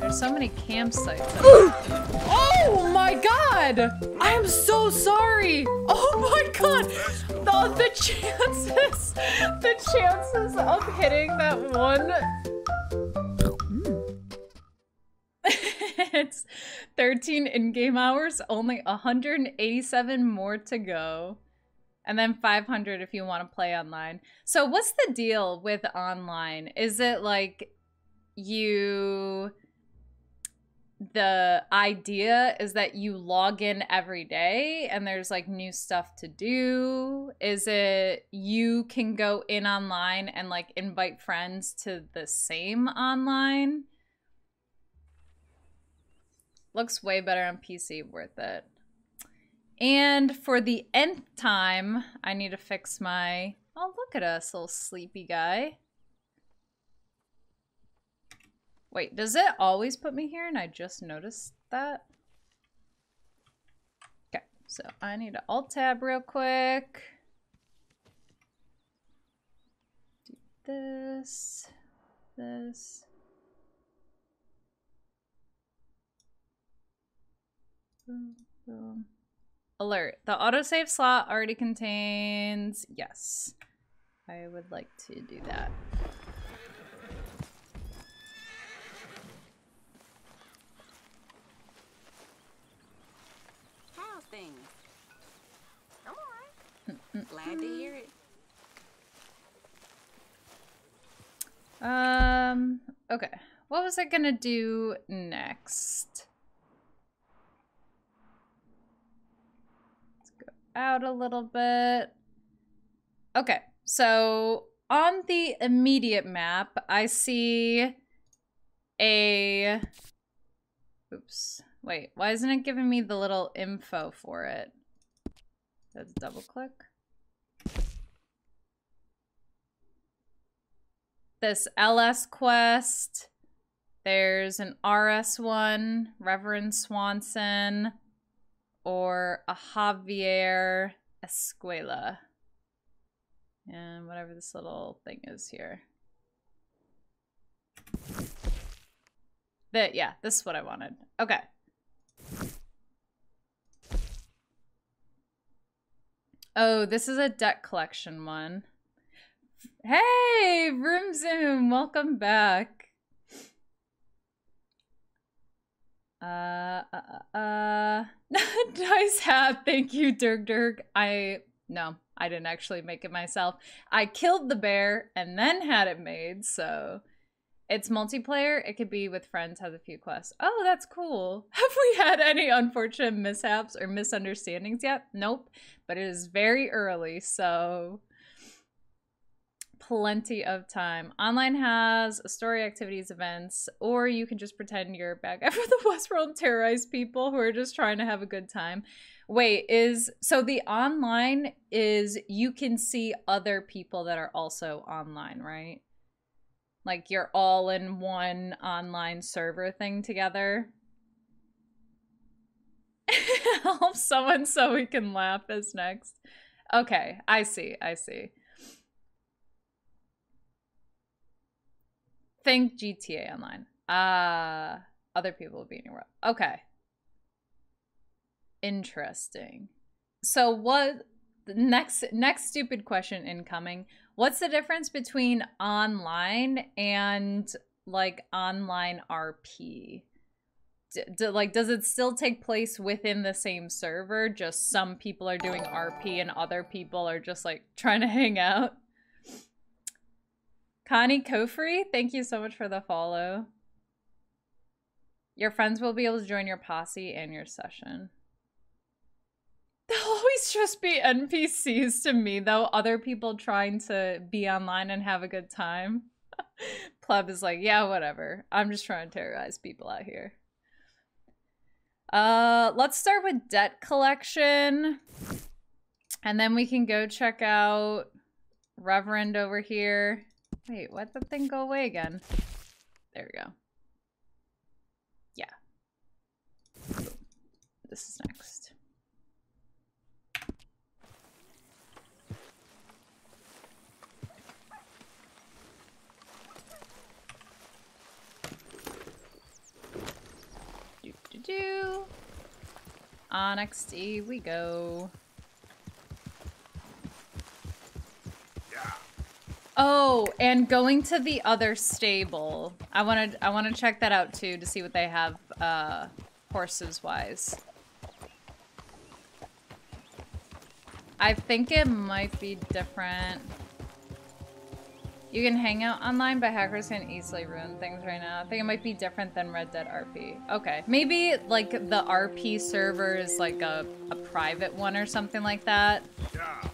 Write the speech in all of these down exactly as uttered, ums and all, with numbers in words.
There's so many campsites. Oh my god! I am so sorry! Oh my god! The, the chances, the chances of hitting that one. It's thirteen in-game hours, only one hundred eighty-seven more to go. And then five hundred if you want to play online. So what's the deal with online? Is it like you... The idea is that you log in every day and there's like new stuff to do? Is it you can go in online and like invite friends to the same online? Looks way better on P C, worth it. And for the nth time, I need to fix my... Oh, look at us, little sleepy guy. Wait, does it always put me here and I just noticed that? Okay, so I need to alt-tab real quick. Do this, this. Boom, boom. Alert. The autosave slot already contains... Yes. I would like to do that. How's things? I'm alright. Glad to hear it. Um, okay. What was I gonna do next? Out a little bit. Okay, so on the immediate map, I see a... Oops. Wait, why isn't it giving me the little info for it? Let's double click. This L S quest. There's an R S one, Reverend Swanson. Or a Javier Escuella. And whatever this little thing is here. That, yeah, this is what I wanted. Okay. Oh, this is a debt collection one. Hey, Room Zoom, welcome back. Uh, uh, uh, nice hat. Thank you, Dirk Dirk. I, no, I didn't actually make it myself. I killed the bear and then had it made, so it's multiplayer. It could be with friends, has a few quests. Oh, that's cool. Have we had any unfortunate mishaps or misunderstandings yet? Nope, but it is very early, so plenty of time. Online has story, activities, events, or you can just pretend you're back after the Westworld and terrorize people who are just trying to have a good time. Wait, is so the online is you can see other people that are also online, right? Like you're all in one online server thing together. Help someone so we can laugh is next. Okay, I see, I see. Think G T A Online. Ah, uh, other people will be in your world. Okay. Interesting. So what, the next, next stupid question incoming. What's the difference between online and like online R P? D d like, does it still take place within the same server? Just some people are doing R P and other people are just like trying to hang out? Connie Kofri, thank you so much for the follow. Your friends will be able to join your posse and your session. They'll always just be N P Cs to me, though. Other people trying to be online and have a good time. Pleb is like, yeah, whatever. I'm just trying to terrorize people out here. Uh, let's start with debt collection. And then we can go check out Reverend over here. Wait, why'd that thing go away again? There we go. Yeah. This is next. do. Onyxy, we go. Yeah. Oh, and going to the other stable. I wanna I wanna check that out too to see what they have uh, horses wise. I think it might be different. You can hang out online, but hackers can easily ruin things right now. I think it might be different than Red Dead R P. Okay, maybe like the R P server is like a, a private one or something like that. Yeah.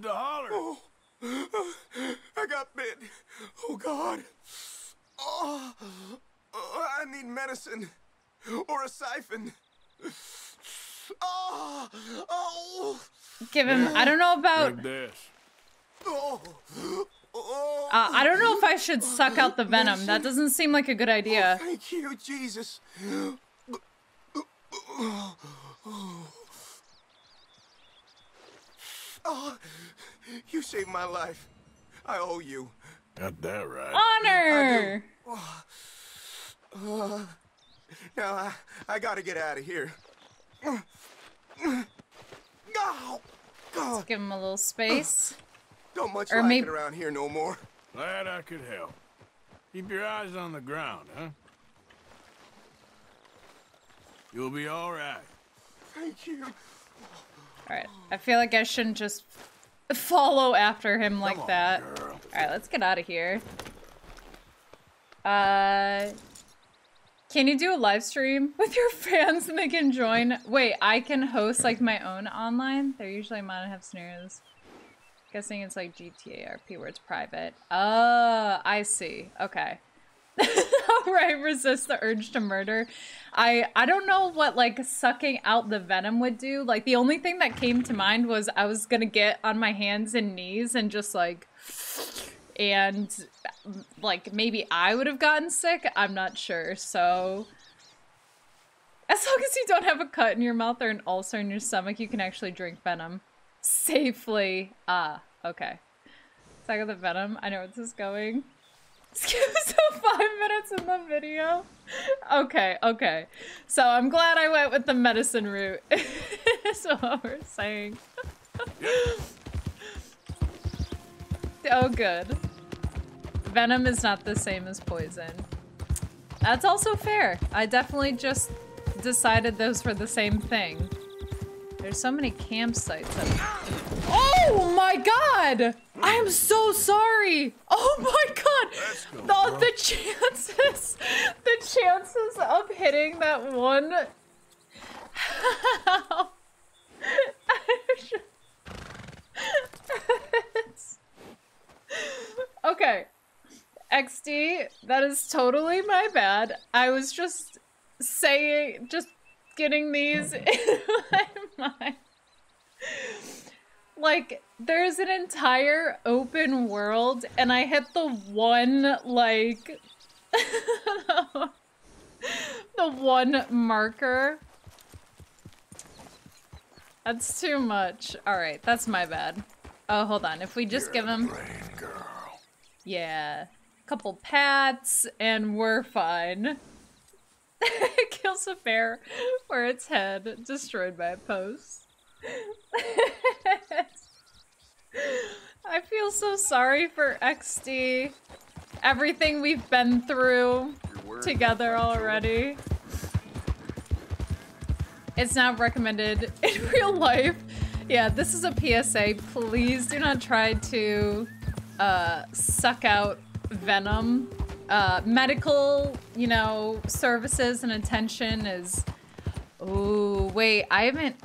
The holler. Oh, I got bit. Oh God. Oh, I need medicine or a siphon. Oh, oh. Give him. I don't know about. This. Uh, I don't know if I should suck out the venom. That doesn't seem like a good idea. Oh, thank you, Jesus. Oh, you saved my life. I owe you. Got that right. Honor! Oh, uh, now, I, I gotta get out of here. Let's give him a little space. Don't much or like maybe... it around here no more. Glad I could help. Keep your eyes on the ground, huh? You'll be all right. Thank you. Alright, I feel like I shouldn't just follow after him like on, that. Alright, let's get out of here. Uh, can you do a live stream with your fans and they can join? Wait, I can host like my own online? They're usually mine have scenarios. Guessing it's like G T A R P where it's private. Oh, I see. Okay. Right, resist the urge to murder. I I don't know what like sucking out the venom would do. Like the only thing that came to mind was I was gonna get on my hands and knees and just like and like maybe I would have gotten sick. I'm not sure. So as long as you don't have a cut in your mouth or an ulcer in your stomach, you can actually drink venom safely. Ah, okay. Suck out the venom. I know where this is going. Excuse me, five minutes in the video. Okay, okay. So I'm glad I went with the medicine route. That's what we're saying. Oh, good. Venom is not the same as poison. That's also fair. I definitely just decided those were the same thing. There's so many campsites up. Oh my God! I am so sorry. Oh my God! Go, the, the chances, the chances of hitting that one. Okay, X D, that is totally my bad. I was just saying, just getting these in my mind. Like, there's an entire open world, and I hit the one, like, the one marker. That's too much. All right, that's my bad. Oh, hold on. If we just You're give him... Brain girl. Yeah. A couple pats, and we're fine. Kills a bear for its head, destroyed by a post. I feel so sorry for X D. Everything we've been through together already. It's not recommended in real life. Yeah, this is a P S A. Please do not try to uh, suck out venom. Uh, medical, you know, services and attention is... Ooh, wait, I haven't...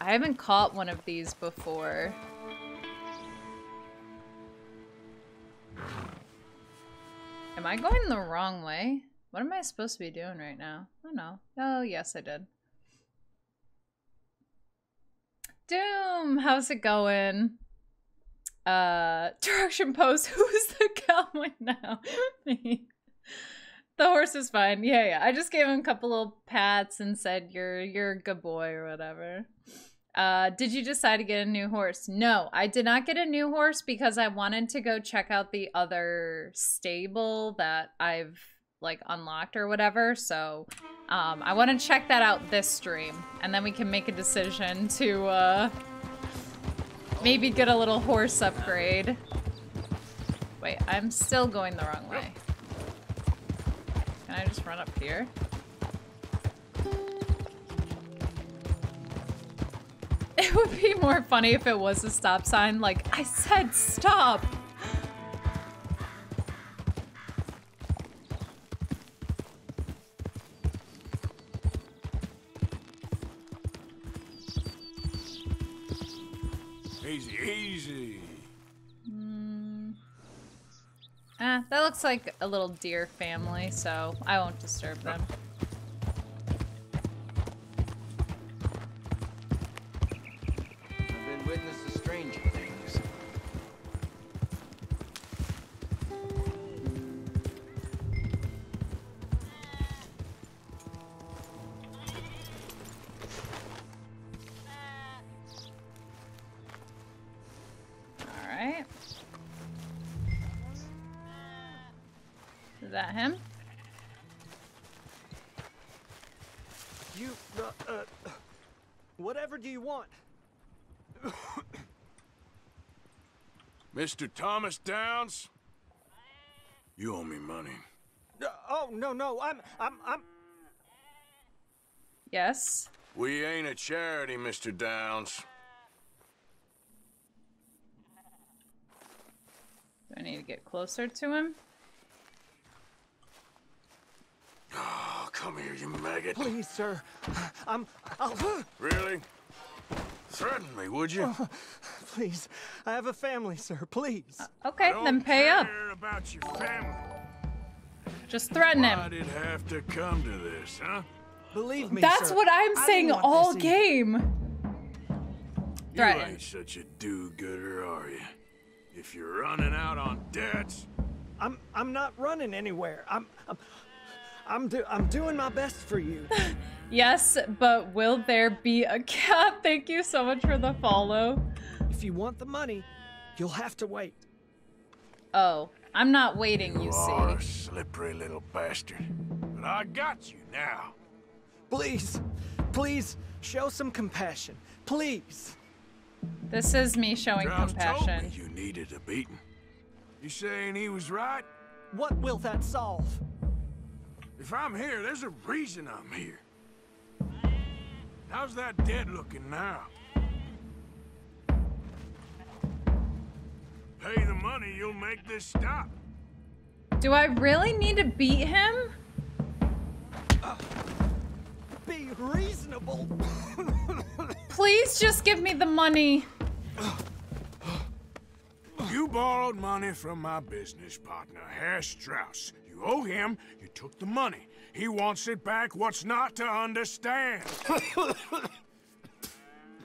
I haven't caught one of these before. Am I going the wrong way? What am I supposed to be doing right now? Oh no. Oh yes, I did. Doom! How's it going? Uh, direction post. Who's the cowboy now? Me. The horse is fine. Yeah, yeah. I just gave him a couple little pats and said, you're, you're a good boy or whatever. Uh, did you decide to get a new horse? No, I did not get a new horse because I wanted to go check out the other stable that I've like unlocked or whatever. So um, I want to check that out this stream and then we can make a decision to uh, maybe get a little horse upgrade. Wait, I'm still going the wrong way. Can I just run up here? It would be more funny if it was a stop sign, like, I said stop! Easy, easy! Mm. Ah, that looks like a little deer family, so I won't disturb them. Witness the strange things. All right. Is that him? You, uh, uh, whatever do you want? Mister Thomas Downs, you owe me money. Uh, oh no no, I'm I'm I'm. Yes. We ain't a charity, Mister Downs. Do I need to get closer to him? Oh, come here, you maggot! Please, sir, I'm. I'll... Really? Threaten me, would you? Oh, please, I have a family, sir. Please. Uh, okay, then pay up. About your family. Just threaten him. Why did it have to come to this, huh? Believe me, that's sir, what I'm saying all game. Threaten. You ain't such a do-gooder, are you? If you're running out on debts, I'm I'm not running anywhere. I'm I'm I'm do I'm doing my best for you. Yes, but will there be a cat? Thank you so much for the follow. If you want the money, you'll have to wait. Oh, I'm not waiting, you, you see. You are a slippery little bastard, but I got you now. Please, please, show some compassion, please. This is me showing Strauss compassion. Told me you needed a beating. You saying he was right? What will that solve? If I'm here, there's a reason I'm here. How's that dead looking now? Pay the money, you'll make this stop. Do I really need to beat him? Uh, be reasonable. Please just give me the money. You borrowed money from my business partner, Herr Strauss. You owe him, you took the money. He wants it back, what's not to understand?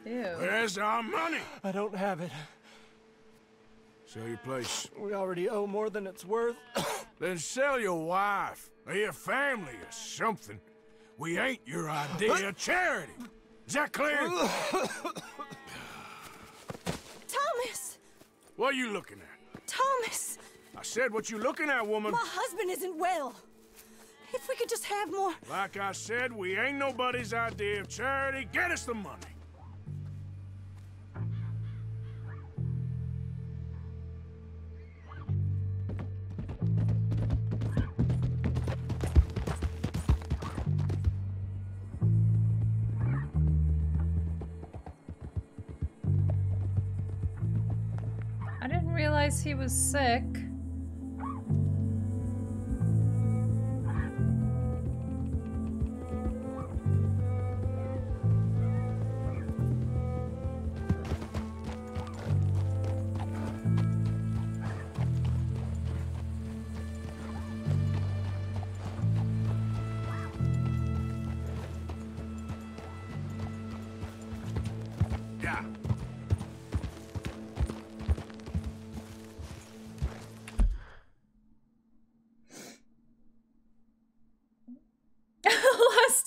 Ew. Where's our money? I don't have it. Sell your place. We already owe more than it's worth. Then sell your wife, or your family, or something. We ain't your idea of charity. Is that clear? Thomas! What are you looking at? Thomas! I said what you looking at, woman. My husband isn't well. If we could just have more... Like I said, we ain't nobody's idea of charity. Get us the money. I didn't realize he was sick.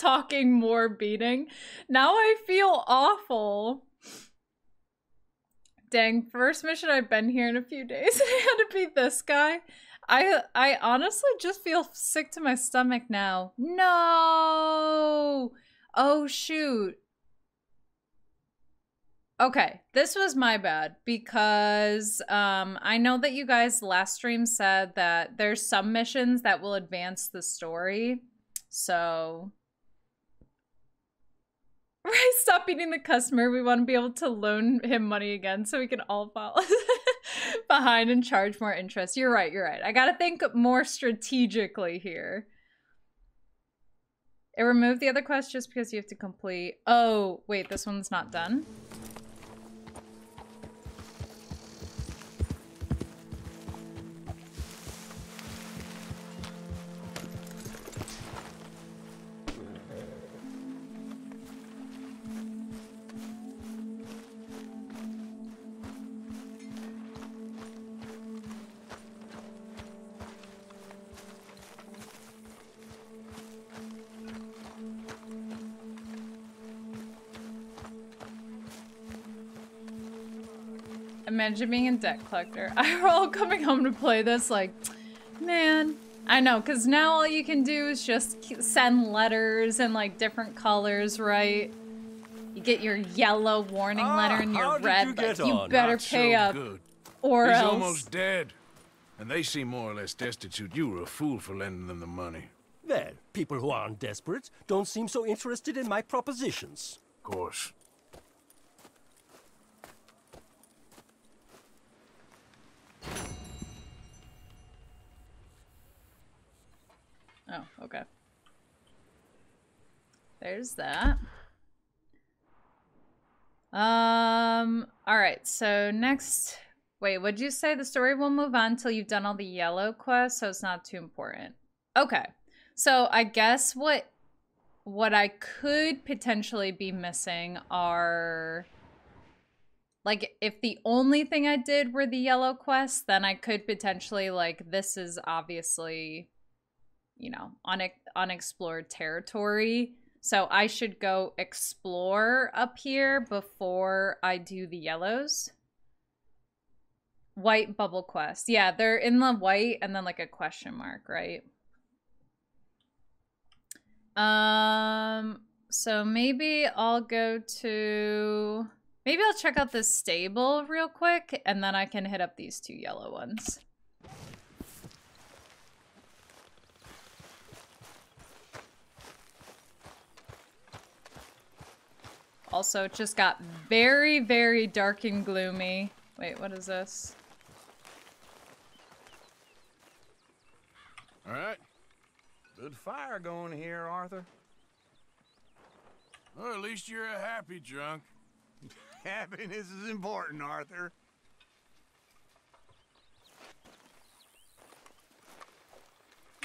talking more beating. Now I feel awful. Dang, first mission I've been here in a few days. I had to beat this guy. I I honestly just feel sick to my stomach now. No! Oh, shoot. Okay, this was my bad because um, I know that you guys last stream said that there's some missions that will advance the story. So... Right, stop beating the customer. We want to be able to loan him money again so we can all fall behind and charge more interest. You're right, you're right. I gotta think more strategically here. It removed the other quest just because you have to complete... Oh, wait, this one's not done. Imagine being a debt collector. I were all coming home to play this like, man. I know, because now all you can do is just send letters in like different colors, right? You get your yellow warning ah, letter and your red, you like, you better Not pay so up good. or He's else. He's almost dead. And they seem more or less destitute. You were a fool for lending them the money. Well, people who aren't desperate don't seem so interested in my propositions. Of course. Oh, okay. There's that. Um, alright, so next... Wait, would you say the story will move on until you've done all the yellow quests, so it's not too important? Okay. So I guess what what I could potentially be missing are... Like, if the only thing I did were the yellow quests, then I could potentially, like, this is obviously... you know, on un unexplored territory. So I should go explore up here before I do the yellows. White bubble quest. Yeah, they're in the white and then like a question mark, right? Um, so maybe I'll go to, maybe I'll check out this stable real quick and then I can hit up these two yellow ones. Also, it just got very, very dark and gloomy. Wait, what is this? All right. Good fire going here, Arthur. Well, at least you're a happy drunk. Happiness is important, Arthur.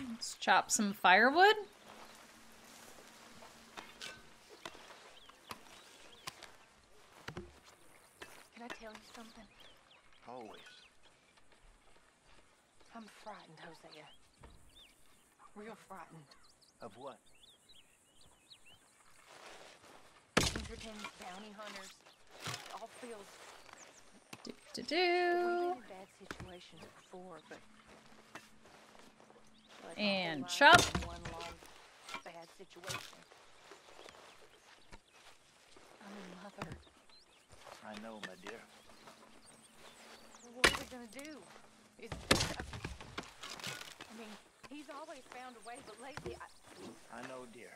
Let's chop some firewood. Can I tell you something? Always. I'm frightened, Hosea. Real frightened. Of what? Pinkertons, bounty hunters. It all feels... Do, do, do. We've been in bad situations before, but... Like and chop. One long, bad situation. I'm a mother. I know, my dear. What are we gonna do? Is I mean, he's always found a way, but lately I I know, dear.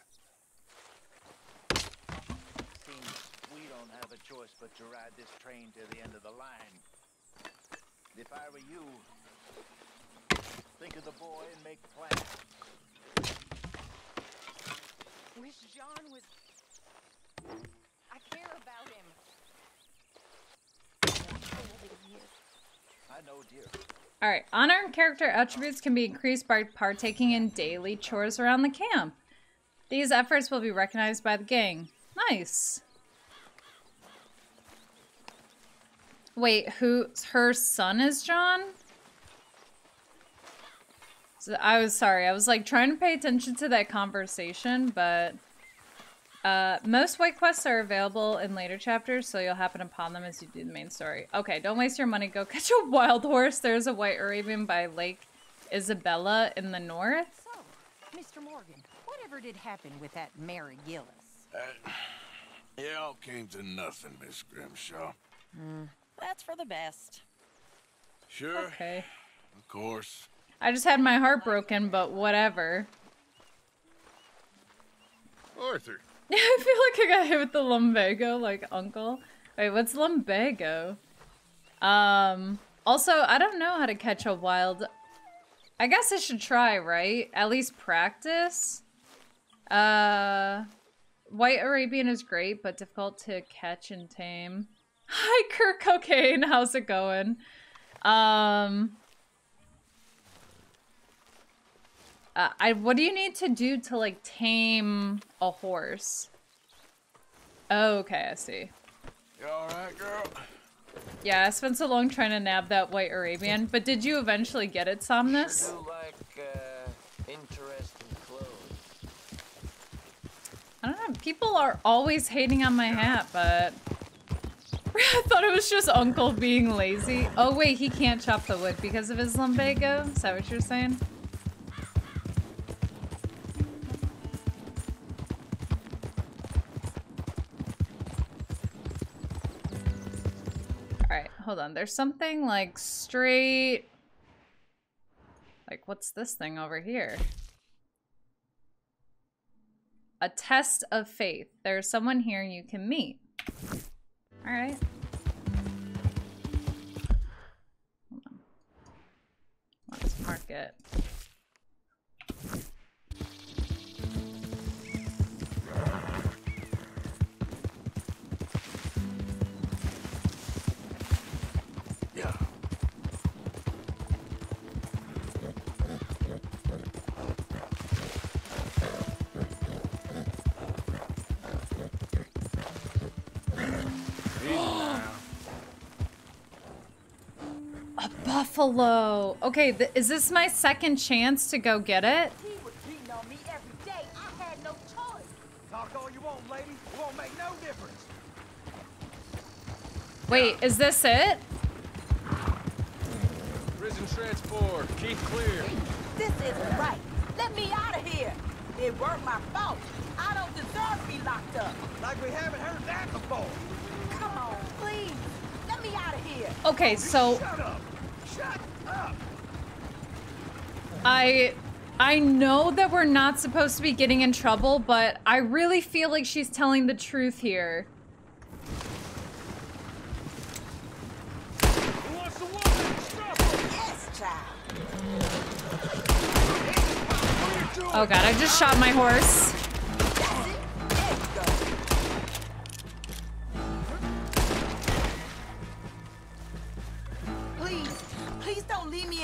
Seems we don't have a choice but to ride this train to the end of the line. If I were you, think of the boy and make plans. Wish John was I care about him. I know, dear. All right, honor and character attributes can be increased by partaking in daily chores around the camp. These efforts will be recognized by the gang. Nice. Wait, who? Her son is John? So I was sorry. I was like trying to pay attention to that conversation, but Uh, most white quests are available in later chapters, so you'll happen upon them as you do the main story. Okay, don't waste your money. Go catch a wild horse. There's a white raven by Lake Isabella in the north. So, Mister Morgan, whatever did happen with that Mary Gillis? Uh, it all came to nothing, Miss Grimshaw. Mm, that's for the best. Sure. Okay. Of course. I just had my heart broken, but whatever. Arthur. Yeah, I feel like I got hit with the lumbago, like uncle. Wait, what's lumbago? Um, also, I don't know how to catch a wild... I guess I should try, right? At least practice? Uh, White Arabian is great, but difficult to catch and tame. Hi, Kirk Cocaine, how's it going? Um... Uh, I, what do you need to do to, like, tame a horse? Oh, okay, I see. You all right, girl? Yeah, I spent so long trying to nab that white Arabian, but did you eventually get it, Somnus? Sure do like, uh, interesting clothes. I don't know, people are always hating on my hat, but... I thought it was just Uncle being lazy. Oh, wait, he can't chop the wood because of his lumbago? Is that what you're saying? Hold on, there's something like straight... Like, what's this thing over here? A test of faith. There's someone here you can meet. Alright. Hold on. Let's mark it. Buffalo. Okay, th is this my second chance to go get it? He was beating on me every day. I had no choice. Talk all you want, lady. It won't make no difference. Wait, is this it? Prison transport. Keep clear. This isn't right. Let me out of here. It weren't my fault. I don't deserve to be locked up. Like we haven't heard that before. Come on, please. Let me out of here. Okay, so... Shut up. Shut up. I I know that we're not supposed to be getting in trouble, but I really feel like she's telling the truth here. Who wants to walk in the trouble? Yes, child. Oh god, I just shot my horse.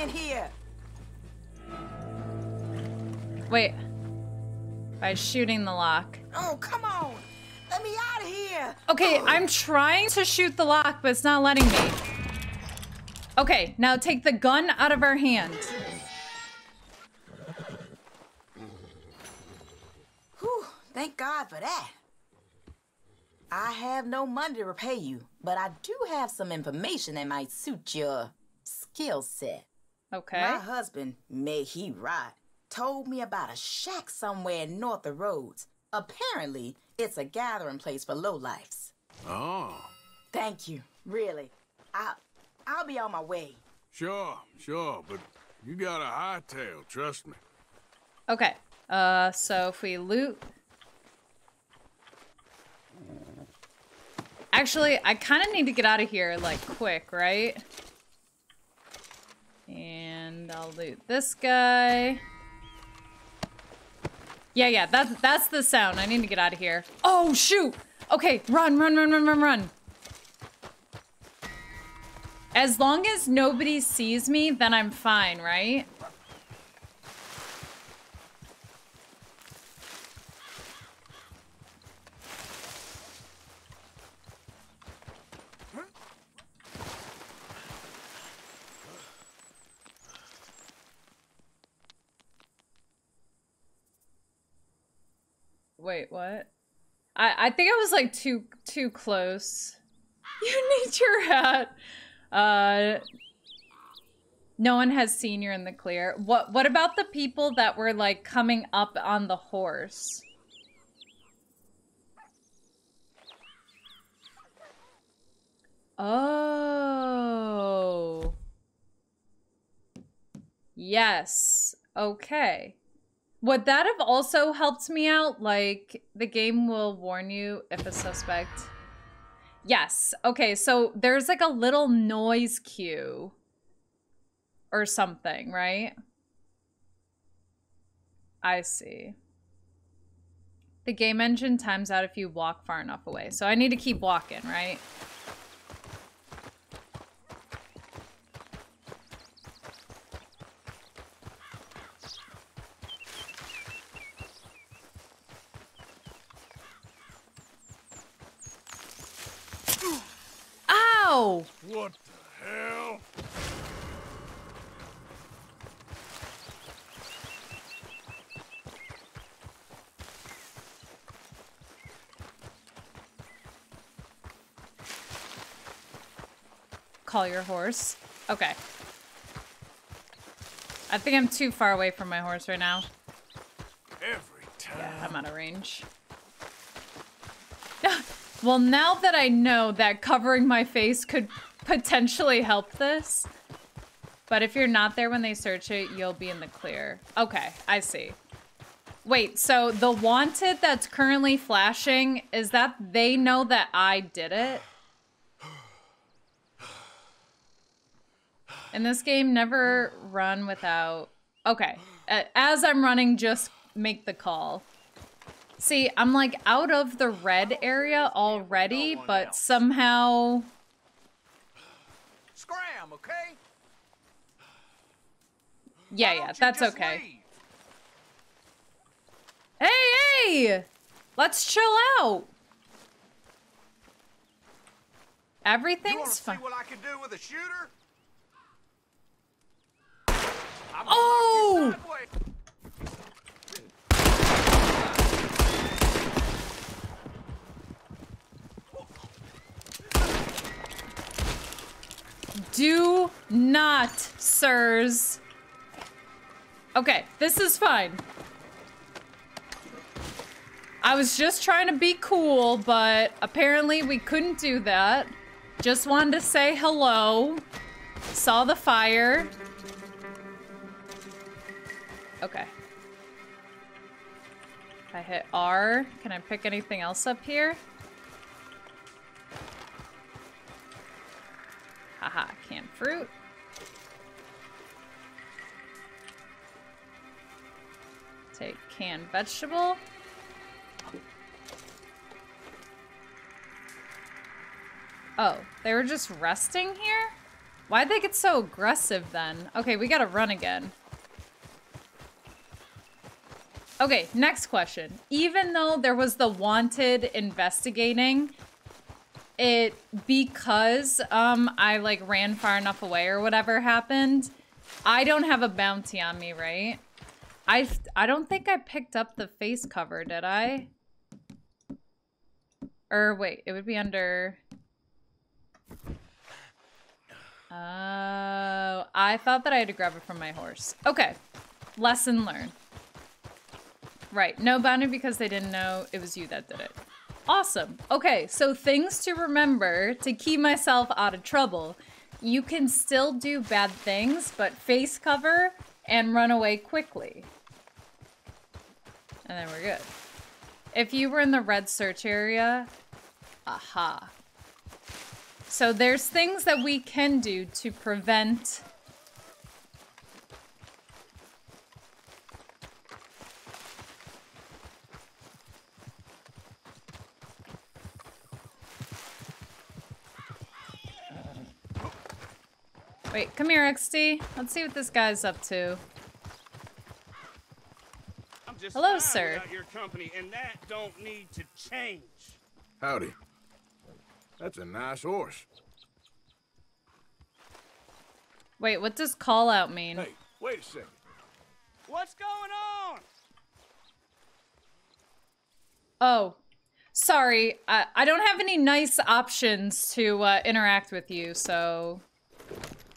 In here. Wait. By shooting the lock. Oh, come on. Let me out of here. Okay, oh. I'm trying to shoot the lock, but it's not letting me. Okay, now take the gun out of our hand. Whew, thank God for that. I have no money to repay you, but I do have some information that might suit your skill set. Okay. My husband, may he rot, told me about a shack somewhere north of Rhodes. Apparently, it's a gathering place for lowlifes. Oh. Thank you. Really. I, I'll be on my way. Sure, sure, but you got a high tail, trust me. Okay. Uh, so if we loot... Actually, I kind of need to get out of here, like, quick, right? And I'll loot this guy. Yeah, yeah, that's, that's the sound. I need to get out of here. Oh, shoot! Okay, run, run, run, run, run, run. As long as nobody sees me, then I'm fine, right? Wait, what? I, I think I was like too too close. You need your hat. Uh, no one has seen you're in the clear. What what about the people that were like coming up on the horse? Oh. Yes. Okay. Would that have also helped me out? Like, the game will warn you if a suspect... Yes. Okay, so there's like a little noise cue or something, right? I see. The game engine times out if you walk far enough away. So I need to keep walking, right? What the hell? Call your horse. Okay. I think I'm too far away from my horse right now. Every time. Yeah, I'm out of range. Well, now that I know that covering my face could potentially help this, but if you're not there when they search it, you'll be in the clear. Okay, I see. Wait, so the wanted that's currently flashing, is that they know that I did it? In this game, never run without... Okay, as I'm running, just make the call. See, I'm like out of the red area already, but somehow... Scram, okay? Yeah, yeah, that's okay. Hey, hey! Let's chill out! Everything's fine. You wanna see what I can do with a shooter? Oh! Do not, sirs. Okay, this is fine. I was just trying to be cool, but apparently we couldn't do that. Just wanted to say hello. Saw the fire. Okay. If I hit R, can I pick anything else up here? Haha, canned fruit. Take canned vegetable. Oh, they were just resting here? Why'd they get so aggressive then? Okay, we gotta run again. Okay, next question. Even though there was the wanted investigating, it, because um, I like ran far enough away or whatever happened, I don't have a bounty on me, right? I, I don't think I picked up the face cover, did I? Or wait, it would be under... Oh, uh, I thought that I had to grab it from my horse. Okay, lesson learned. Right, no bounty because they didn't know it was you that did it. Awesome. Okay, so things to remember to keep myself out of trouble. You can still do bad things, but face cover and run away quickly. And then we're good. If you were in the red search area, aha. So there's things that we can do to prevent... Wait, come here, X D. Let's see what this guy's up to. I'm just Hello, sir. Your company, and that don't need to change. Howdy. That's a nice horse. Wait, what does call out mean? Hey, wait a second. What's going on? Oh. Sorry, I, I don't have any nice options to uh, interact with you, so...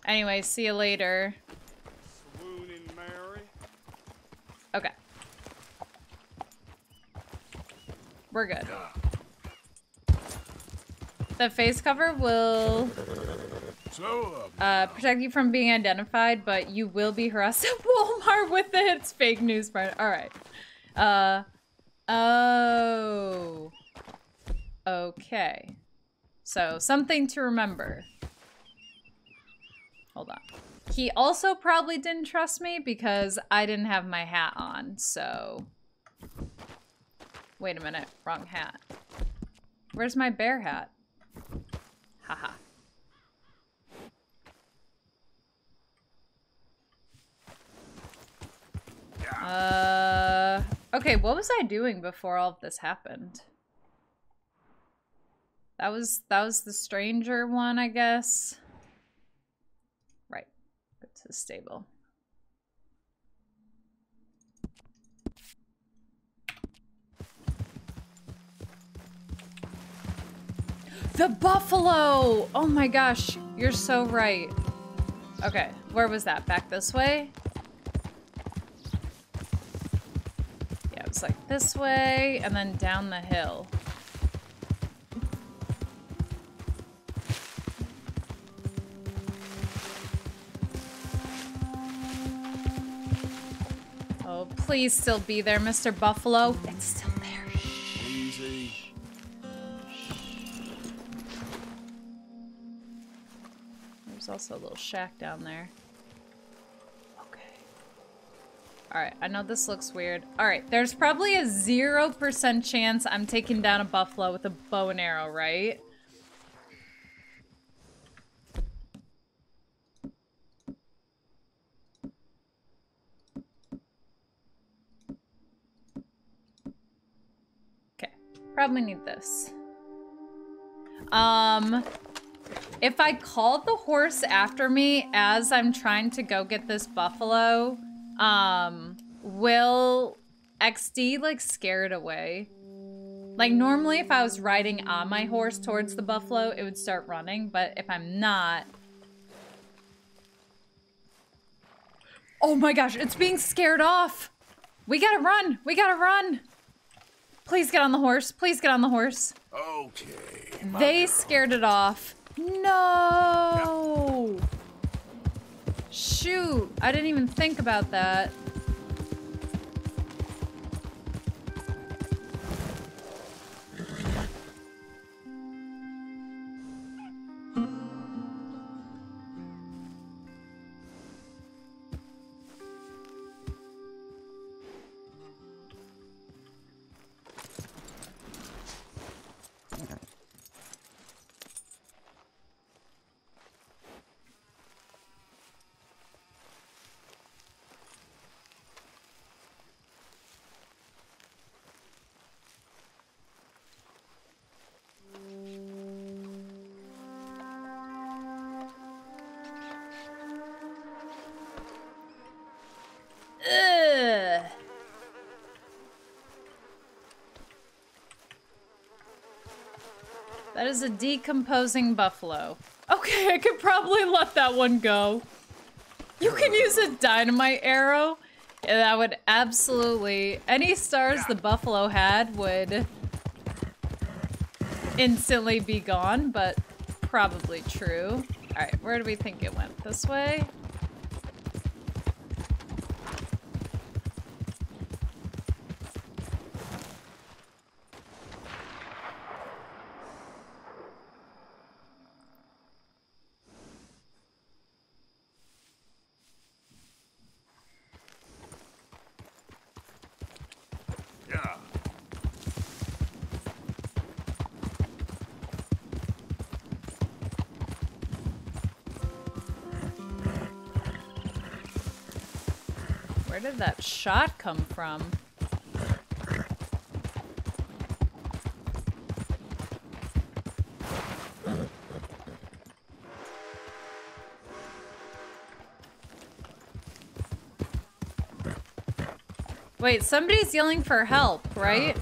Anyway, see you later. Swooning Mary. Okay. We're good. The face cover will uh, protect you from being identified, but you will be harassed at Walmart with its fake news brand. All right. Uh, oh. Okay. So, something to remember. Hold on. He also probably didn't trust me because I didn't have my hat on, so... Wait a minute. Wrong hat. Where's my bear hat? Haha. Uh, okay, what was I doing before all of this happened? That was, that was the stranger one, I guess. Right. Go to the stable. The buffalo! Oh my gosh, you're so right. Okay, where was that? Back this way? Yeah, it was like this way, and then down the hill. Oh, please still be there, Mister Buffalo. It's still there. Easy. There's also a little shack down there. Okay. Alright, I know this looks weird. Alright, there's probably a zero percent chance I'm taking down a buffalo with a bow and arrow, right? Okay. Probably need this. Um... If I called the horse after me as I'm trying to go get this buffalo, um, will X D, like, scare it away? Like, normally if I was riding on my horse towards the buffalo, it would start running, but if I'm not... Oh my gosh, it's being scared off! We gotta run! We gotta run! Please get on the horse. Please get on the horse. Okay. They scared it off. No! Shoot, I didn't even think about that. That is a decomposing buffalo. Okay, I could probably let that one go. You can use a dynamite arrow. Yeah, that would absolutely... Any stars the buffalo had would instantly be gone, but probably true. All right, where do we think it went? This way? Where did that shot come from? Wait, somebody's yelling for help, right?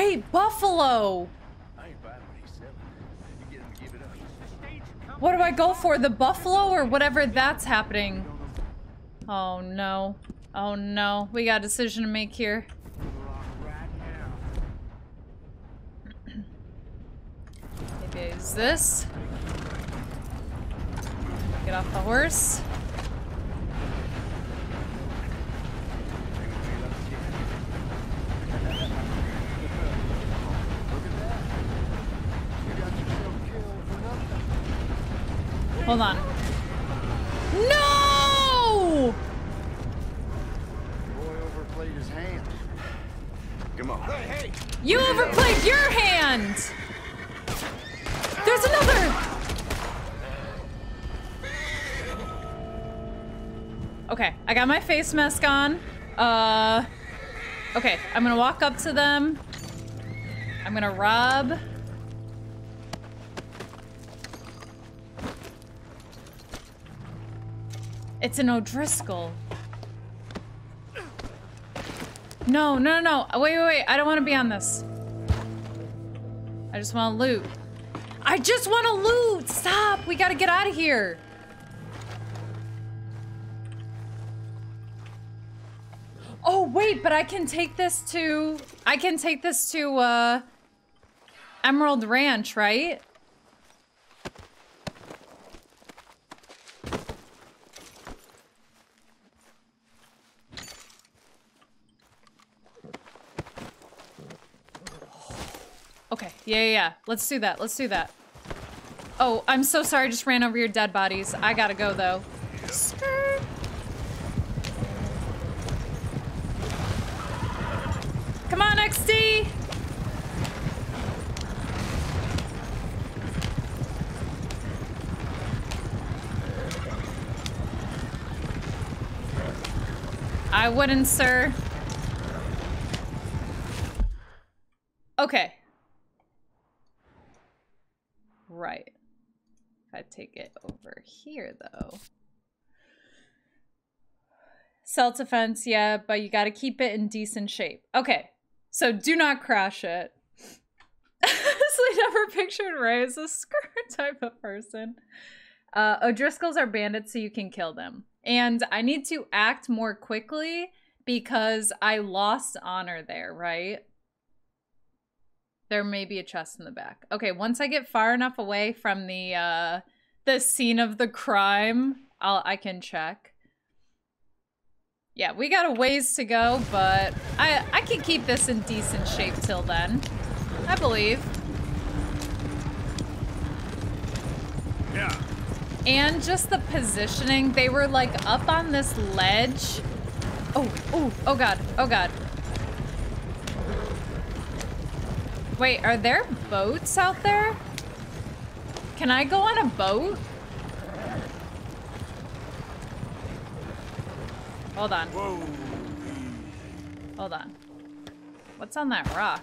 Wait, Buffalo! What do I go for? The Buffalo or whatever that's happening? Oh no. Oh no. We got a decision to make here. Maybe I use this. Get off the horse. Hold on. No! Boy overplayed his hand. Come on. Hey, hey. You overplayed your hand! There's another! Okay, I got my face mask on. Uh, okay, I'm gonna walk up to them. I'm gonna rob. It's an O'Driscoll. No, no, no, no. Wait, wait, wait. I don't want to be on this. I just want to loot. I just want to loot! Stop! We got to get out of here. Oh, wait, but I can take this to... I can take this to, uh... Emerald Ranch, right? Okay, yeah, yeah, yeah. Let's do that. Let's do that. Oh, I'm so sorry. I just ran over your dead bodies. I gotta go, though. Skirt. Come on, X D! I wouldn't, sir. Okay. Right. I take it over here, though. Self-defense, yeah, but you got to keep it in decent shape. Okay, so do not crash it. I never pictured Ray as a skirt type of person. Uh, O'Driscolls are bandits, so you can kill them. And I need to act more quickly because I lost honor there, right? There may be a chest in the back. Okay, once I get far enough away from the uh, the scene of the crime, I'll I can check. Yeah, we got a ways to go, but I I can keep this in decent shape till then, I believe. Yeah. And just the positioning, they were like up on this ledge. Oh, oh, oh god, oh god. Wait, are there boats out there? Can I go on a boat? Hold on. Whoa. Hold on. What's on that rock?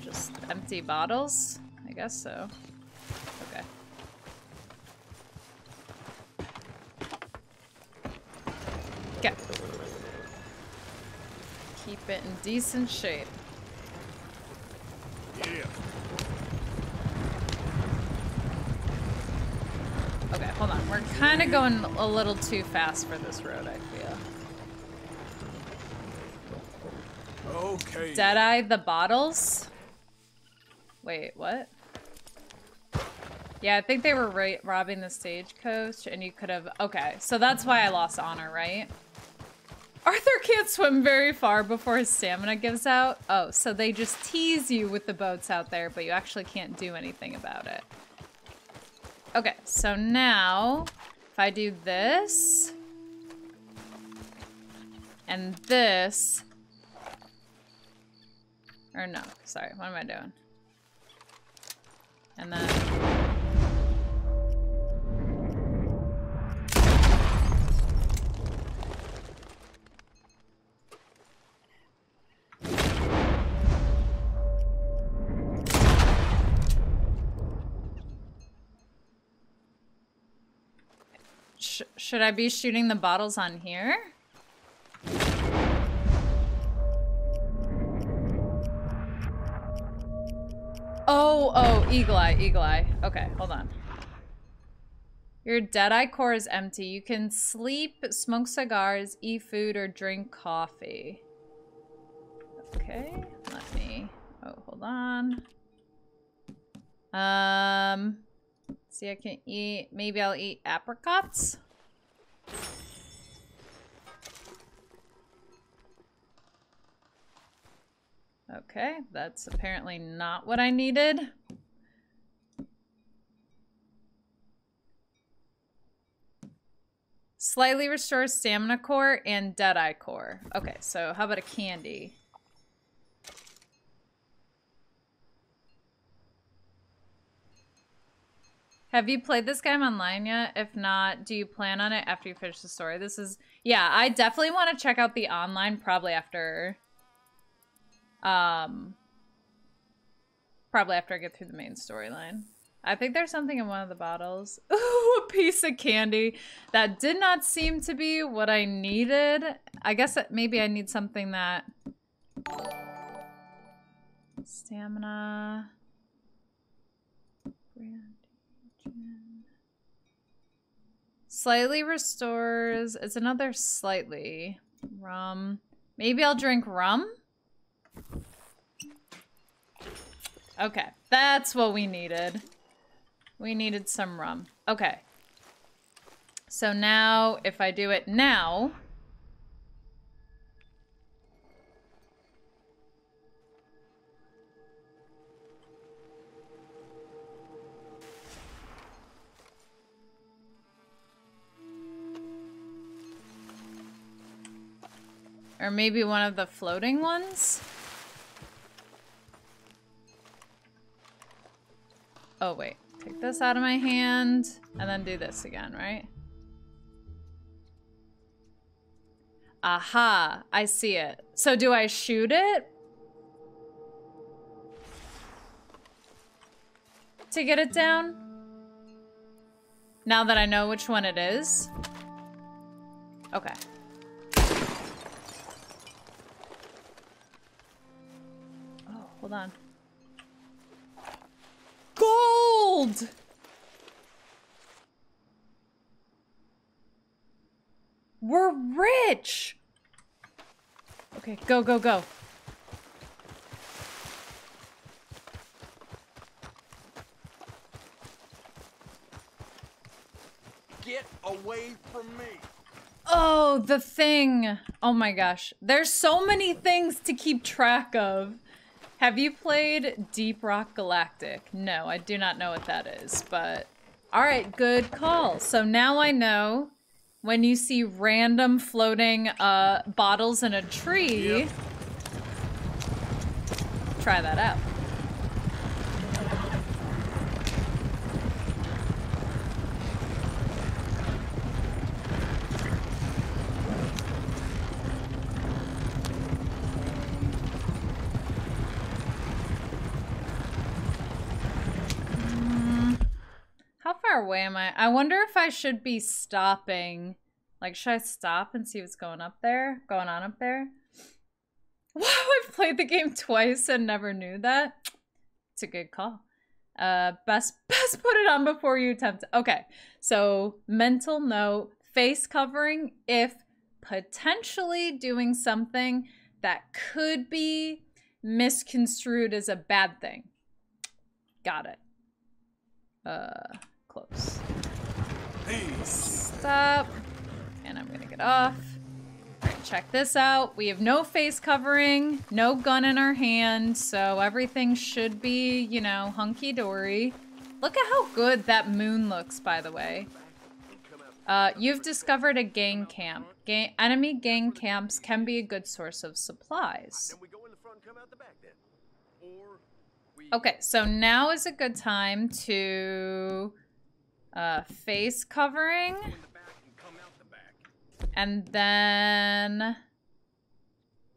Just empty bottles? I guess so. Okay. Okay. Keep it in decent shape. Yeah. Okay, hold on. We're kind of going a little too fast for this road, I feel. Okay. Deadeye the bottles? Wait, what? Yeah, I think they were ra- robbing the stagecoach, and you could have... Okay, so that's why I lost honor, right? Arthur can't swim very far before his stamina gives out. Oh, so they just tease you with the boats out there, but you actually can't do anything about it. Okay, so now if I do this and this, or no, sorry, what am I doing? And then... Should I be shooting the bottles on here? Oh, oh, eagle eye, eagle eye. Okay, hold on. Your Deadeye core is empty. You can sleep, smoke cigars, eat food, or drink coffee. Okay, let me... Oh, hold on. Um, see, I can eat... Maybe I'll eat apricots? Okay, that's apparently not what I needed. Slightly restores stamina core and Deadeye core. Okay, so how about a candy? Have you played this game online yet? If not, do you plan on it after you finish the story? This is... Yeah, I definitely want to check out the online probably after... Um... Probably after I get through the main storyline. I think there's something in one of the bottles. Ooh, a piece of candy. That did not seem to be what I needed. I guess that maybe I need something that... Stamina... Brand. Slightly restores. It's another slightly. Rum. Maybe I'll drink rum? Okay. That's what we needed. We needed some rum. Okay. So now, if I do it now... Or maybe one of the floating ones? Oh, wait. Take this out of my hand, and then do this again, right? Aha! I see it. So do I shoot it? To get it down? Now that I know which one it is? Okay. Hold on. Gold! We're rich! Okay, go, go, go. Get away from me. Oh, the thing. Oh my gosh. There's so many things to keep track of. Have you played Deep Rock Galactic? No, I do not know what that is, but... Alright, good call. So now I know when you see random floating uh, bottles in a tree... Yep. Try that out. Away am I? I wonder if I should be stopping. Like, should I stop and see what's going up there? Going on up there? Wow, I've played the game twice and never knew that. It's a good call. Uh, best best put it on before you attempt. Okay, so mental note, face covering if potentially doing something that could be misconstrued as a bad thing. Got it. Uh... Close. Stop. And I'm gonna get off. All right, check this out. We have no face covering, no gun in our hand, so everything should be, you know, hunky-dory. Look at how good that moon looks, by the way. Uh, you've discovered a gang camp. Gang enemy gang camps can be a good source of supplies. Okay, so now is a good time to uh, face covering, and then,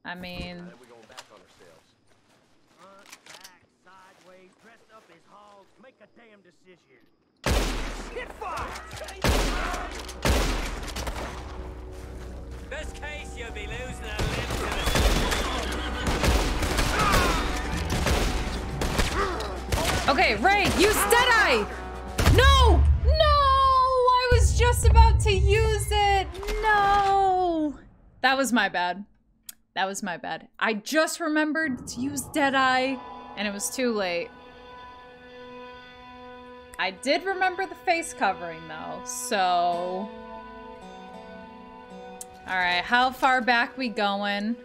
I mean, Best case, you'll be losing a limb to the... Okay, Ray, use Deadeye! No! No! I was just about to use it! No! That was my bad. That was my bad. I just remembered to use Deadeye, and it was too late. I did remember the face covering, though, so... Alright, how far back we going?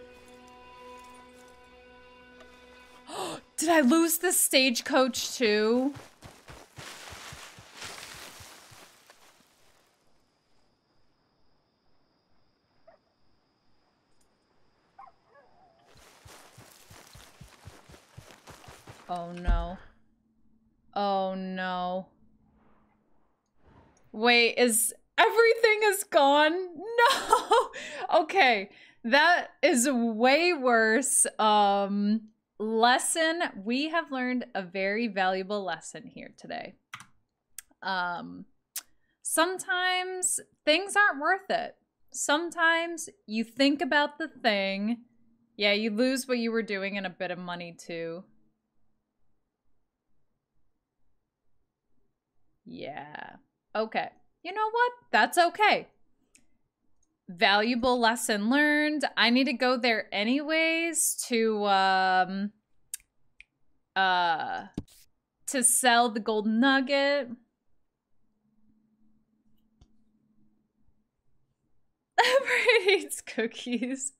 Did I lose the stagecoach, too? Oh, no. Oh, no. Wait, is... Everything is gone? No! Okay, that is way worse. Um, lesson. We have learned a very valuable lesson here today. Um, sometimes things aren't worth it. Sometimes you think about the thing. Yeah, you lose what you were doing and a bit of money, too. Yeah. Okay. You know what? That's okay. Valuable lesson learned. I need to go there anyways to um uh to sell the gold nugget. Brady eats cookies.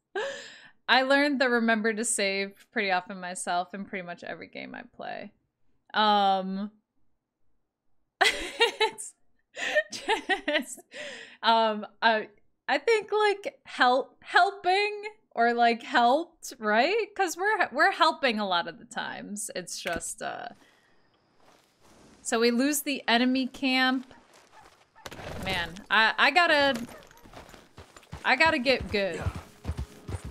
I learned that remember to save pretty often myself in pretty much every game I play. Um it's just, um, I, I think like help, helping or like helped, right? Because we're we're helping a lot of the times. It's just uh. So we lose the enemy camp. Man, I I gotta, I gotta get good. Uh,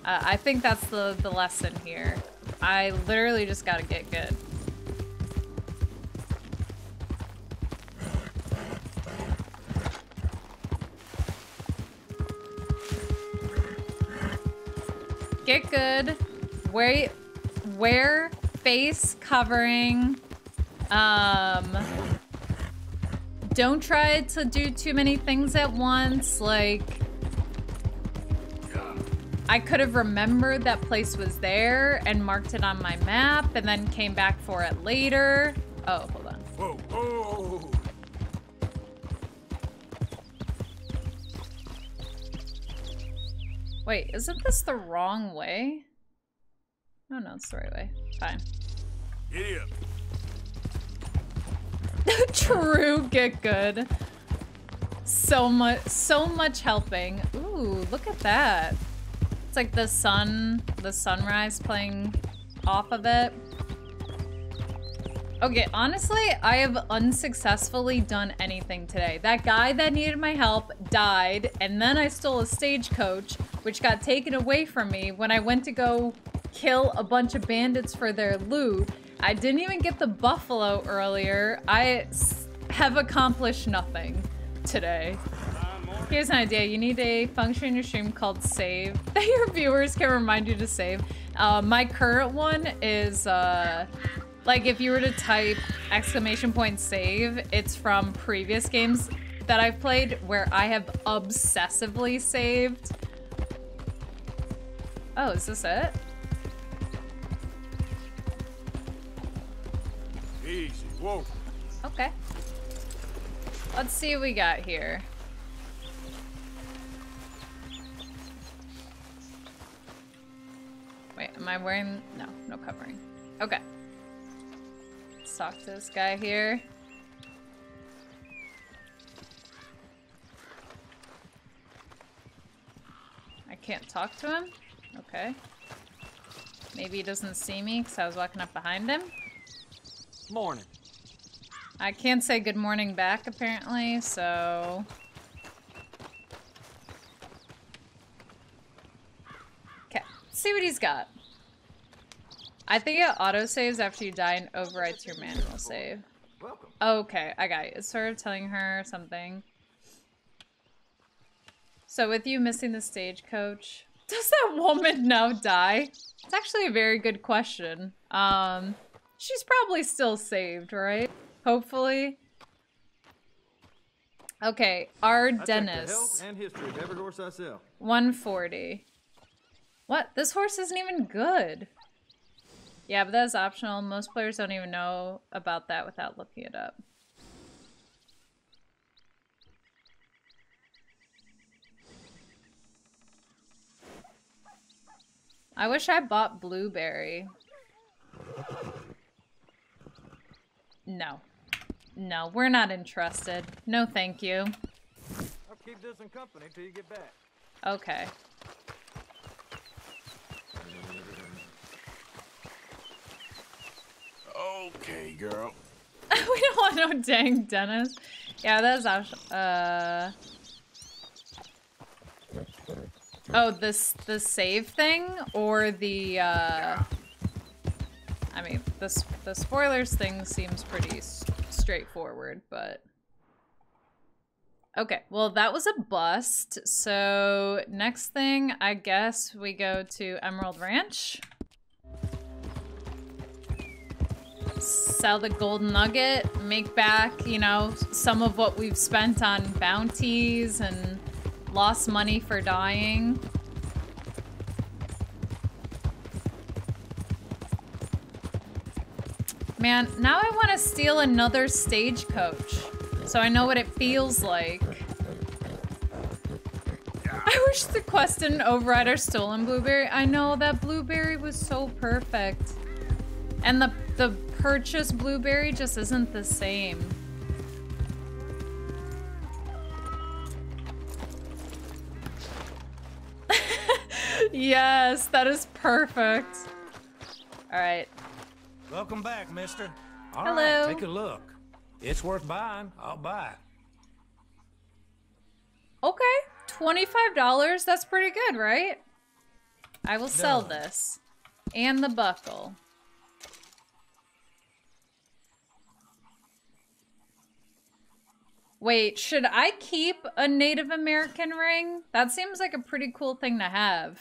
I think that's the the lesson here. I literally just gotta get good. Get good, wear, wear face covering, um, don't try to do too many things at once, like, I could have remembered that place was there and marked it on my map and then came back for it later. Oh, hold on. Whoa, whoa. Wait, isn't this the wrong way? Oh no, it's the right way. Fine. Yeah. True, get good. So much, so much helping. Ooh, look at that. It's like the sun, the sunrise playing off of it. Okay, honestly, I have unsuccessfully done anything today. That guy that needed my help died, and then I stole a stagecoach, which got taken away from me when I went to go kill a bunch of bandits for their loot. I didn't even get the buffalo earlier. I have accomplished nothing today. Here's an idea. You need a function in your stream called save that your viewers can remind you to save. Uh, my current one is... Uh, Like, if you were to type exclamation point save, it's from previous games that I've played where I have obsessively saved. Oh, is this it? Easy. Whoa. Okay. Let's see what we got here. Wait, am I wearing... No, no covering. Okay. Let's talk to this guy here. I can't talk to him? Okay. Maybe he doesn't see me because I was walking up behind him. Morning. I can't say good morning back apparently, so... Okay, see what he's got. I think it autosaves after you die and overwrites your manual save. Okay, I got you. It's sort of telling her something. So with you missing the stagecoach, does that woman now die? It's actually a very good question. Um, she's probably still saved, right? Hopefully. Okay, R. Dennis. one forty. What? This horse isn't even good. Yeah, but that's optional. Most players don't even know about that without looking it up. I wish I bought Blueberry. No. No, we're not interested. No, thank you. I'll keep this in company till you get back. Okay. Okay, girl. We don't want no dang Dennis. Yeah, that's actually, uh... Oh, this the save thing or the uh I mean, the the spoilers thing seems pretty s straightforward, but okay, well, that was a bust. So, next thing, I guess we go to Emerald Ranch. Sell the gold nugget, make back, you know, some of what we've spent on bounties and lost money for dying. Man, now I want to steal another stagecoach, so I know what it feels like. I wish the quest didn't override our stolen Blueberry. I know, that Blueberry was so perfect. And the, the purchased Blueberry just isn't the same. Yes, that is perfect. All right. Welcome back, mister. All Hello. Right, take a look. It's worth buying. I'll buy. Okay, twenty-five dollars. That's pretty good, right? I will sell Done. This. And the buckle. Wait, should I keep a Native American ring? That seems like a pretty cool thing to have.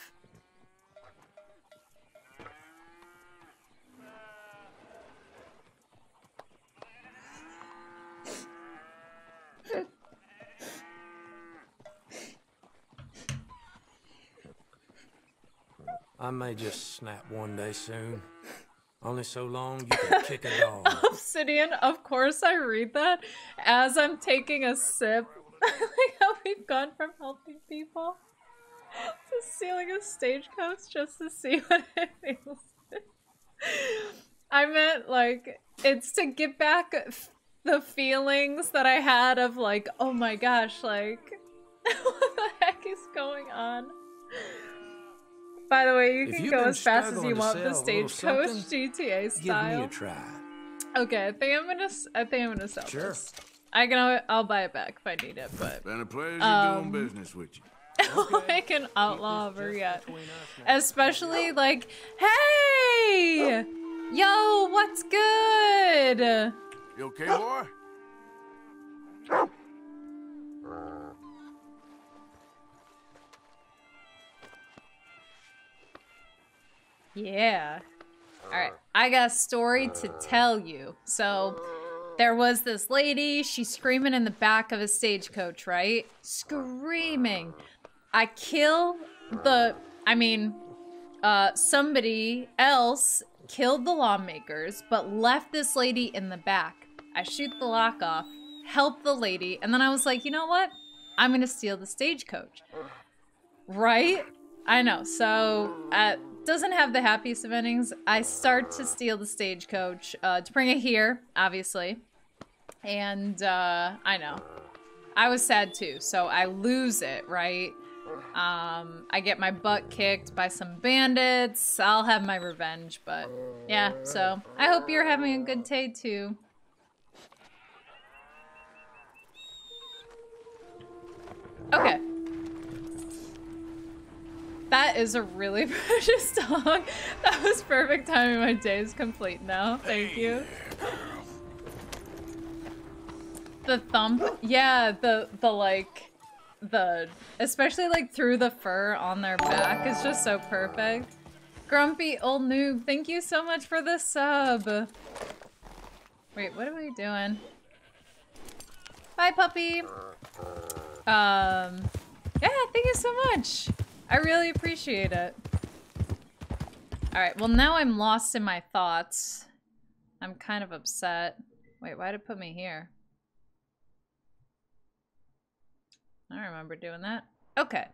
I may just snap one day soon. Only so long you can kick a dog. Obsidian, of course I read that as I'm taking a sip. Like how we've gone from helping people to stealing a stagecoach just to see what it feels like. I meant like, it's to get back the feelings that I had of like, oh my gosh, like, what the heck is going on? By the way, you can go as fast as you want the stagecoach G T A style. Give me a try. Okay, I think I'm gonna. I think I'm gonna sell sure. this. I can. I'll buy it back if I need it. But been a pleasure um, doing business with you. Okay. Like an outlaw over yet, especially like, hey, yo, what's good? You okay, boy? Yeah. All right. I got a story to tell you. So there was this lady. She's screaming in the back of a stagecoach, right? Screaming. I kill the... I mean, uh, somebody else killed the lawmakers, but left this lady in the back. I shoot the lock off, help the lady, and then I was like, you know what? I'm going to steal the stagecoach. Right? I know. So... Uh, doesn't have the happiest of endings. I start to steal the stagecoach uh, to bring it here, obviously. And uh, I know. I was sad too, so I lose it, right? Um, I get my butt kicked by some bandits. I'll have my revenge, but yeah, so I hope you're having a good day too. Okay. That is a really precious dog. That was perfect timing. My day is complete now. Thank you. The thump. Yeah, the, the like, the, especially like through the fur on their back, is just so perfect. Grumpy old noob, thank you so much for the sub. Wait, what are we doing? Bye, puppy. Um, yeah, thank you so much. I really appreciate it. All right, well now I'm lost in my thoughts. I'm kind of upset. Wait, why'd it put me here? I don't remember doing that. Okay.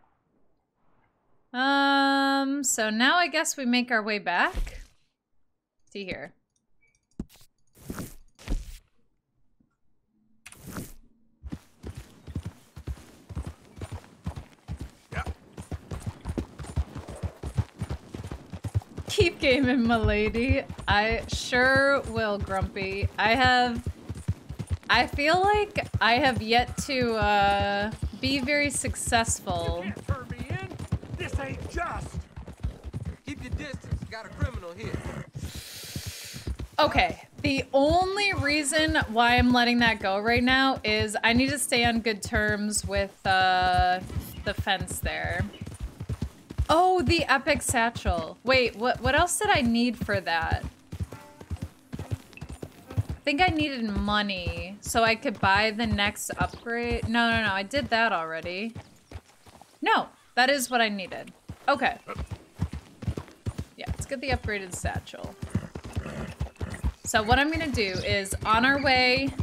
Um, so now I guess we make our way back to here. Yeah. Keep gaming, my lady. I sure will, Grumpy. I have... I feel like I have yet to, uh, be very successful. You can't turn me in. This ain't just. Keep your distance. Got a criminal here. Okay. The only reason why I'm letting that go right now is I need to stay on good terms with, uh, the fence there. Oh, the epic satchel. Wait, what, what else did I need for that? I think I needed money so I could buy the next upgrade. No, no, no, I did that already. No, that is what I needed. Okay. Yeah, let's get the upgraded satchel. So what I'm gonna do is on our way,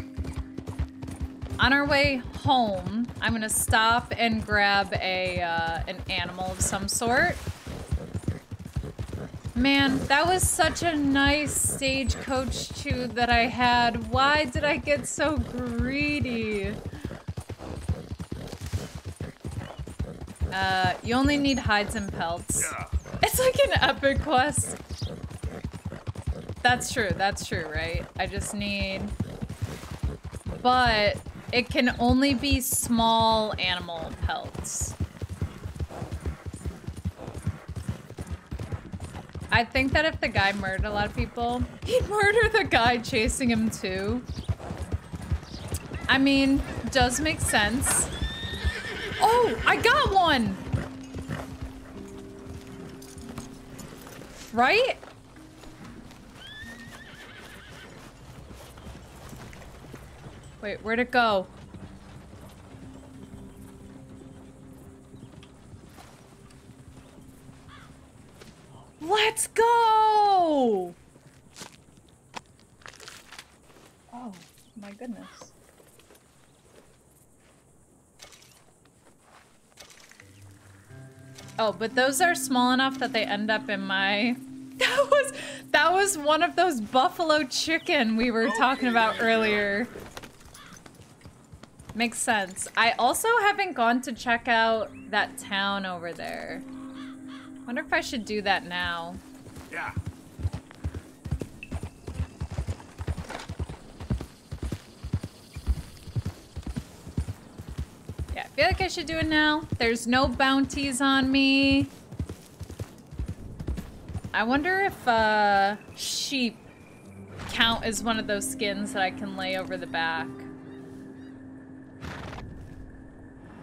on our way home, I'm gonna stop and grab a uh, an animal of some sort. Man, that was such a nice stagecoach chew that I had. Why did I get so greedy? Uh, you only need hides and pelts. Yeah. It's like an epic quest. That's true, that's true, right? I just need... But it can only be small animal pelts. I think that if the guy murdered a lot of people, he'd murder the guy chasing him too. I mean, does make sense. Oh, I got one! Right? Wait, where'd it go? Let's go! Oh, my goodness. Oh, but those are small enough that they end up in my... That was, that was one of those buffalo chicken we were talking about earlier. Makes sense. I also haven't gone to check out that town over there. I wonder if I should do that now. Yeah. Yeah, I feel like I should do it now. There's no bounties on me. I wonder if uh, sheep count as one of those skins that I can lay over the back.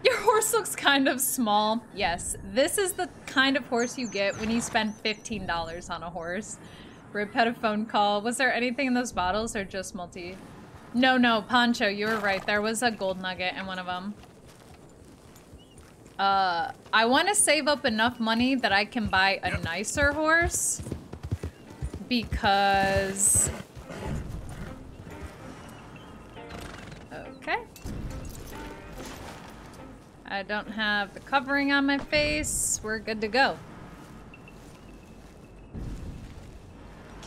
Your horse looks kind of small. Yes, this is the kind of horse you get when you spend fifteen dollars on a horse. Rip had a phone call. Was there anything in those bottles or just multi? No, no, Pancho, you were right. There was a gold nugget in one of them. Uh, I want to save up enough money that I can buy a nicer horse because... Okay. I don't have the covering on my face. We're good to go.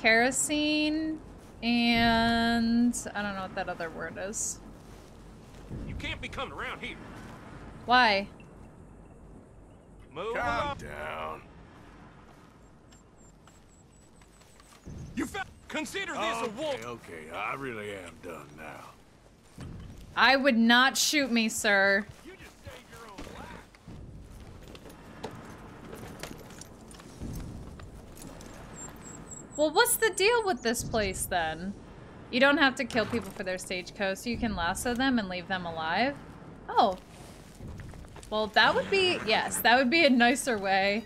Kerosene and I don't know what that other word is. You can't be coming around here. Why? Move Calm down. You found consider this okay, a wolf. Okay, I really am done now. I would not shoot me, sir. Well, what's the deal with this place, then? You don't have to kill people for their stagecoach. You can lasso them and leave them alive. Oh. Well, that would be, yes, that would be a nicer way.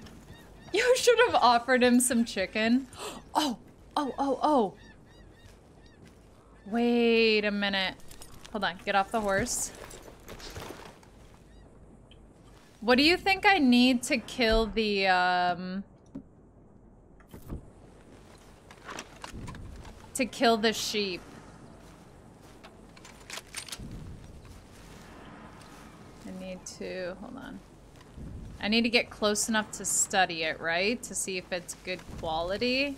You should have offered him some chicken. Oh, oh, oh, oh. Wait a minute. Hold on, get off the horse. What do you think I need to kill the, um... to kill the sheep? I need to, hold on. I need to get close enough to study it, right? To see if it's good quality.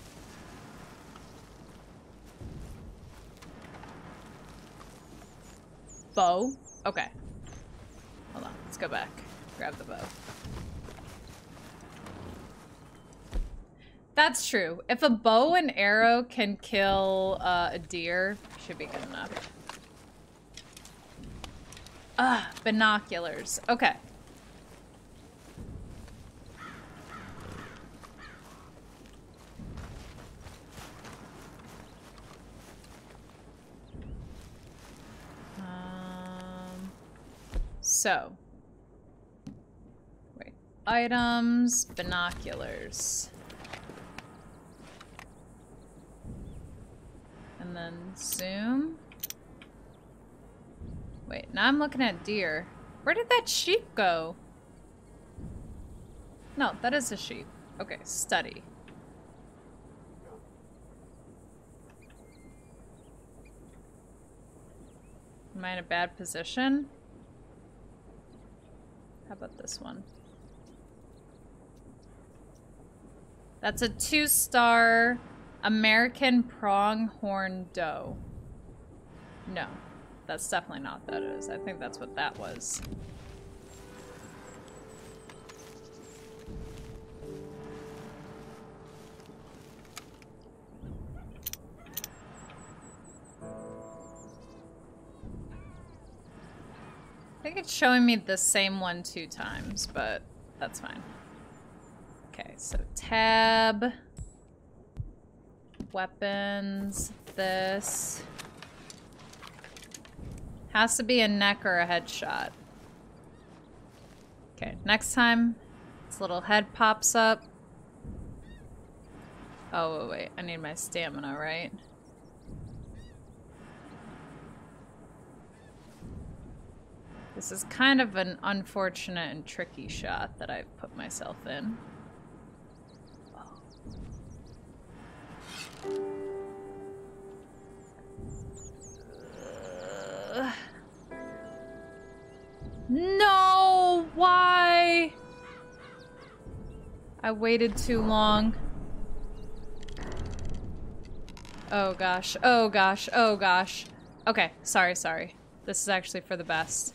Bow? Okay. Hold on. Let's go back. Grab the bow. That's true. If a bow and arrow can kill uh, a deer, should be good enough. Ah, binoculars. Okay. So, wait, items, binoculars, and then zoom. Wait, now I'm looking at deer. Where did that sheep go? No, that is a sheep. Okay, study. Am I in a bad position? How about this one? That's a two-star American pronghorn doe. No, that's definitely not what that is. I think that's what that was. I think it's showing me the same one two times, but that's fine. Okay, so tab, weapons, this. Has to be a neck or a headshot. Okay, next time this little head pops up. Oh, wait, wait, I need my stamina, right? This is kind of an unfortunate and tricky shot that I've put myself in. Oh. No, why? I waited too long. Oh gosh, oh gosh, oh gosh. Okay, sorry, sorry. This is actually for the best.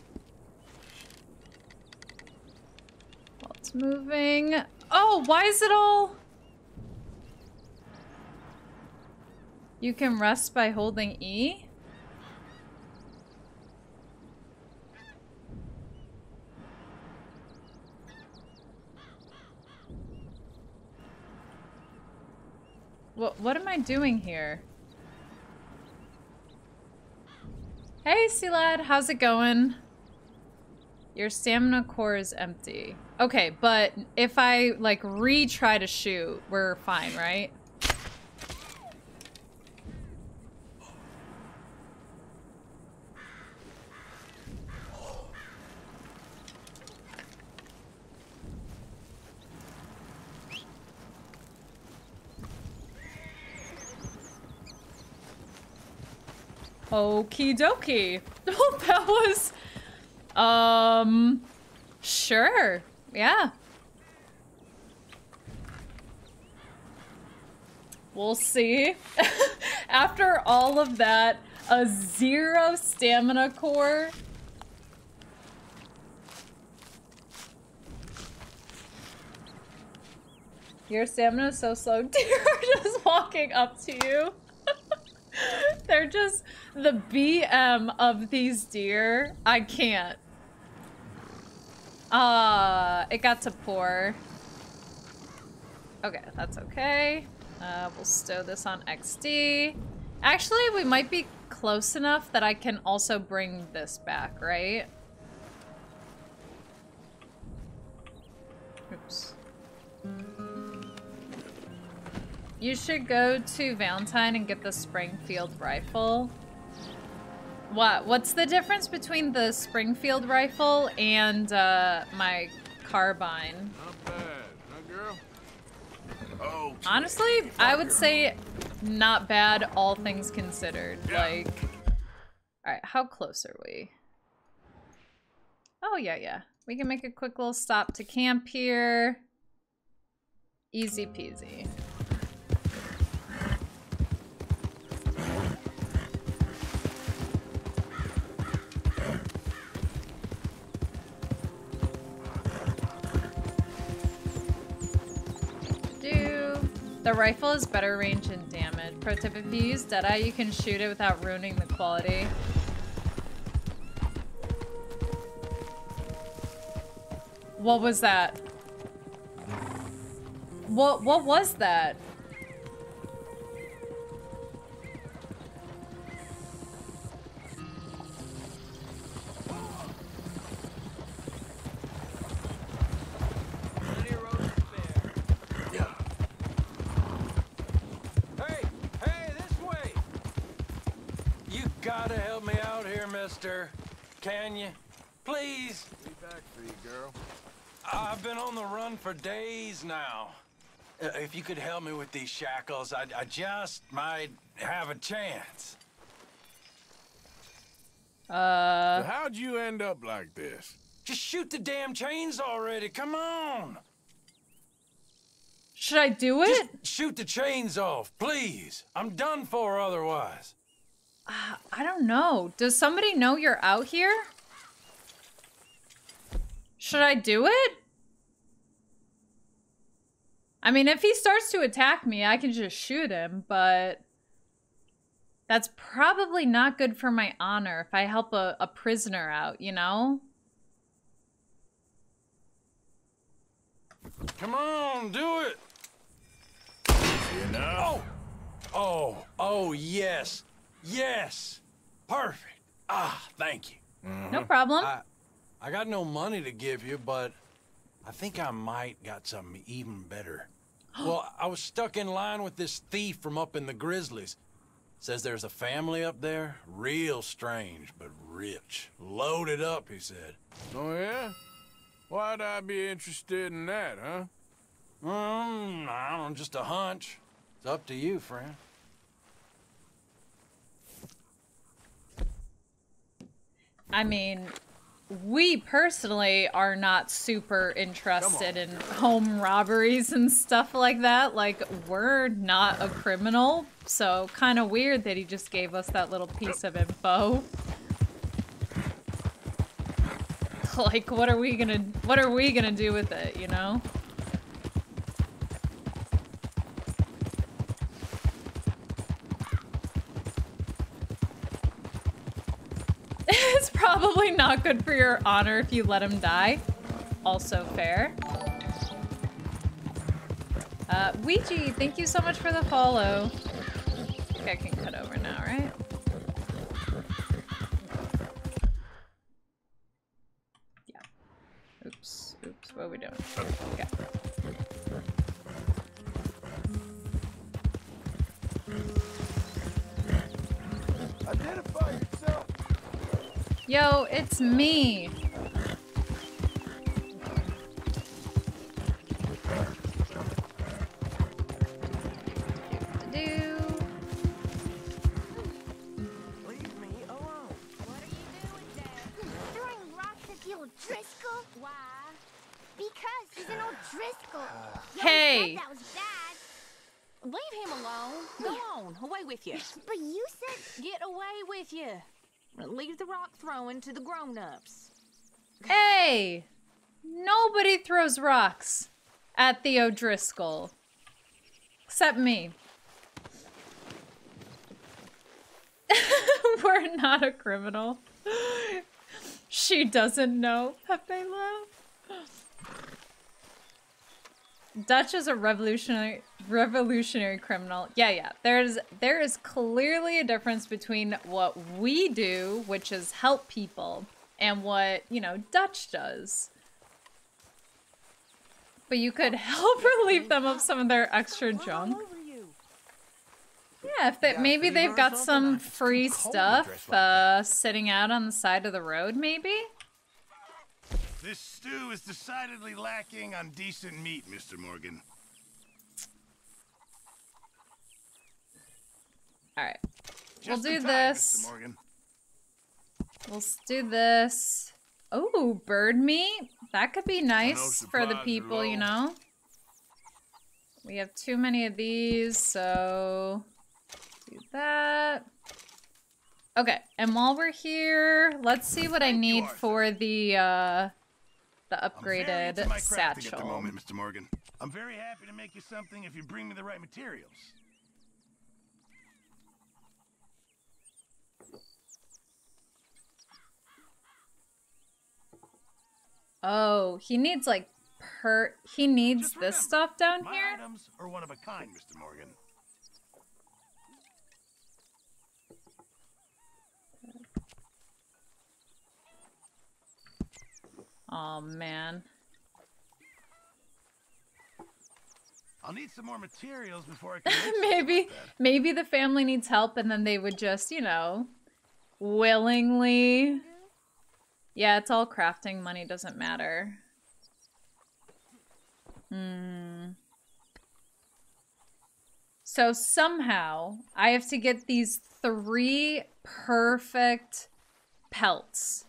Moving. Oh, why is it all? You can rest by holding E? What, what am I doing here? Hey, Sea Lad, how's it going? Your stamina core is empty. Okay, but if I, like, retry to shoot, we're fine, right? Okie dokie. Oh, that was... Um, sure. Yeah. We'll see. After all of that, a zero stamina core. Your stamina is so slow. Deer are just walking up to you. They're just the B M of these deer. I can't. Ah, uh, it got to pour. Okay, that's okay. Uh, we'll stow this on X D. Actually, we might be close enough that I can also bring this back, right? Strauss. You should go to Valentine and get the Springfield rifle. What? What's the difference between the Springfield rifle and uh, my carbine? Not bad, huh, girl? Oh, honestly, I would say not bad, all things considered. Yeah. Like, all right, how close are we? Oh, yeah, yeah. We can make a quick little stop to camp here. Easy peasy. The rifle is better range and damage. Pro tip, if you use Deadeye, you can shoot it without ruining the quality. What was that? What, what was that? Mister, can you? Please? Be back for you, girl. I've been on the run for days now. Uh, if you could help me with these shackles, I, I just might have a chance. Uh... So how'd you end up like this? Just shoot the damn chains already, come on! Should I do it? Just shoot the chains off, please. I'm done for otherwise. Uh, I don't know. Does somebody know you're out here? Should I do it? I mean, if he starts to attack me, I can just shoot him, but that's probably not good for my honor if I help a, a prisoner out, you know? Come on, do it! You know? Oh! Oh, oh, yes. Yes, perfect. Ah, thank you. Mm-hmm. No problem. I, I got no money to give you, but I think I might got something even better. Well, I was stuck in line with this thief from up in the Grizzlies. Says there's a family up there, real strange, but rich. Loaded up, he said. Oh, yeah? Why'd I be interested in that, huh? Mm, I don't know, just a hunch. It's up to you, friend. I mean, we personally are not super interested in home robberies and stuff like that. Like, we're not a criminal, so kind of weird that he just gave us that little piece of info. Like, what are we gonna, what are we gonna do with it, you know? It's probably not good for your honor if you let him die. Also fair. Uh, Ouija, thank you so much for the follow. I think I can cut over now, right? Yeah. Oops, oops, what are we doing? Okay. Identify yourself! Yo, it's me. Do, do, do. Leave me alone. What are you doing there? Throwing rocks at the old Driscoll? Why? Because he's an old Driscoll. Yo, hey. That was bad. Leave him alone. Go on, away with you. But you said get away with you. Leave the rock throwing to the grown-ups. Hey! Nobody throws rocks at the O'Driscoll. Except me. We're not a criminal. She doesn't know, Pepe Love. Dutch is a revolutionary revolutionary criminal. Yeah, yeah. There's there is clearly a difference between what we do, which is help people, and what, you know, Dutch does. But you could help relieve them of some of their extra junk. Yeah, if they, maybe they've got some free stuff uh, sitting out on the side of the road, maybe? This stew is decidedly lacking on decent meat, Mister Morgan. All right, we'll do this. We'll do this. Oh, bird meat. That could be nice for the people, you know? We have too many of these, so do that. Okay, and while we're here, let's see what I need for the uh, the upgraded satchel. At the moment, Mister Morgan. I'm very happy to make you something if you bring me the right materials. Oh, he needs like per he needs remember, this stuff down my here. Items are one of a kind, Mister Morgan. Oh man. I'll need some more materials before I can maybe maybe the family needs help and then they would just, you know, willingly. Yeah, it's all crafting. Money doesn't matter. Mm. So somehow I have to get these three perfect pelts.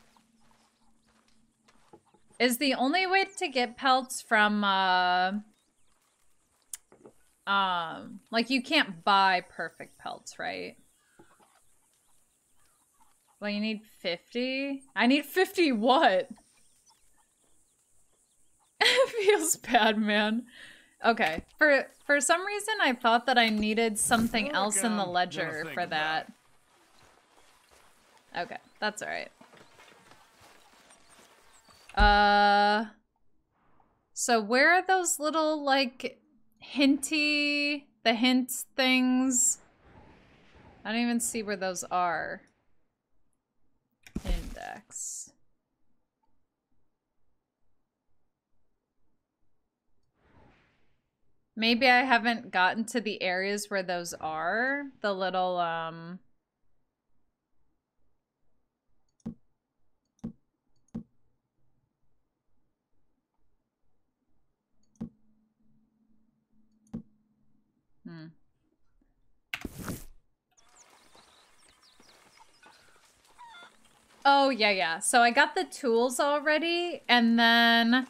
Is the only way to get pelts from, uh, um, like you can't buy perfect pelts, right? Well, you need fifty? I need fifty what? It feels bad, man. Okay. For for some reason, I thought that I needed something oh else God. in the ledger for that. About. Okay. That's all right. Uh, so where are those little, like, hinty, the hint things? I don't even see where those are. Index. Maybe I haven't gotten to the areas where those are. The little, um... Hmm. Oh, yeah, yeah. So I got the tools already, and then...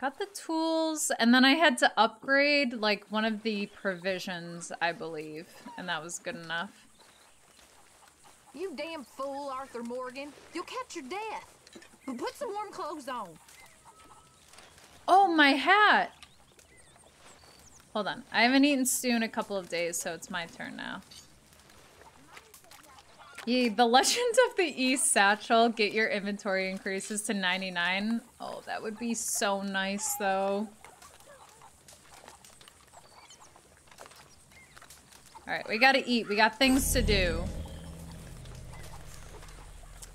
Got the tools, and then I had to upgrade, like, one of the provisions, I believe. And that was good enough. You damn fool, Arthur Morgan. You'll catch your death. But put some warm clothes on. Oh, my hat! Hold on. I haven't eaten stew in a couple of days, so it's my turn now. Yay, the Legend of the East Satchel. Get your inventory increases to ninety-nine. Oh, that would be so nice, though. Alright, we gotta eat. We got things to do.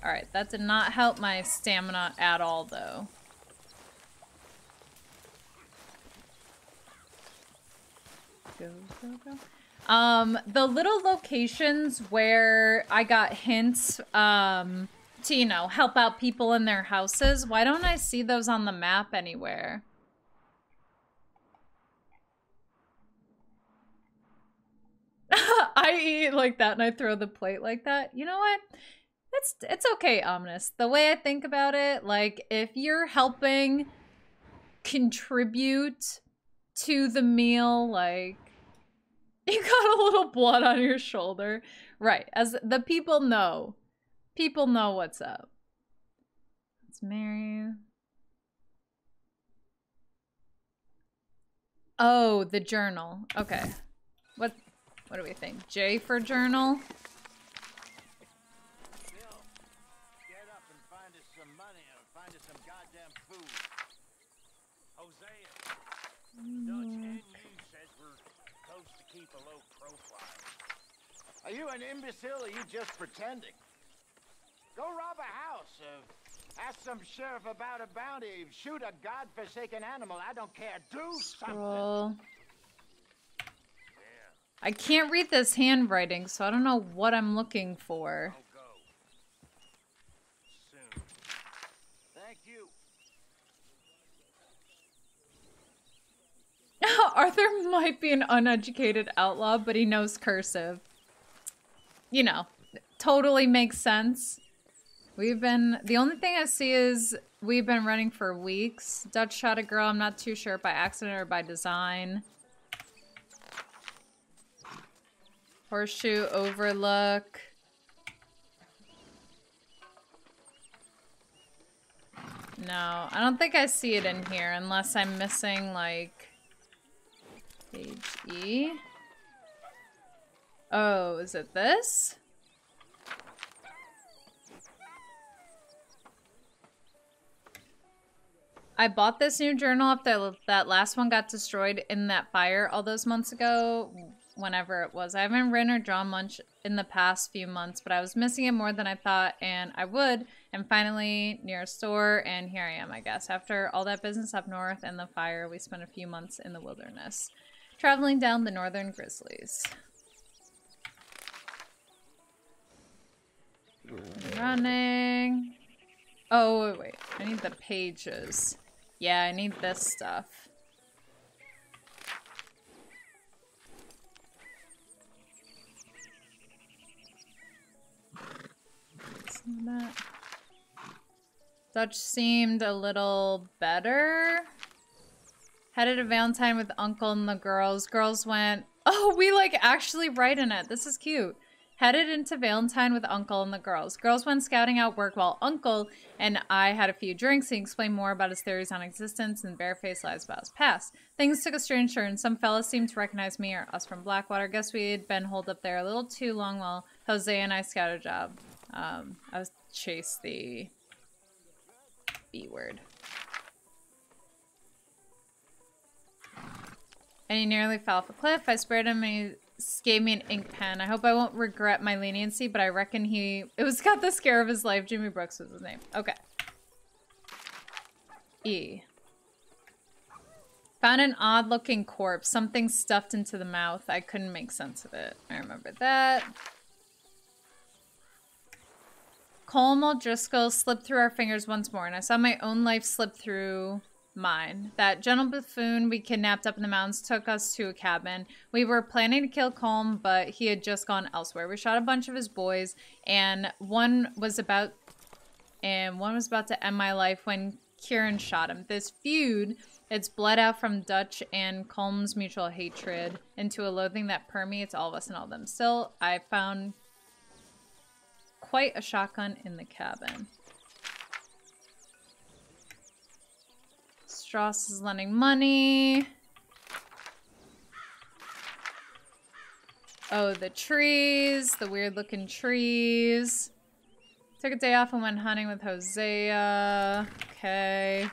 Alright, that did not help my stamina at all, though. Go, go, go. Um, the little locations where I got hints, um, to, you know, help out people in their houses. Why don't I see those on the map anywhere? I eat like that and I throw the plate like that. You know what? It's, it's okay, Omnis. The way I think about it, like, if you're helping contribute to the meal, like... You got a little blood on your shoulder. Right, as the people know. People know what's up. Let's marry. Oh, the journal. Okay. What what do we think? J for journal? Get up and find us some money or find us some goddamn food. Hosea. Dutch. A low profile. Are you an imbecile or are you just pretending? Go rob a house, a Ask some sheriff about a bounty. Shoot a godforsaken animal. I don't care. Do Scroll. something. I can't read this handwriting, so I don't know what I'm looking for. Soon. Thank you. Arthur might be an uneducated outlaw, but he knows cursive. You know, totally makes sense. We've been, the only thing I see is we've been running for weeks. Dutch shot a girl, I'm not too sure by accident or by design. Horseshoe Overlook. No, I don't think I see it in here unless I'm missing like page E. Oh, is it this? I bought this new journal after that last one got destroyed in that fire all those months ago. Whenever it was. I haven't written or drawn much in the past few months, but I was missing it more than I thought and I would, and finally near a store, and here I am, I guess. After all that business up north and the fire, we spent a few months in the wilderness, traveling down the northern Grizzlies. Running. Oh, wait, wait. I need the pages. Yeah, I need this stuff. That. Dutch seemed a little better. Headed to Valentine with Uncle and the girls. Girls went, oh, we like actually write in it. This is cute. Headed into Valentine with Uncle and the girls. Girls went scouting out work while Uncle and I had a few drinks. He explained more about his theories on existence and barefaced lies about his past. Things took a strange turn. Some fellas seemed to recognize me or us from Blackwater. Guess we had been holed up there a little too long while Hosea and I scouted a job. Um, I was chase the B word. And he nearly fell off a cliff. I spared him and he gave me an ink pen. I hope I won't regret my leniency, but I reckon he... It was got the scare of his life. Jimmy Brooks was his name. Okay. E. Found an odd-looking corpse. Something stuffed into the mouth. I couldn't make sense of it. I remember that. Colm O'Driscoll slipped through our fingers once more, and I saw my own life slip through mine. That gentle buffoon we kidnapped up in the mountains took us to a cabin. We were planning to kill Colm, but he had just gone elsewhere. We shot a bunch of his boys, and one was about and one was about to end my life when Kieran shot him. This feud, it's bled out from Dutch and Colm's mutual hatred into a loathing that permeates all of us and all of them. Still, I found quite a shotgun in the cabin. Strauss is lending money. Oh, the trees, the weird looking trees. Took a day off and went hunting with Hosea. Okay.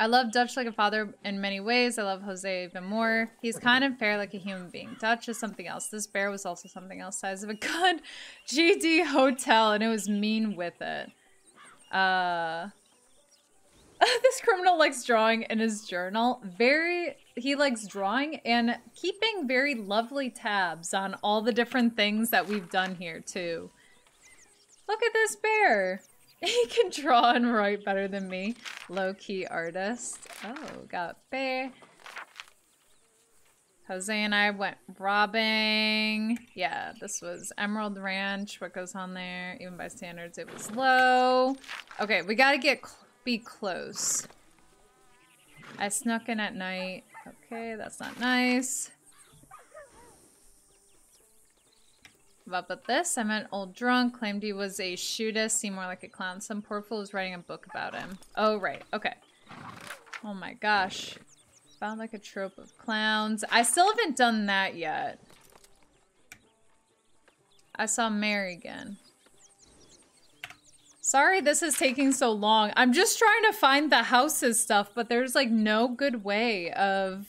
I love Dutch like a father in many ways. I love Jose even more. He's kind and fair like a human being. Dutch is something else. This bear was also something else. Size of a good G D hotel, and it was mean with it. Uh, this criminal likes drawing in his journal. Very, he likes drawing and keeping very lovely tabs on all the different things that we've done here too. Look at this bear. He can draw and write better than me. Low-key artist. Oh, got bear. Jose and I went robbing. Yeah, this was Emerald Ranch. What goes on there? Even by standards, it was low. Okay, we gotta get cl- be close. I snuck in at night. Okay, that's not nice. Up at this. I met an old drunk, claimed he was a shooter, seemed more like a clown. Some poor fool was writing a book about him. Oh, right. Okay. Oh my gosh. Found like a trope of clowns. I still haven't done that yet. I saw Mary again. Sorry this is taking so long. I'm just trying to find the house's stuff, but there's like no good way of,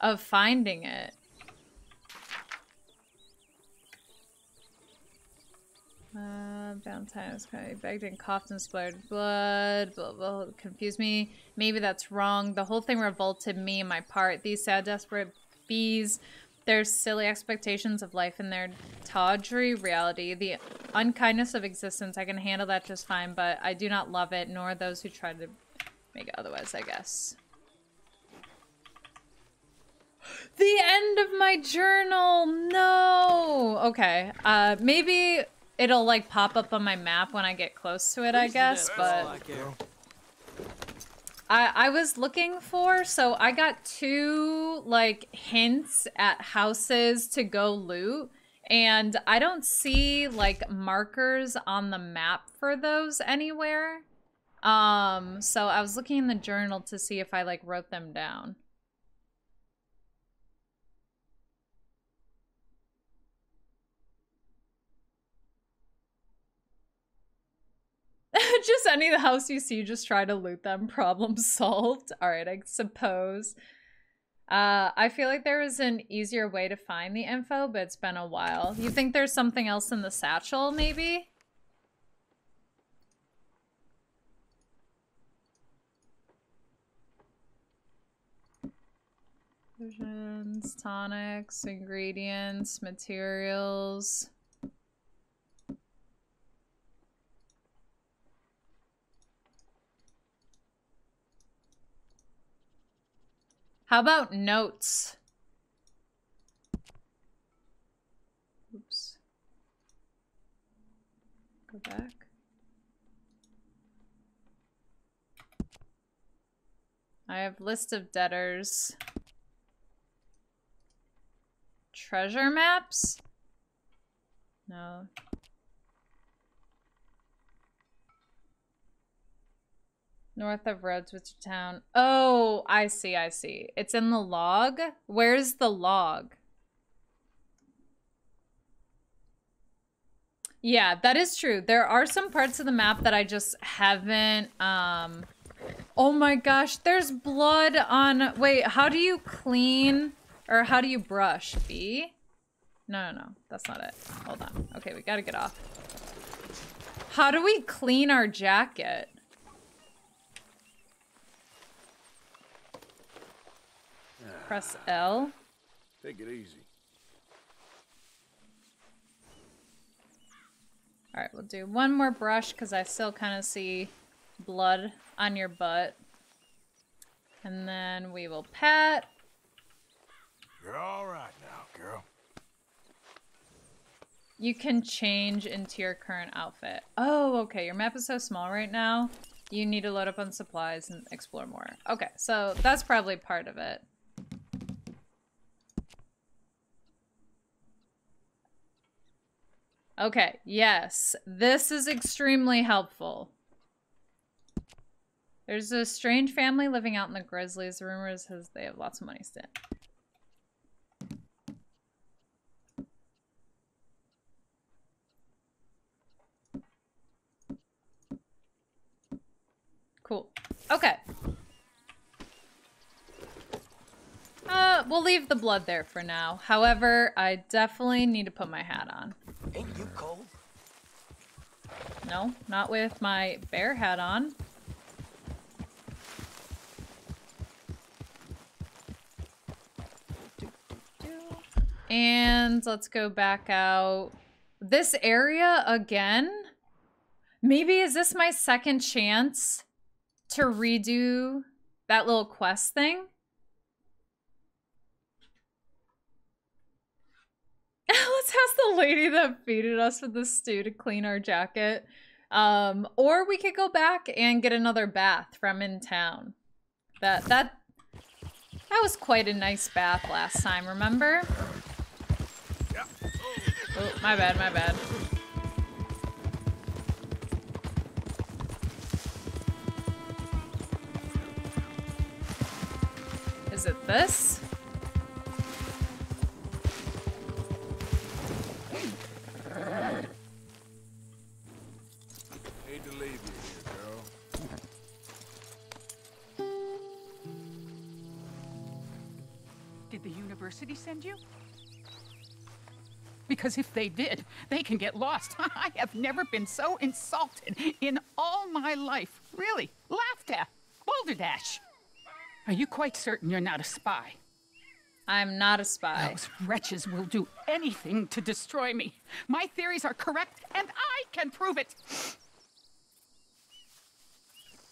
of finding it. Uh, I'm downtown. I was kind of begged and coughed and spluttered blood. Blah, blah, blah. Confused me. Maybe that's wrong. The whole thing revolted me and my part. These sad, desperate bees, their silly expectations of life and their tawdry reality. The unkindness of existence. I can handle that just fine, but I do not love it, nor those who try to make it otherwise, I guess. The end of my journal! No! Okay. Uh, maybe it'll, like, pop up on my map when I get close to it, I guess, but... I, I was looking for, so I got two, like, hints at houses to go loot, and I don't see, like, markers on the map for those anywhere. Um, so I was looking in the journal to see if I, like, wrote them down. Just any of the house you see, just try to loot them. Problem solved. All right, I suppose. Uh, I feel like there was an easier way to find the info, but it's been a while. You think there's something else in the satchel, maybe? Provisions, tonics, ingredients, materials... How about notes? Oops. Go back. I have list of debtors. Treasure maps? No. North of Rhodes, which town? Oh, I see, I see. It's in the log? Where's the log? Yeah, that is true. There are some parts of the map that I just haven't, um... Oh my gosh, there's blood on... Wait, how do you clean... Or how do you brush? B? No, no, no. That's not it. Hold on. Okay, we gotta get off. How do we clean our jacket? Press L. Take it easy. All right, we'll do one more brush because I still kind of see blood on your butt. And then we will pat. You're all right now, girl. You can change into your current outfit. Oh, okay. Your map is so small right now. You need to load up on supplies and explore more. Okay, so that's probably part of it. Okay, yes. This is extremely helpful. There's a strange family living out in the Grizzlies. The rumor says they have lots of money still. Cool. Okay. Uh, we'll leave the blood there for now. However, I definitely need to put my hat on. Ain't you cold? No, not with my bear hat on. And let's go back out. This area again? Maybe is this my second chance to redo that little quest thing? Let's ask the lady that feeded us with the stew to clean our jacket. Um, or we could go back and get another bath from in town. That that that was quite a nice bath last time, remember? Yeah. Oh, my bad, my bad. Is it this? Hate to leave you here, girl. Did the university send you? Because if they did, they can get lost. I have never been so insulted in all my life. Really, laughed at. Balderdash. Are you quite certain you're not a spy? I'm not a spy. Those wretches will do anything to destroy me. My theories are correct, and I can prove it.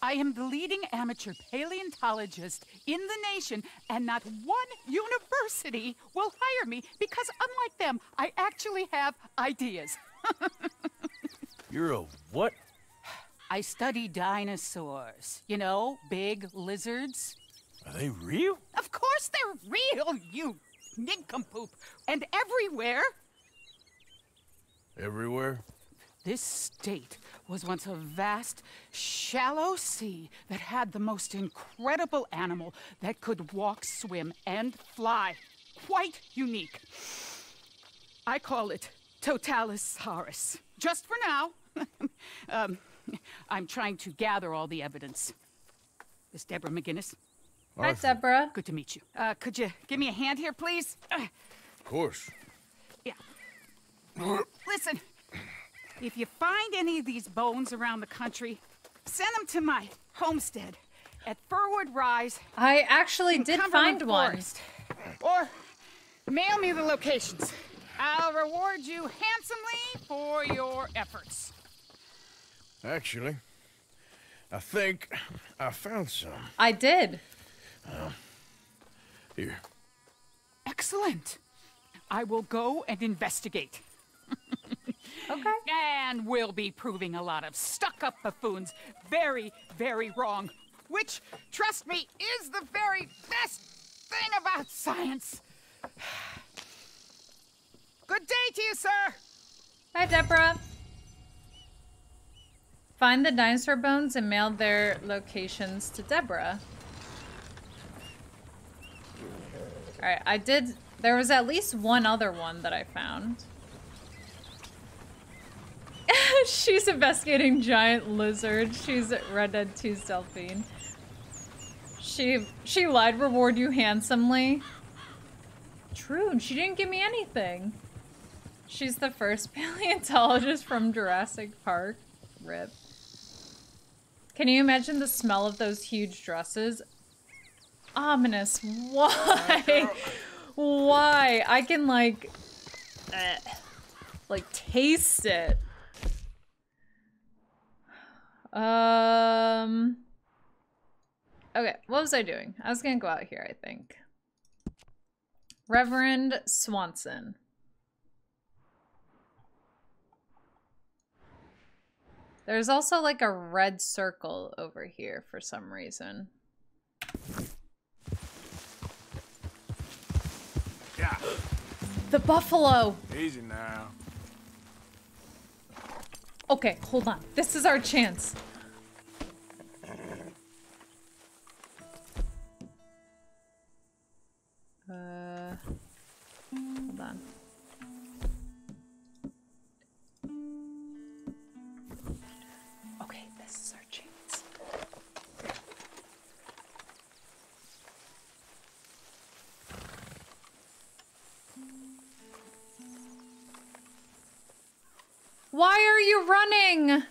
I am the leading amateur paleontologist in the nation, and not one university will hire me because, unlike them, I actually have ideas. You're a what? I study dinosaurs. You know, big lizards. Are they real? Of course they're real, you nincompoop. And everywhere. Everywhere? This state was once a vast, shallow sea that had the most incredible animal that could walk, swim, and fly. Quite unique. I call it Totalisaurus. Just for now. um, I'm trying to gather all the evidence. Miss Deborah McGinnis. Hi, Deborah. Good to meet you. Uh, could you give me a hand here, please? Uh, of course. Yeah. Listen. If you find any of these bones around the country, send them to my homestead at Firwood Rise. I actually did find one. Or mail me the locations. I'll reward you handsomely for your efforts. Actually, I think I found some. I did. Uh, here. Excellent. I will go and investigate. Okay. And we'll be proving a lot of stuck-up buffoons very, very wrong. Which, trust me, is the very best thing about science. Good day to you, sir. Hi, Deborah. Find the dinosaur bones and mail their locations to Deborah. All right, I did... There was at least one other one that I found. She's investigating giant lizards. She's at Red Dead two stealthing. She she lied, reward you handsomely. True, and she didn't give me anything. She's the first paleontologist from Jurassic Park. Rip. Can you imagine the smell of those huge dresses? Ominous. Why? Why? I can like... Uh, like taste it. Um, okay, what was I doing? I was gonna go out here, I think. Reverend Swanson. There's also like a red circle over here for some reason. Yeah. The buffalo! Easy now. Okay, hold on. This is our chance. Uh, hold on. Okay, this is our chance. Why are you running?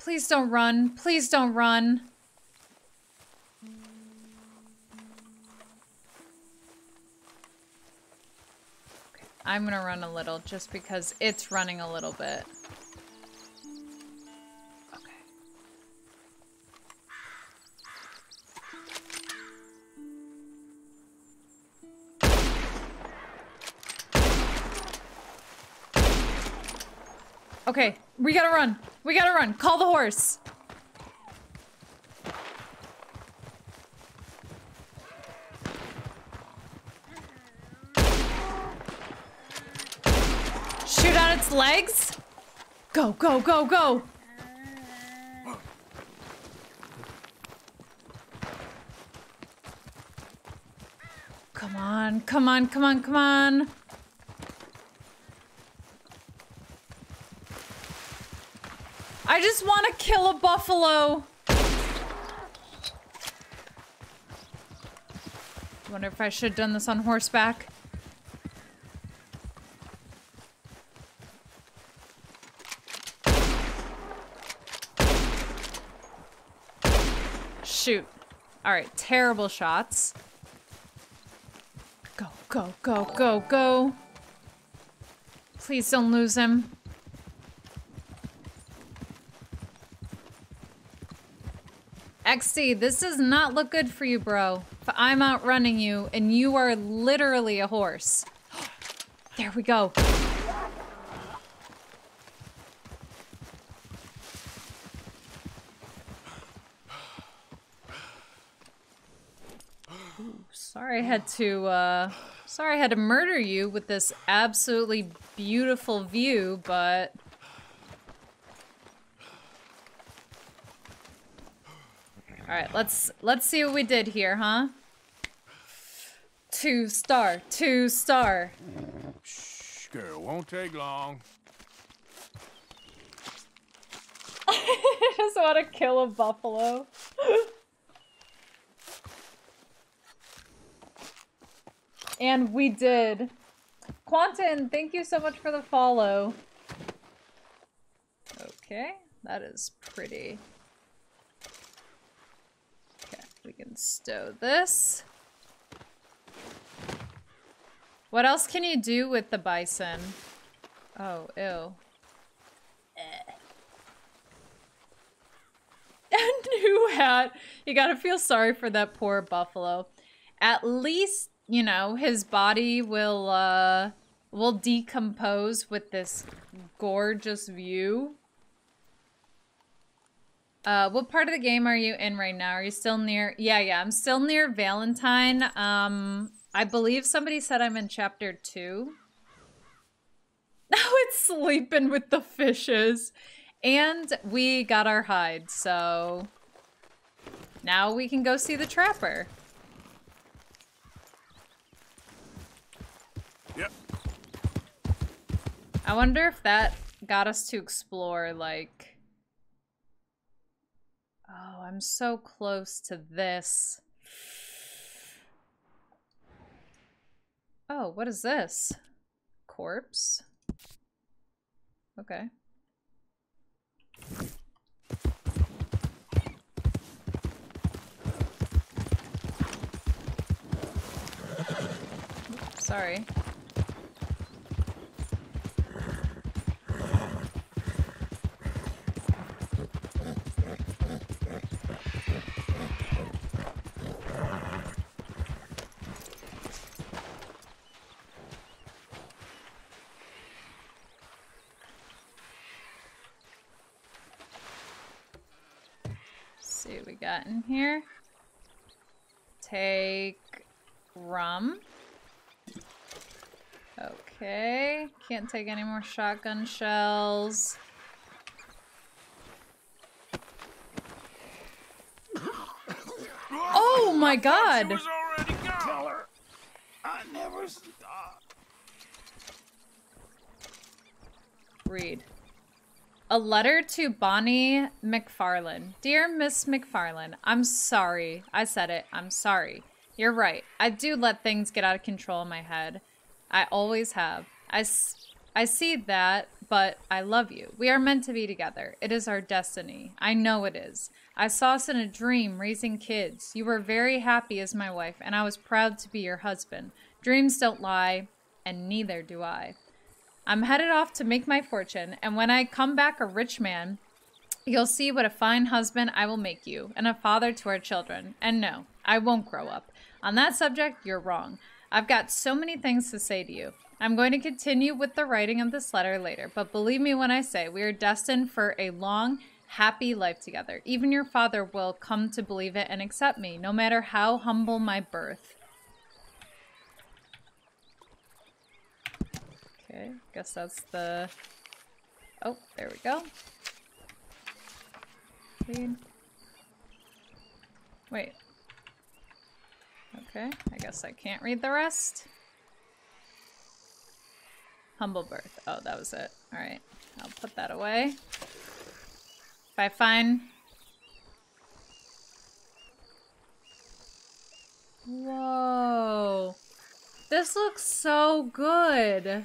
Please don't run. Please don't run. Okay, I'm gonna run a little just because it's running a little bit. Okay, we gotta run. We gotta run. Call the horse. Shoot out its legs. Go, go, go, go. Come on, come on, come on, come on. I just want to kill a buffalo. Wonder if I should have done this on horseback. Shoot. All right, terrible shots. Go, go, go, go, go. Please don't lose him. X D, this does not look good for you, bro. But I'm outrunning you, and you are literally a horse. There we go. Sorry I had to, uh, sorry I had to murder you with this absolutely beautiful view, but... Alright, let's, let's see what we did here, huh? Two star, two star. Shh, girl, won't take long. I just want to kill a buffalo. And we did. Quentin, thank you so much for the follow. Okay, that is pretty. Okay, we can stow this. What else can you do with the bison? Oh, ew. A new hat. You gotta feel sorry for that poor buffalo. At least, you know, his body will, uh, will decompose with this gorgeous view. Uh, what part of the game are you in right now? Are you still near? Yeah, yeah, I'm still near Valentine. Um, I believe somebody said I'm in chapter two. Now it's sleeping with the fishes. And we got our hide, so... Now we can go see the trapper. Yep. I wonder if that got us to explore, like... Oh, I'm so close to this. Oh, what is this? Corpse? Okay. Oops, sorry. Got in here. Take rum. Okay. Can't take any more shotgun shells. Oh my god! She was already gone. Tell her I never stopped. Read. A letter to Bonnie McFarlane. Dear Miss McFarlane, I'm sorry. I said it. I'm sorry. You're right. I do let things get out of control in my head. I always have. I, I see that, but I love you. We are meant to be together. It is our destiny. I know it is. I saw us in a dream raising kids. You were very happy as my wife, and I was proud to be your husband. Dreams don't lie, and neither do I. I'm headed off to make my fortune, and when I come back a rich man, you'll see what a fine husband I will make you, and a father to our children. And no, I won't grow up. On that subject, you're wrong. I've got so many things to say to you. I'm going to continue with the writing of this letter later, but believe me when I say we are destined for a long, happy life together. Even your father will come to believe it and accept me, no matter how humble my birth. Okay, guess that's the... Oh, there we go. Clean. Wait. Okay, I guess I can't read the rest. Humble birth. Oh, that was it. Alright, I'll put that away. If I find... Whoa. This looks so good.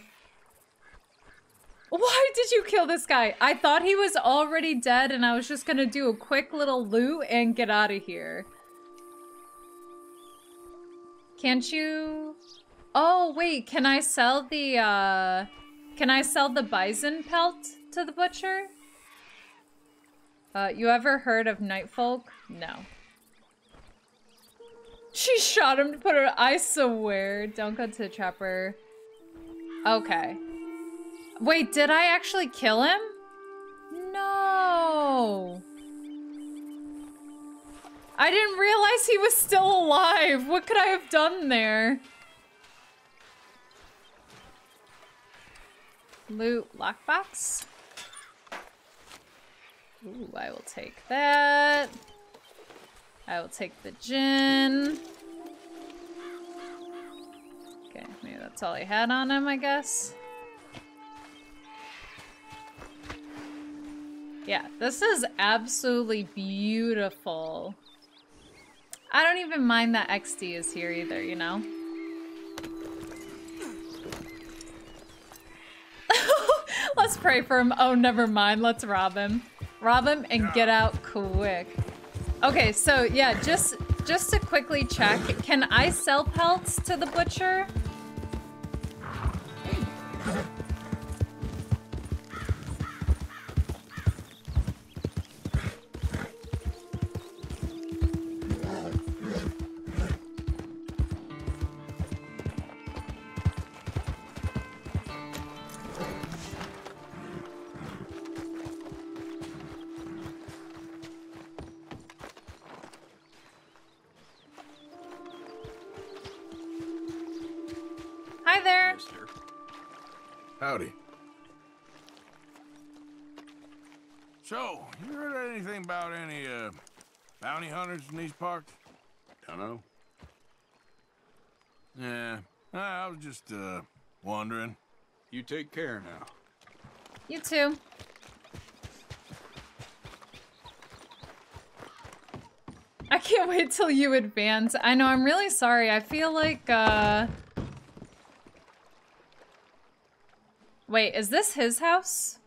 Why did you kill this guy? I thought he was already dead and I was just gonna do a quick little loot and get out of here. Can't you... Oh, wait, can I sell the, uh... Can I sell the bison pelt to the butcher? Uh, you ever heard of Nightfolk? No. She shot him to put her... I swear, don't go to the trapper. Okay. Wait, did I actually kill him? No. I didn't realize he was still alive. What could I have done there? Loot lockbox. Ooh, I will take that. I will take the gin. Okay, maybe that's all I had on him, I guess. Yeah, this is absolutely beautiful. I don't even mind that X D is here either, you know? Let's pray for him. Oh, never mind. Let's rob him. Rob him and get out quick. Okay, so yeah, just just to quickly check, can I sell pelts to the butcher? Howdy. So, you heard anything about any uh, bounty hunters in these parts? Dunno. Yeah, I was just uh, wondering. You take care now. You too. I can't wait till you advance. I know, I'm really sorry. I feel like... Uh... Wait, is this his house?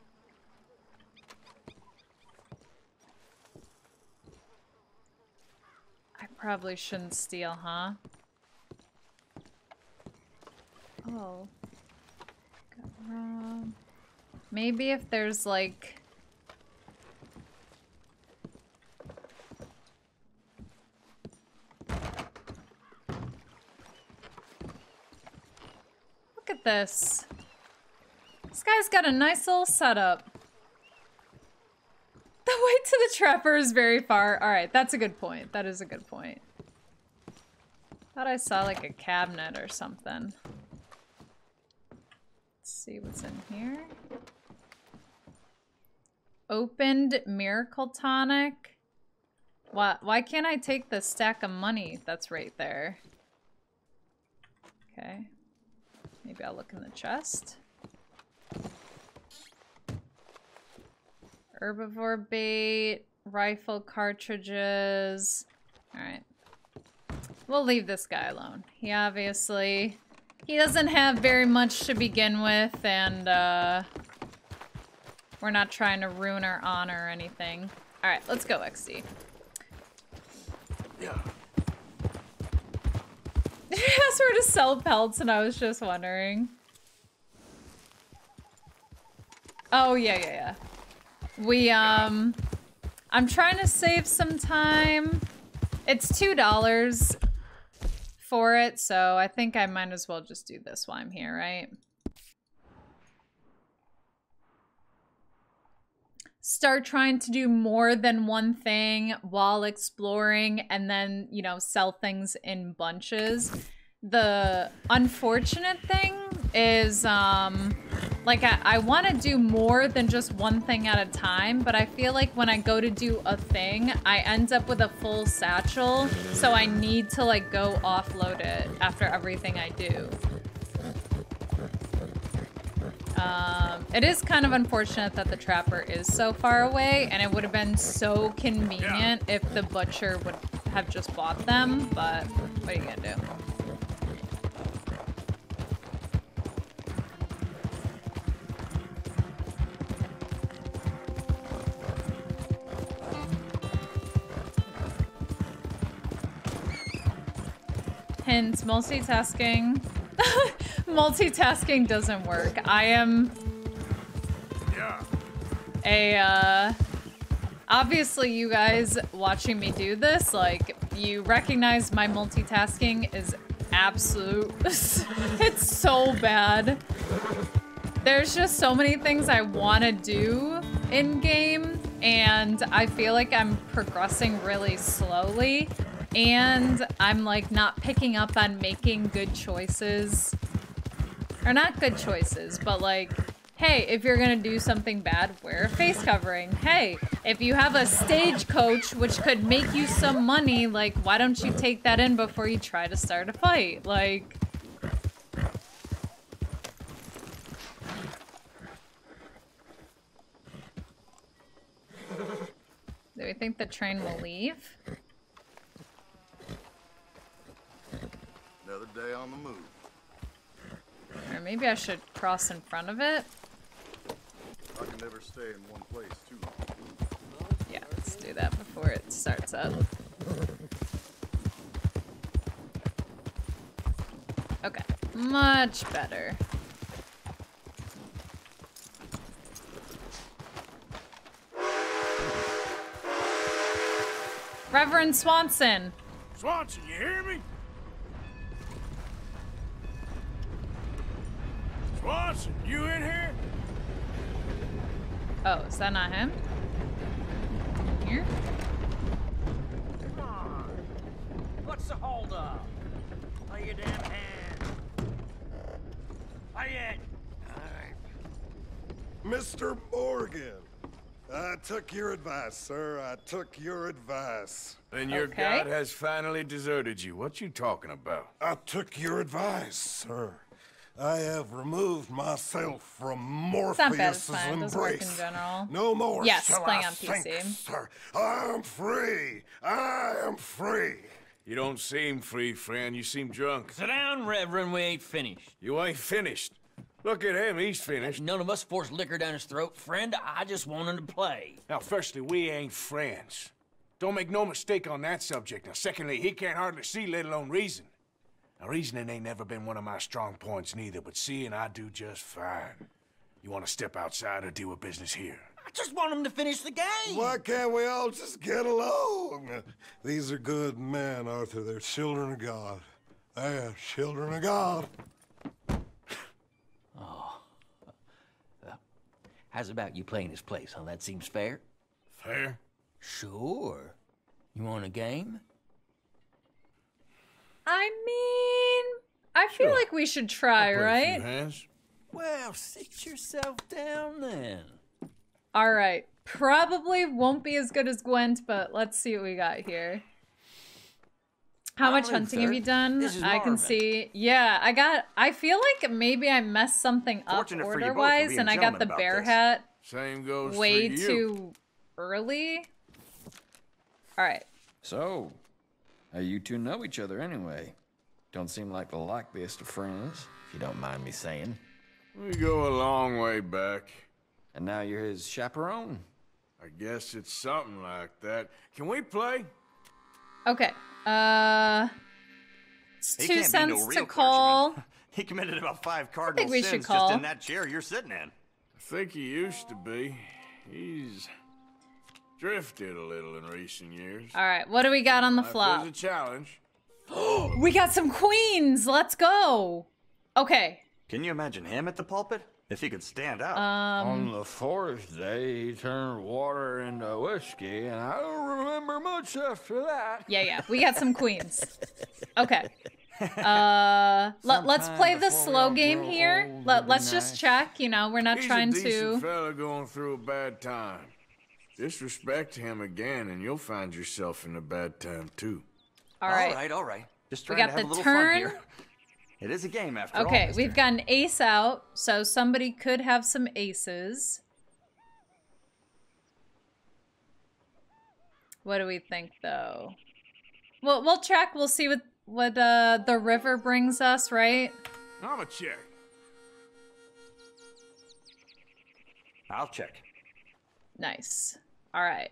I probably shouldn't steal, huh? Oh. Got wrong. Maybe if there's like... Look at this. This guy's got a nice little setup. The way to the trapper is very far. All right, that's a good point. That is a good point. Thought I saw like a cabinet or something. Let's see what's in here. Opened miracle tonic. Why, why can't I take the stack of money that's right there? Okay. Maybe I'll look in the chest. Herbivore bait, rifle cartridges. All right. We'll leave this guy alone. He obviously, he doesn't have very much to begin with, and uh, we're not trying to ruin our honor or anything. All right, let's go, X D. Yeah. He asked her to sell pelts, and I was just wondering. Oh, yeah, yeah, yeah. We, um, I'm trying to save some time. It's two dollars for it, so I think I might as well just do this while I'm here, right? Start trying to do more than one thing while exploring and then, you know, sell things in bunches. The unfortunate thing is, um... Like, I, I want to do more than just one thing at a time, but I feel like when I go to do a thing, I end up with a full satchel, so I need to, like, go offload it after everything I do. Um, it is kind of unfortunate that the trapper is so far away, and it would have been so convenient if the butcher would have just bought them, but what are you gonna do? Hints, multitasking. Multitasking doesn't work. I am yeah. a, uh, obviously you guys watching me do this, like, you recognize my multitasking is absolute. It's so bad. There's just so many things I want to do in game, and I feel like I'm progressing really slowly, and I'm like not picking up on making good choices. Or not good choices, but like, hey, if you're gonna do something bad, wear a face covering. Hey, if you have a stagecoach, which could make you some money, like, why don't you take that in before you try to start a fight? Like, do we think the train will leave? Another day on the move. Or maybe I should cross in front of it. I can never stay in one place too long. Yeah, let's do that before it starts up. Okay, much better. Reverend Swanson. Swanson, you hear me? Swanson, you in here? Oh, is that not him? Here? Come on. What's the hold up? Lay your damn hand. Lay it. All right. Mister Morgan. I took your advice, sir. I took your advice. Then your okay. God has finally deserted you. What you talking about? I took your advice, sir. I have removed myself from Morpheus's embrace. In no more yes, shall playing I on P C. Think, sir. I am free. I am free. You don't seem free, friend. You seem drunk. Sit down, Reverend. We ain't finished. You ain't finished. Look at him, he's finished. None of us forced liquor down his throat. Friend, I just want him to play. Now, firstly, we ain't friends. Don't make no mistake on that subject. Now, secondly, he can't hardly see, let alone reason. Now, reasoning ain't never been one of my strong points neither, but seeing I do just fine. You want to step outside or deal with business here? I just want him to finish the game. Why can't we all just get along? These are good men, Arthur. They're children of God. They're children of God. Oh. Uh, how's about you playing his place, huh? That seems fair. Fair? Sure. You want a game? I mean, I feel sure. like we should try, right? Well, sit yourself down then. All right. Probably won't be as good as Gwent, but let's see what we got here. How much hunting have you done? I can see. Yeah, I got. I feel like maybe I messed something up order-wise, and I got the bear hat way too early. All right. So, how you two know each other anyway? Don't seem like the likeliest of friends, if you don't mind me saying. We go a long way back. And now you're his chaperone. I guess it's something like that. Can we play? Okay. Uh, it's he two cents no to call. Clergyman. He committed about five cardinal sins just in that chair you're sitting in. I think he used to be. He's drifted a little in recent years. All right, what do we got on the flop? There's a challenge. We got some queens. Let's go. Okay. Can you imagine him at the pulpit? If he could stand up. Um, On the fourth day, he turned water into whiskey, and I don't remember much after that. Yeah, yeah. We got some queens. Okay. Uh, let, let's play the slow game here. Let, let's nice. just check. You know, we're not He's trying a decent to... fella going through a bad time. Disrespect him again, and you'll find yourself in a bad time, too. All right. All right, all right. Just trying we got to have the a little turn. fun here. It is a game after okay, all. Okay, we've got an ace out, so somebody could have some aces. What do we think, though? Well, we'll check. We'll see what what uh, the river brings us, right? I'm a check. I'll check. Nice. All right.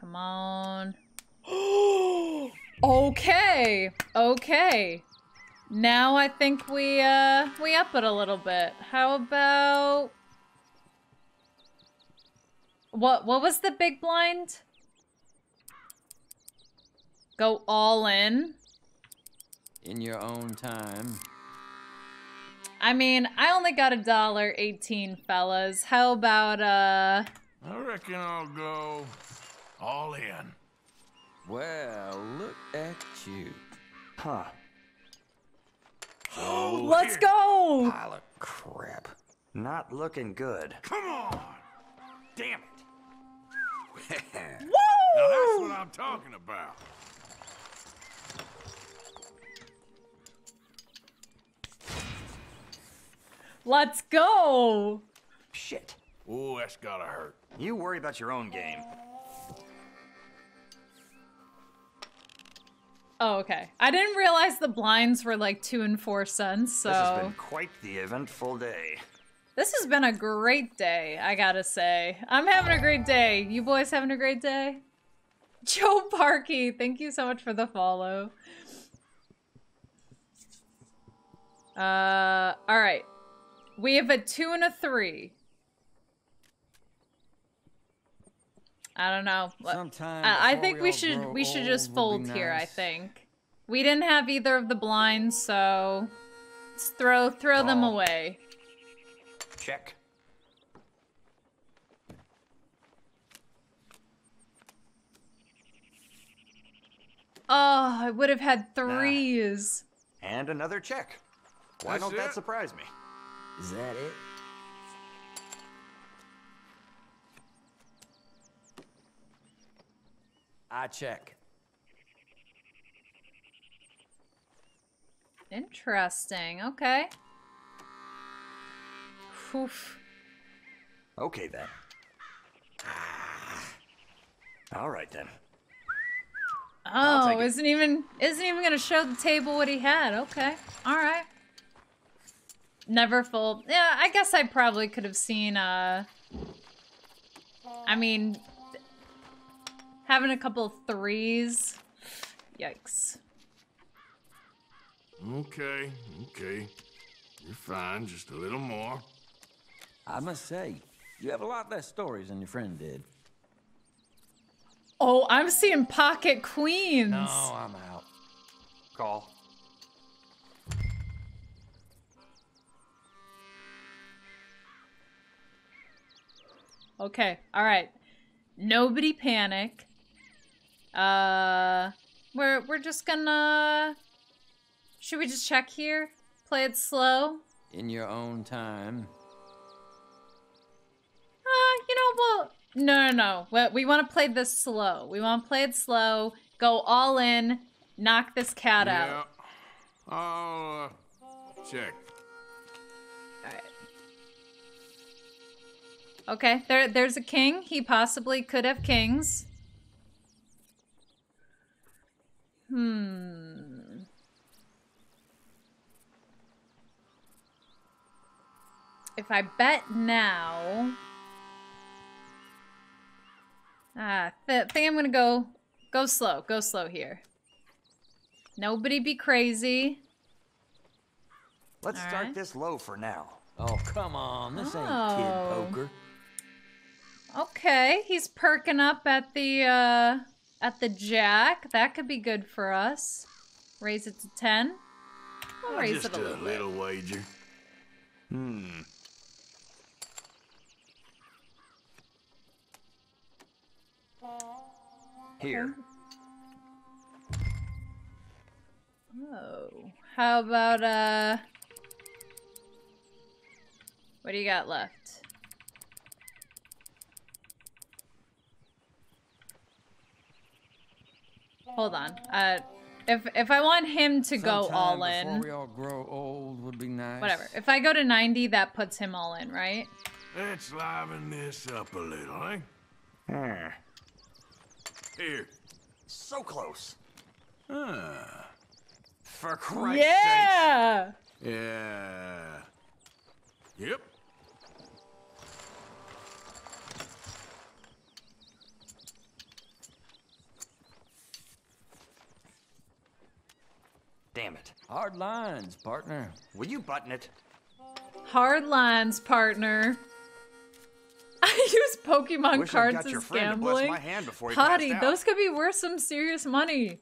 Come on. Okay, okay. Now I think we, uh, we up it a little bit. How about... What, what was the big blind? Go all in. In your own time. I mean, I only got a dollar eighteen, fellas. How about, uh... I reckon I'll go all in. Well, look at you. Huh. Oh, let's here. Go! Pile of crap. Not looking good. Come on! Damn it. Woo! Now that's what I'm talking about. Let's go! Shit. Ooh, that's gotta hurt. You worry about your own game. Oh, okay. I didn't realize the blinds were like two and four cents, so... This has been quite the eventful day. This has been a great day, I gotta say. I'm having a great day. You boys having a great day? Joe Parky, thank you so much for the follow. Uh, all right. We have a two and a three. I don't know. Sometime I, I think we, we should we should just fold nice. Here, I think. We didn't have either of the blinds, so let's throw throw oh. them away. Check. Oh, I would have had threes. Nah. And another check. Why That's don't it? That surprise me? Is that it? I check. Interesting. Okay. Oof. Okay then. All right then. Oh, isn't even isn't even gonna show the table what he had. Okay. All right. Never fold. Yeah, I guess I probably could have seen. Uh, I mean. Having a couple of threes. Yikes. Okay, okay. You're fine, just a little more. I must say, you have a lot less stories than your friend did. Oh, I'm seeing pocket queens. No, I'm out. Call. Okay, all right. Nobody panic. Uh, we're, we're just gonna, should we just check here? Play it slow? In your own time. Uh, you know, well, no, no, no. We, we want to play this slow. We want to play it slow, go all in, knock this cat yeah. out. I'll uh, check. All right. Okay, there, there's a king. He possibly could have kings. Hmm. If I bet now, ah, th think I'm gonna go, go slow, go slow here. Nobody be crazy. Let's All start right. this low for now. Oh, come on, this oh. ain't kid poker. Okay, he's perking up at the uh, at the jack. That could be good for us. Raise it to ten. We'll raise it a little, a little bit. wager. Hmm. Here. Oh, how about uh? What do you got left? Hold on. Uh, if if I want him to Sometime go all in, before we all grow old would be nice. Whatever. If I go to ninety, that puts him all in, right? Let's liven this up a little, eh? Hmm. Here. So close. Ah. For Christ's sake. Yeah. Sakes. Yeah. Yep. Hard lines, partner. Will you button it? Hard lines, partner. I use Pokemon Wish cards got as your gambling. My hand before he Potty, those could be worth some serious money.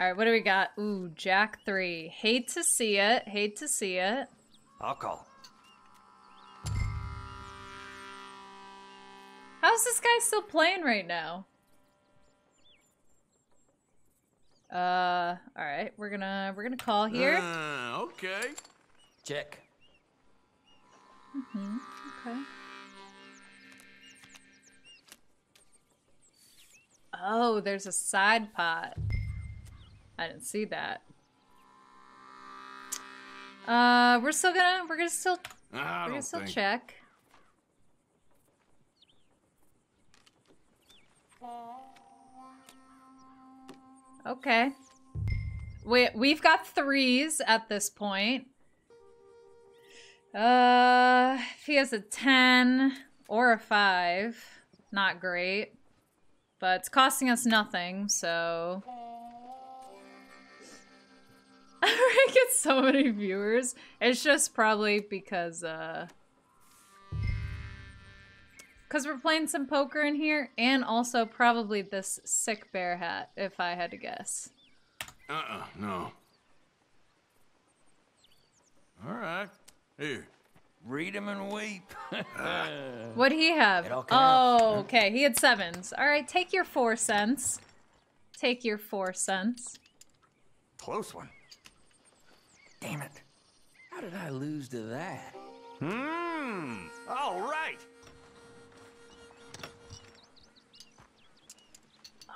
All right, what do we got? Ooh, Jack three. Hate to see it. Hate to see it. I'll call. How's this guy still playing right now? Uh, all right, we're gonna we're gonna call here. Uh, okay. Check. Mm-hmm. Okay. Oh, there's a side pot. I didn't see that. Uh, we're still gonna we're gonna still we're gonna still check. Okay. We we've got threes at this point. Uh, if he has a ten or a five, not great. But it's costing us nothing, so I get so many viewers. It's just probably because uh because we're playing some poker in here, and also probably this sick bear hat, if I had to guess. Uh-uh, no. All right. Here. Read him and weep. What'd he have? Oh, okay. He had sevens. All right, take your four cents. Take your four cents. Close one. Damn it. How did I lose to that? Hmm. All right.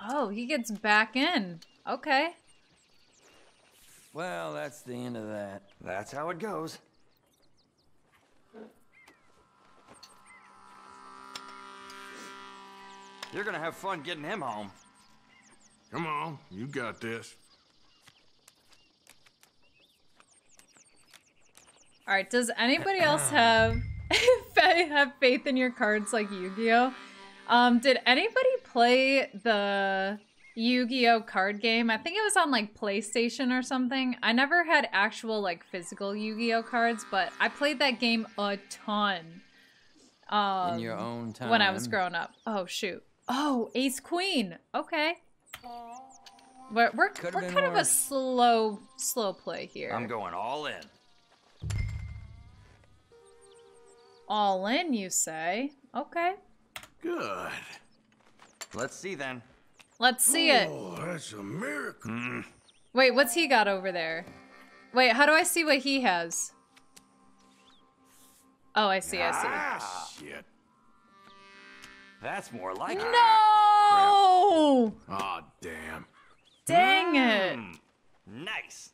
Oh, he gets back in. Okay. Well, that's the end of that. That's how it goes. You're gonna have fun getting him home. Come on, you got this. All right, does anybody else have, have faith in your cards like Yu-Gi-Oh? Um, did anybody play the Yu-Gi-Oh card game? I think it was on like PlayStation or something. I never had actual like physical Yu-Gi-Oh cards, but I played that game a ton. Um, in your own time. When I was growing up. Oh shoot. Oh, Ace Queen. Okay. We're we're, we're kind worse. of a slow slow play here. I'm going all in. All in, you say? Okay. Good. Let's see then. Let's see it. Oh, that's a miracle. Mm. Wait, what's he got over there? Wait, how do I see what he has? Oh, I see, I see. Ah, shit. That's more like it. No! Ah, oh, damn. Dang it. Mm. Nice.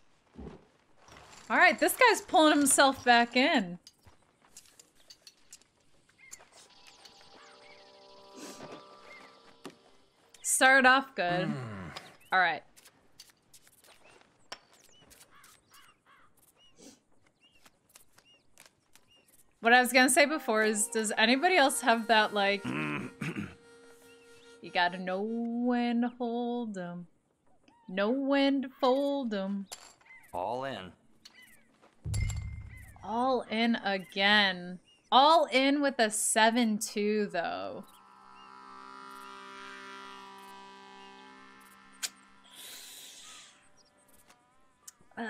All right, this guy's pulling himself back in. Start off good. Mm. All right. What I was gonna say before is, does anybody else have that, like, you gotta know when to hold them, know when to fold them. All in. All in again. All in with a seven two, though. Uh,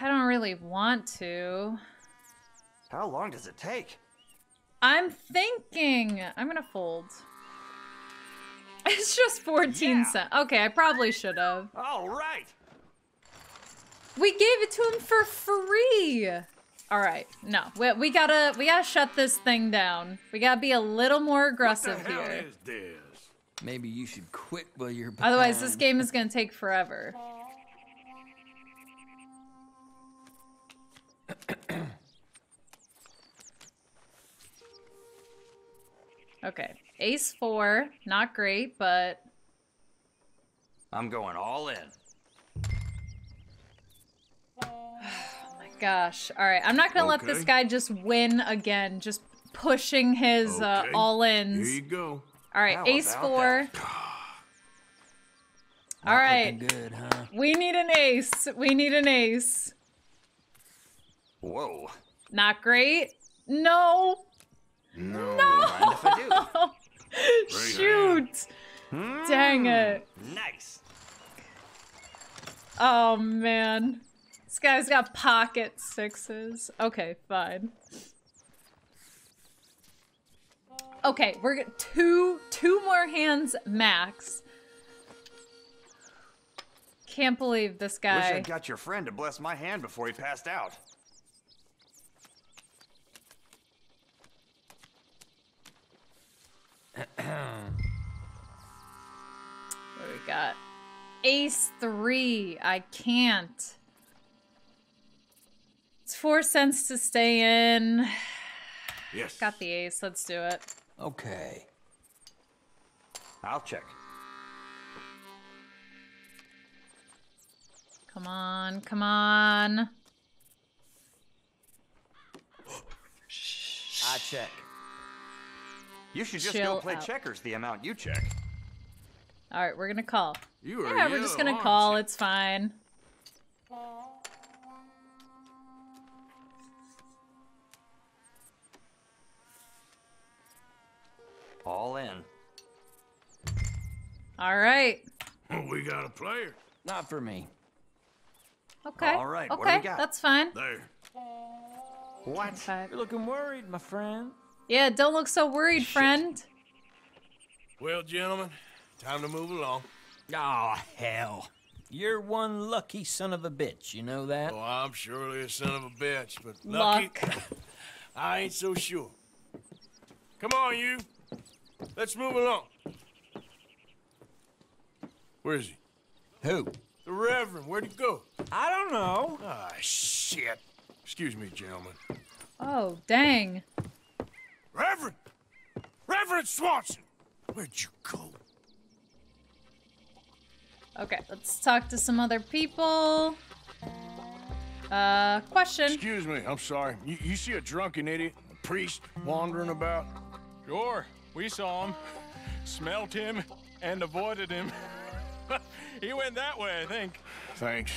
I don't really want to. How long does it take? I'm thinking I'm gonna fold. It's just fourteen yeah. cents. Okay, I probably should have. All right. We gave it to him for free. All right, no, we, we gotta we gotta shut this thing down. We gotta be a little more aggressive what the hell here. Is this? Maybe you should quit while you're behind. Otherwise, this game is gonna take forever. Okay, ace four, not great, but I'm going all in. Oh my gosh. All right, I'm not gonna okay. let this guy just win again, just pushing his okay. uh, all-ins. Here you go. All right, How ace four. All right. Good, huh? We need an ace. We need an ace. Whoa. Not great. No. No. No. Mind if I do? Shoot. Mm. Dang it. Nice. Oh, man. This guy's got pocket sixes. Okay, fine. Okay, we're getting two, two more hands max. Can't believe this guy. Wish I got your friend to bless my hand before he passed out. What do we got? Ace three. I can't. It's four cents to stay in. Yes. Got the ace. Let's do it. Okay. I'll check. Come on, come on. I check. You should just Chill go play out. checkers the amount you check. All right, we're gonna call. You are yeah, we're just gonna call, it's fine. All in. All right. Well, we got a player. Not for me. Okay. All right. Okay. What do we got? That's fine. There. What? You're looking worried, my friend. Yeah, don't look so worried, Shit. friend. Well, gentlemen, time to move along. Oh, hell. You're one lucky son of a bitch, you know that? Oh, I'm surely a son of a bitch, but lucky? Luck. I ain't so sure. Come on, you. Let's move along. Where is he? Who? The Reverend, where'd he go? I don't know. Ah, oh, shit. Excuse me, gentlemen. Oh, dang. Reverend! Reverend Swanson! Where'd you go? Okay, let's talk to some other people. Uh, question. Excuse me, I'm sorry. You, you see a drunken idiot, a priest, wandering about? Sure, we saw him, smelt him, and avoided him. He went that way, I think. Thanks.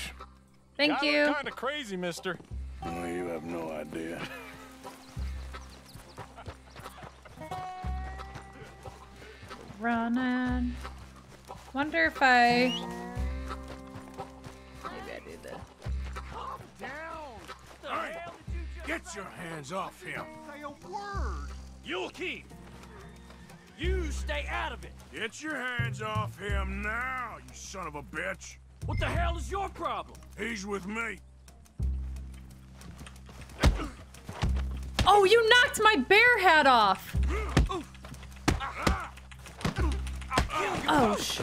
Thank you. You're kind of crazy, mister. No, you have no idea. Running. Wonder if I... Maybe I do the... Calm down! The All right. you Get your hands off him. Say a word. You'll keep. You stay out of it! Get your hands off him now, you son of a bitch! What the hell is your problem? He's with me. Oh, you knocked my bear hat off! Oh, sh-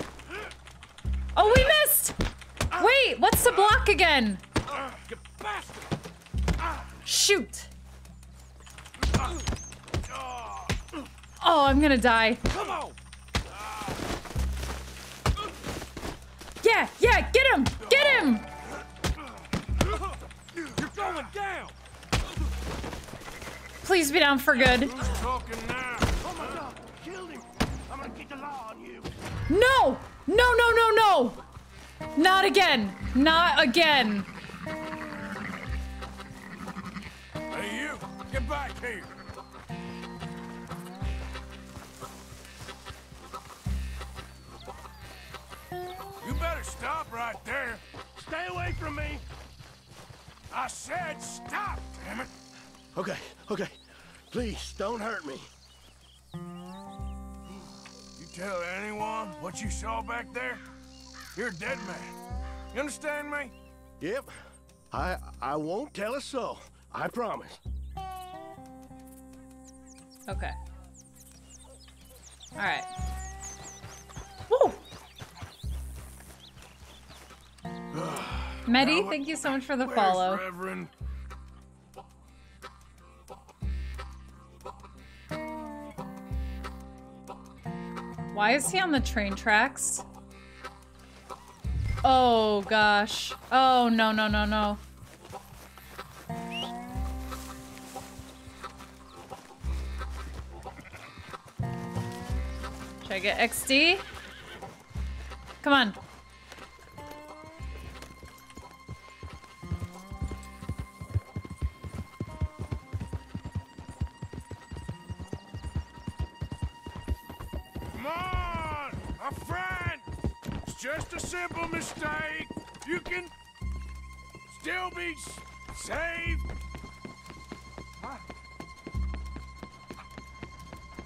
Oh, we missed! Wait, what's the block again? You bastard! Shoot! Oh, I'm gonna die. Come on. Yeah, yeah, get him! Get him! You're going down! Please be down for good. Who's talking now? Oh my God, kill him! I'm gonna get the law on you. No! No, no, no, no! Not again! Not again! Hey, you! Get back here! Stop right there! Stay away from me! I said stop, damn it! Okay, okay. Please, don't hurt me. You tell anyone what you saw back there, you're a dead man. You understand me? Yep. I I won't tell a soul. I promise. Okay. All right. Woo! Medi, thank you so much for the follow. Reverend? Why is he on the train tracks? Oh gosh. Oh no, no, no, no. Should I get X D? Come on. just a simple mistake. You can still be saved.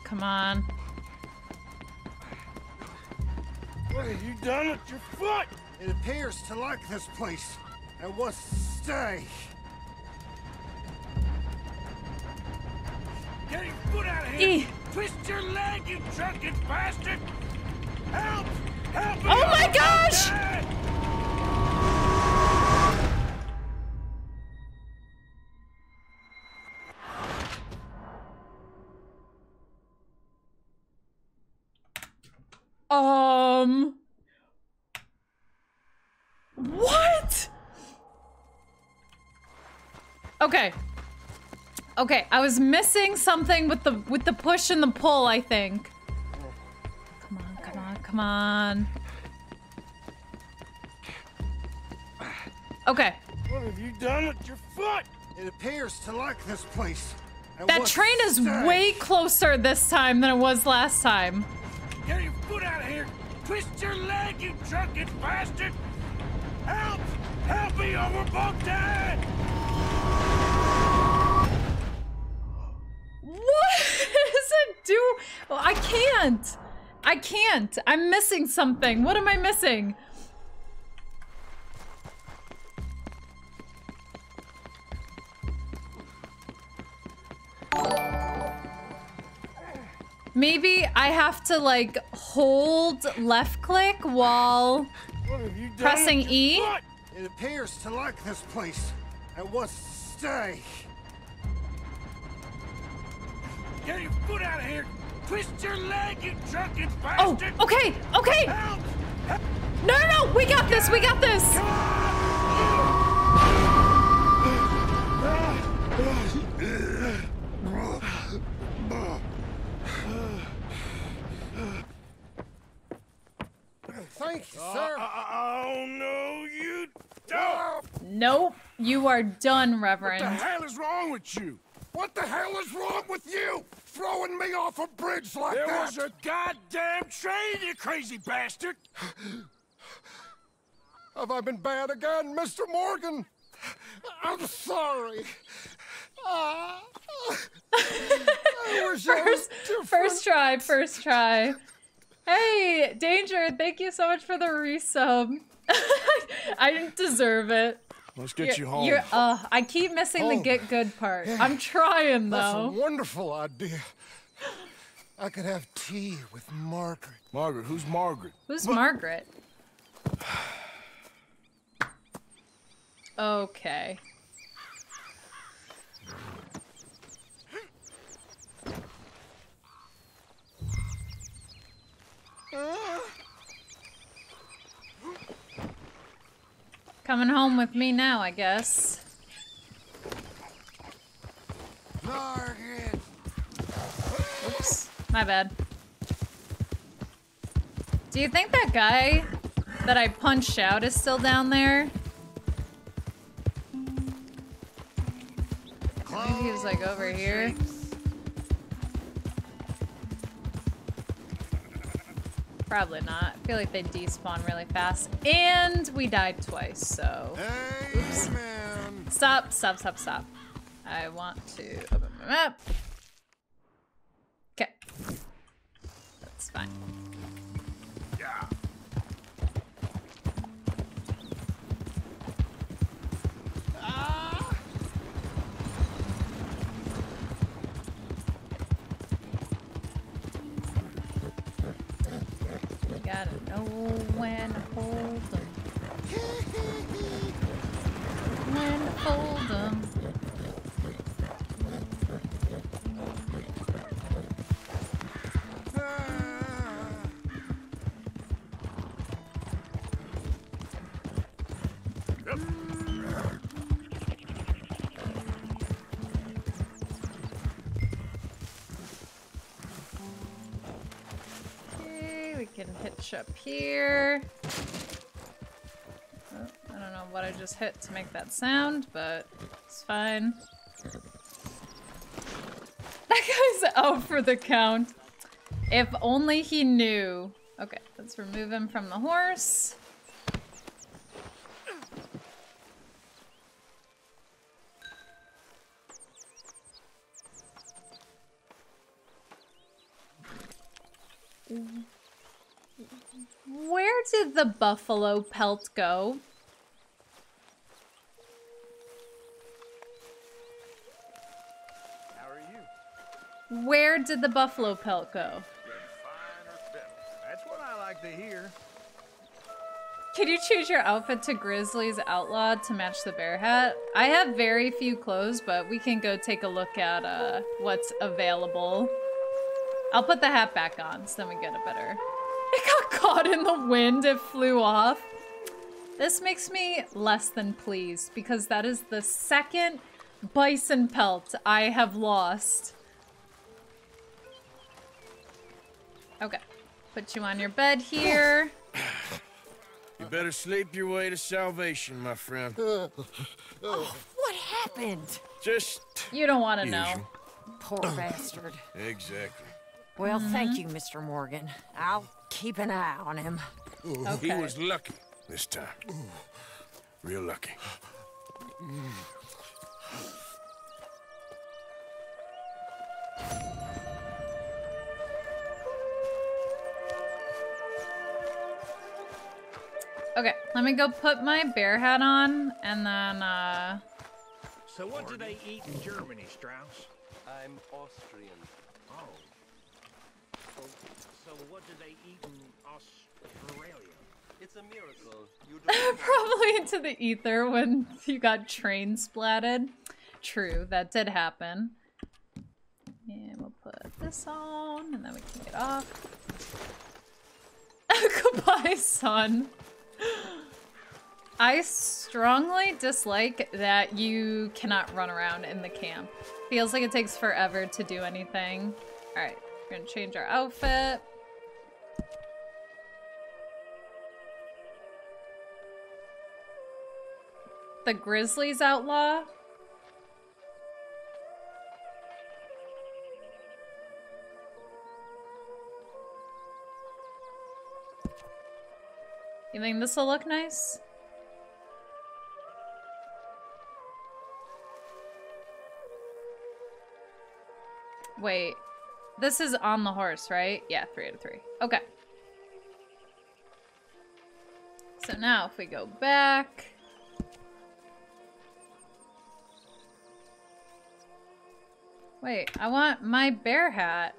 Come on. What have you done with your foot? It appears to like this place. I must stay. Get your foot out of here! Eey. Twist your leg, you drunken bastard! Help! Help me! Oh my I'm gosh! Dead. Um. What? Okay. Okay, I was missing something with the with the push and the pull, I think. Come on, come on, come on. Okay. What have you done with your foot? It appears to like this place. That train is way closer this time than it was last time. Get your foot out of here! Twist your leg, you drunken bastard! Help! Help me, or we're both dead! What does it do? Well, I can't. I can't. I'm missing something. What am I missing? Maybe I have to like hold left click while pressing E. It appears to like this place. I must stay. Get your foot out of here! Twist your leg, you drunken bastard! Oh, okay, okay! Help. Help. No, no, no! We got this, we got this! Come on. Thank you, sir! Uh, oh, no, you don't! Nope, you are done, Reverend. What the hell is wrong with you? What the hell is wrong with you? Throwing me off a bridge like that? There was a goddamn train, you crazy bastard! Have I been bad again, Mister Morgan? I'm sorry. Uh, I wish first, I was different. First try, first try. Hey, Danger, thank you so much for the resub. I didn't deserve it. Let's get you're, you home. You're, uh, I keep missing home. the get good part. Yeah. I'm trying, though. That's a wonderful idea. I could have tea with Margaret. Margaret? Who's Margaret? Who's Ma Margaret? Okay. Uh. Coming home with me now, I guess. Margaret. Oops, my bad. Do you think that guy that I punched out is still down there? I think he was like over here. Probably not. I feel like they despawn really fast. And we died twice, so... Oops. Stop, stop, stop, stop. I want to open my map. Okay. That's fine. Yeah. Ah. Gotta know when to hold them. When to hold them. Up here. Oh, I don't know what I just hit to make that sound, but it's fine. That guy's out for the count. If only he knew. Okay, let's remove him from the horse. Where did the buffalo pelt go? How are you? Where did the buffalo pelt go? That's what I like to hear. Can you choose your outfit to Grizzlies Outlaw to match the bear hat? I have very few clothes, but we can go take a look at uh, what's available. I'll put the hat back on, so then we get a better... It got caught in the wind, it flew off. This makes me less than pleased, because that is the second bison pelt I have lost. Okay, put you on your bed here. You better sleep your way to salvation, my friend. Oh, what happened? Just... You don't want to know. Poor bastard. Exactly. Well, mm-hmm. Thank you, Mister Morgan. I'll keep an eye on him. Okay. He was lucky this time. Real lucky. Okay, let me go put my bear hat on, and then, uh... So what do they eat in Germany, Strauss? I'm Austrian. Oh. So what do they eat in Australia? It's a miracle. You don't probably into the ether when you got train splatted. True, that did happen. And we'll put this on, and then we can get off. Goodbye, son. I strongly dislike that you cannot run around in the camp. Feels like it takes forever to do anything. All right. We're gonna change our outfit. The Grizzlies Outlaw. You think this will look nice? Wait. This is on the horse, right? Yeah, three out of three. Okay. So now if we go back... Wait, I want my bear hat.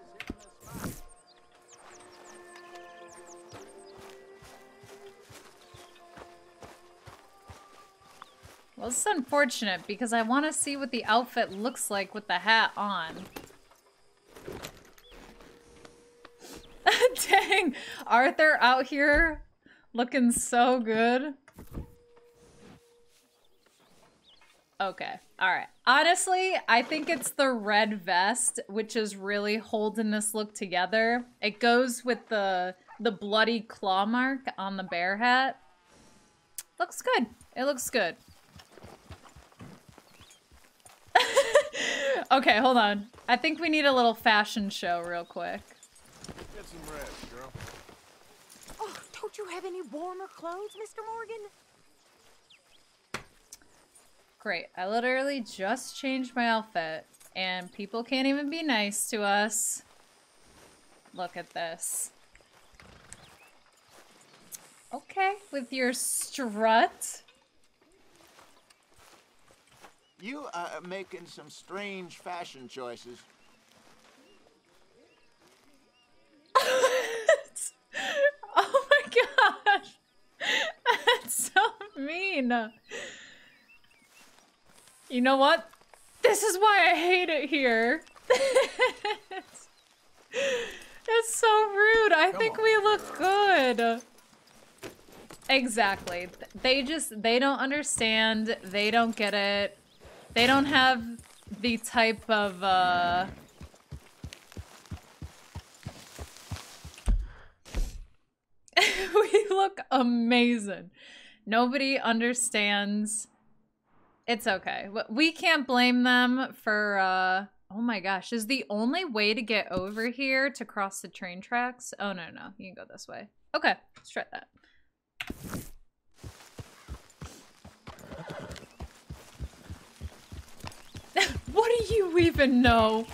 Well, this is unfortunate because I want to see what the outfit looks like with the hat on. Dang, Arthur out here looking so good. Okay, all right. Honestly, I think it's the red vest, which is really holding this look together. It goes with the the bloody claw mark on the bear hat. Looks good. It looks good. Okay, hold on. I think we need a little fashion show real quick. Get some rest, girl. Oh, don't you have any warmer clothes, Mister Morgan? Great. I literally just changed my outfit, and people can't even be nice to us. Look at this. Okay, with your strut. You are making some strange fashion choices. Oh my gosh. That's so mean. You know what? This is why I hate it here. it's, it's so rude. I Come think on. We look good. Exactly. They just, they don't understand. They don't get it. They don't have the type of, uh... we look amazing. Nobody understands. It's okay. We can't blame them for uh, Oh my gosh, is the only way to get over here to cross the train tracks? Oh no, no, you can go this way. Okay, let's try that. What do you even know?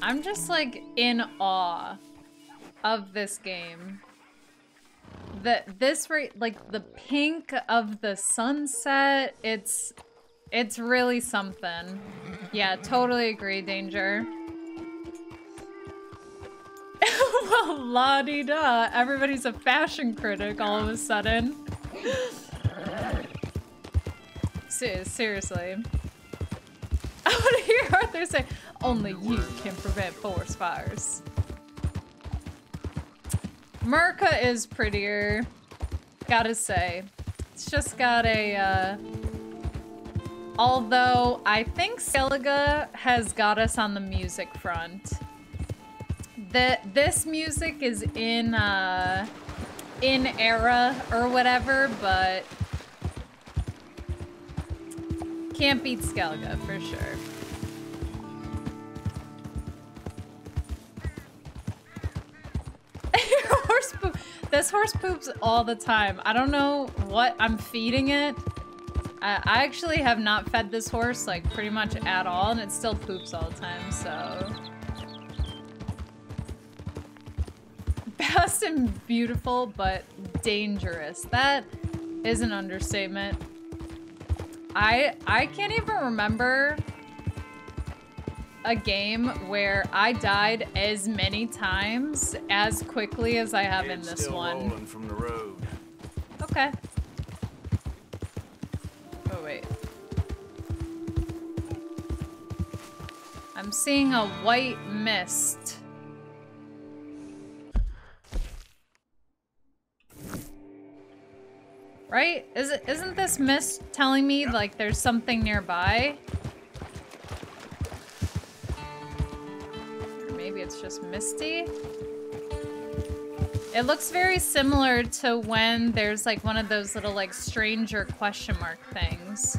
I'm just like in awe of this game. The this right like the pink of the sunset, it's it's really something. Yeah, totally agree, Danger. Well, la-dee-da. Everybody's a fashion critic all of a sudden. Se seriously. I want to hear Arthur say, only you can prevent forest fires. Merca is prettier, gotta say. It's just got a, uh... although, I think Skellige has got us on the music front. The, this music is in, uh, in era or whatever, but can't beat Skellige for sure. Horse poop. This horse poops all the time. I don't know what I'm feeding it. I, I actually have not fed this horse like pretty much at all, and it still poops all the time, so. Fast and beautiful, but dangerous. That is an understatement. I I can't even remember a game where I died as many times as quickly as I have it's in this still one. Rolling from the road. Okay. Oh wait. I'm seeing a white mist. Right? Is it, isn't this mist telling me like there's something nearby? Or maybe it's just misty? It looks very similar to when there's like one of those little like stranger question mark things.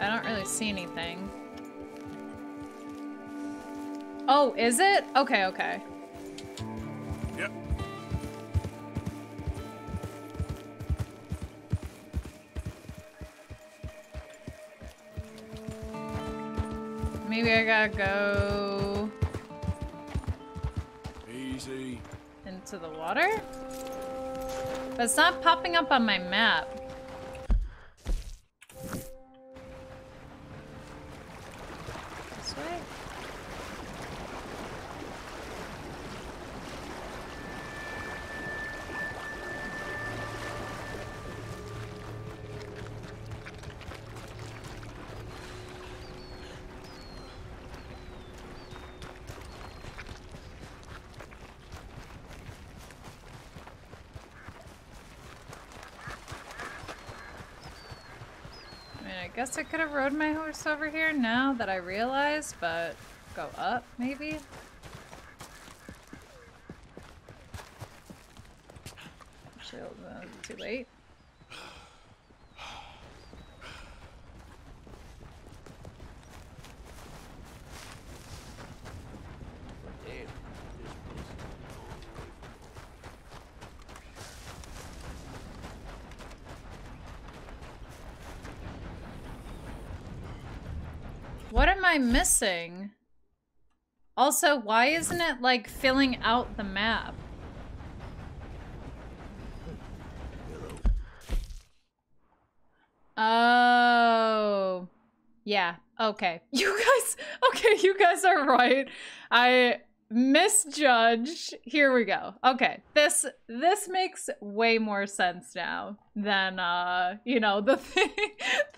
I don't really see anything. Oh, is it? Okay, okay. Maybe I gotta go easy into the water? But it's not popping up on my map. This way? Guess I could have rode my horse over here now that I realize, but go up maybe? Actually, uh, too late. Am I missing? Also, why isn't it like filling out the map? Oh, yeah. Okay, you guys. Okay, you guys are right. I misjudged. Here we go. Okay, this this makes way more sense now than uh you know the thing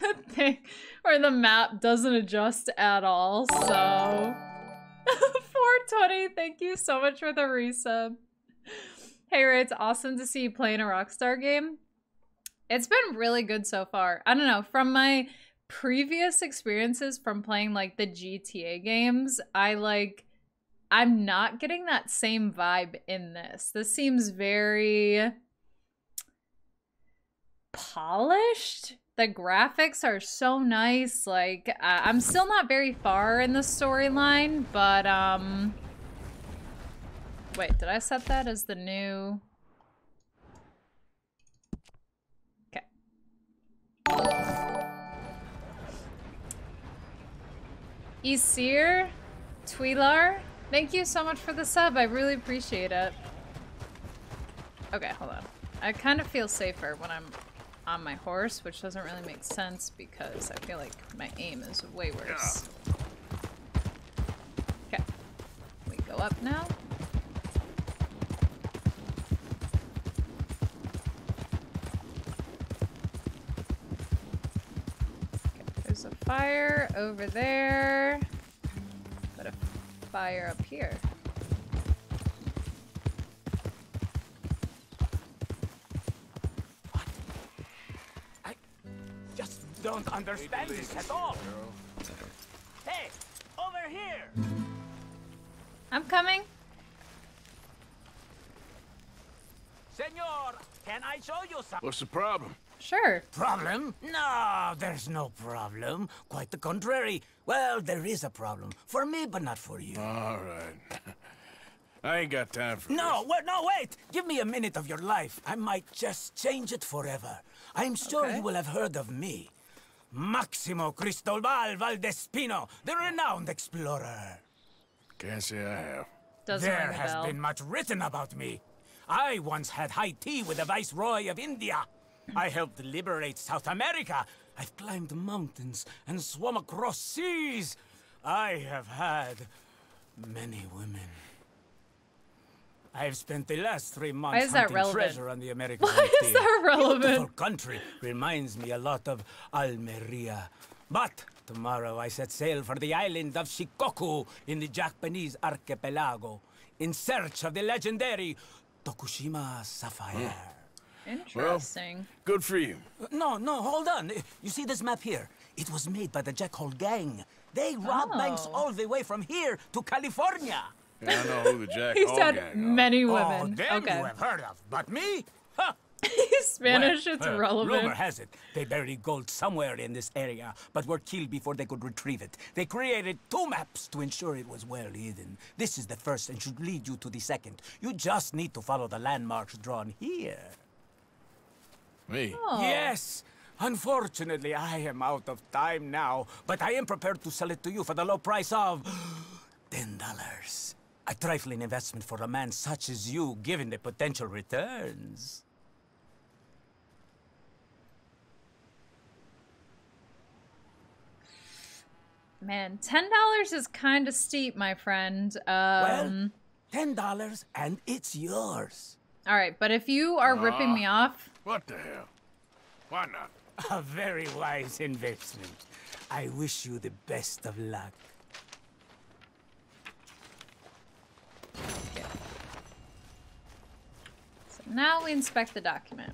the thing. Or the map doesn't adjust at all, so... four twenty, thank you so much for the resub. Hey Ray, it's awesome to see you playing a Rockstar game. It's been really good so far. I don't know, from my previous experiences from playing like the G T A games, I like... I'm not getting that same vibe in this. This seems very polished. The graphics are so nice. Like, uh, I'm still not very far in the storyline, but, um... wait, did I set that as the new... okay. Isir Twilar, thank you so much for the sub. I really appreciate it. Okay, hold on. I kind of feel safer when I'm on my horse, which doesn't really make sense because I feel like my aim is way worse. Okay. We go up now. Okay, there's a fire over there. But a fire up here. Don't understand this at all. Hey, over here. I'm coming. Senor, can I show you something? What's the problem? Sure. Problem? No, there's no problem. Quite the contrary. Well, there is a problem. For me, but not for you. All right. I ain't got time for no, this. Wait, no, wait! Give me a minute of your life. I might just change it forever. I'm sure okay. you will have heard of me. Maximo Cristobal Valdespino, the renowned explorer. Can't say I have. Doesn't there has bell. been much written about me. I once had high tea with the Viceroy of India. I helped liberate South America. I've climbed mountains and swum across seas. I have had many women. I've spent the last three months hunting treasure on the American frontier. Why is that relevant? Beautiful country reminds me a lot of Almeria. But tomorrow I set sail for the island of Shikoku in the Japanese archipelago in search of the legendary Tokushima sapphire. Interesting. Well, good for you. No, no, hold on. You see this map here? It was made by the Jackal gang. They robbed oh. banks all the way from here to California. I know who the Jack He's had gang many women. Oh, them okay. you have heard of, but me? Huh. Spanish, well, it's uh, relevant. Rumor has it they buried gold somewhere in this area, but were killed before they could retrieve it. They created two maps to ensure it was well hidden. This is the first and should lead you to the second. You just need to follow the landmarks drawn here. Me? Oh. Yes. Unfortunately, I am out of time now, but I am prepared to sell it to you for the low price of ten dollars. A trifling investment for a man such as you, given the potential returns. Man, ten dollars is kind of steep, my friend. Um, well, ten dollars and it's yours. All right, but if you are uh, ripping me off, what the hell? Why not? A very wise investment. I wish you the best of luck. Okay. So now we inspect the document.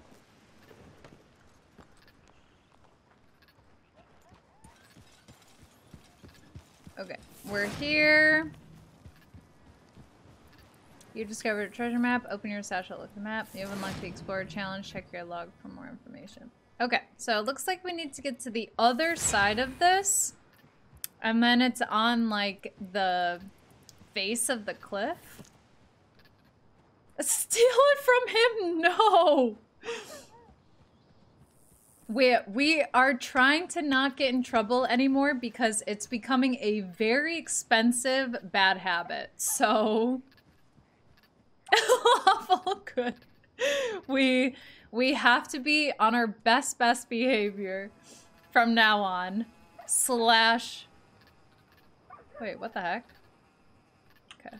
Okay, we're here. You discovered a treasure map. Open your satchel, look at the map. You have unlocked the Explorer Challenge. Check your log for more information. Okay, so it looks like we need to get to the other side of this. And then it's on, like, the face of the cliff. Steal it from him? No! We, we are trying to not get in trouble anymore because it's becoming a very expensive bad habit. So... awful good. We, we have to be on our best, best behavior from now on. Slash... wait, what the heck? Okay.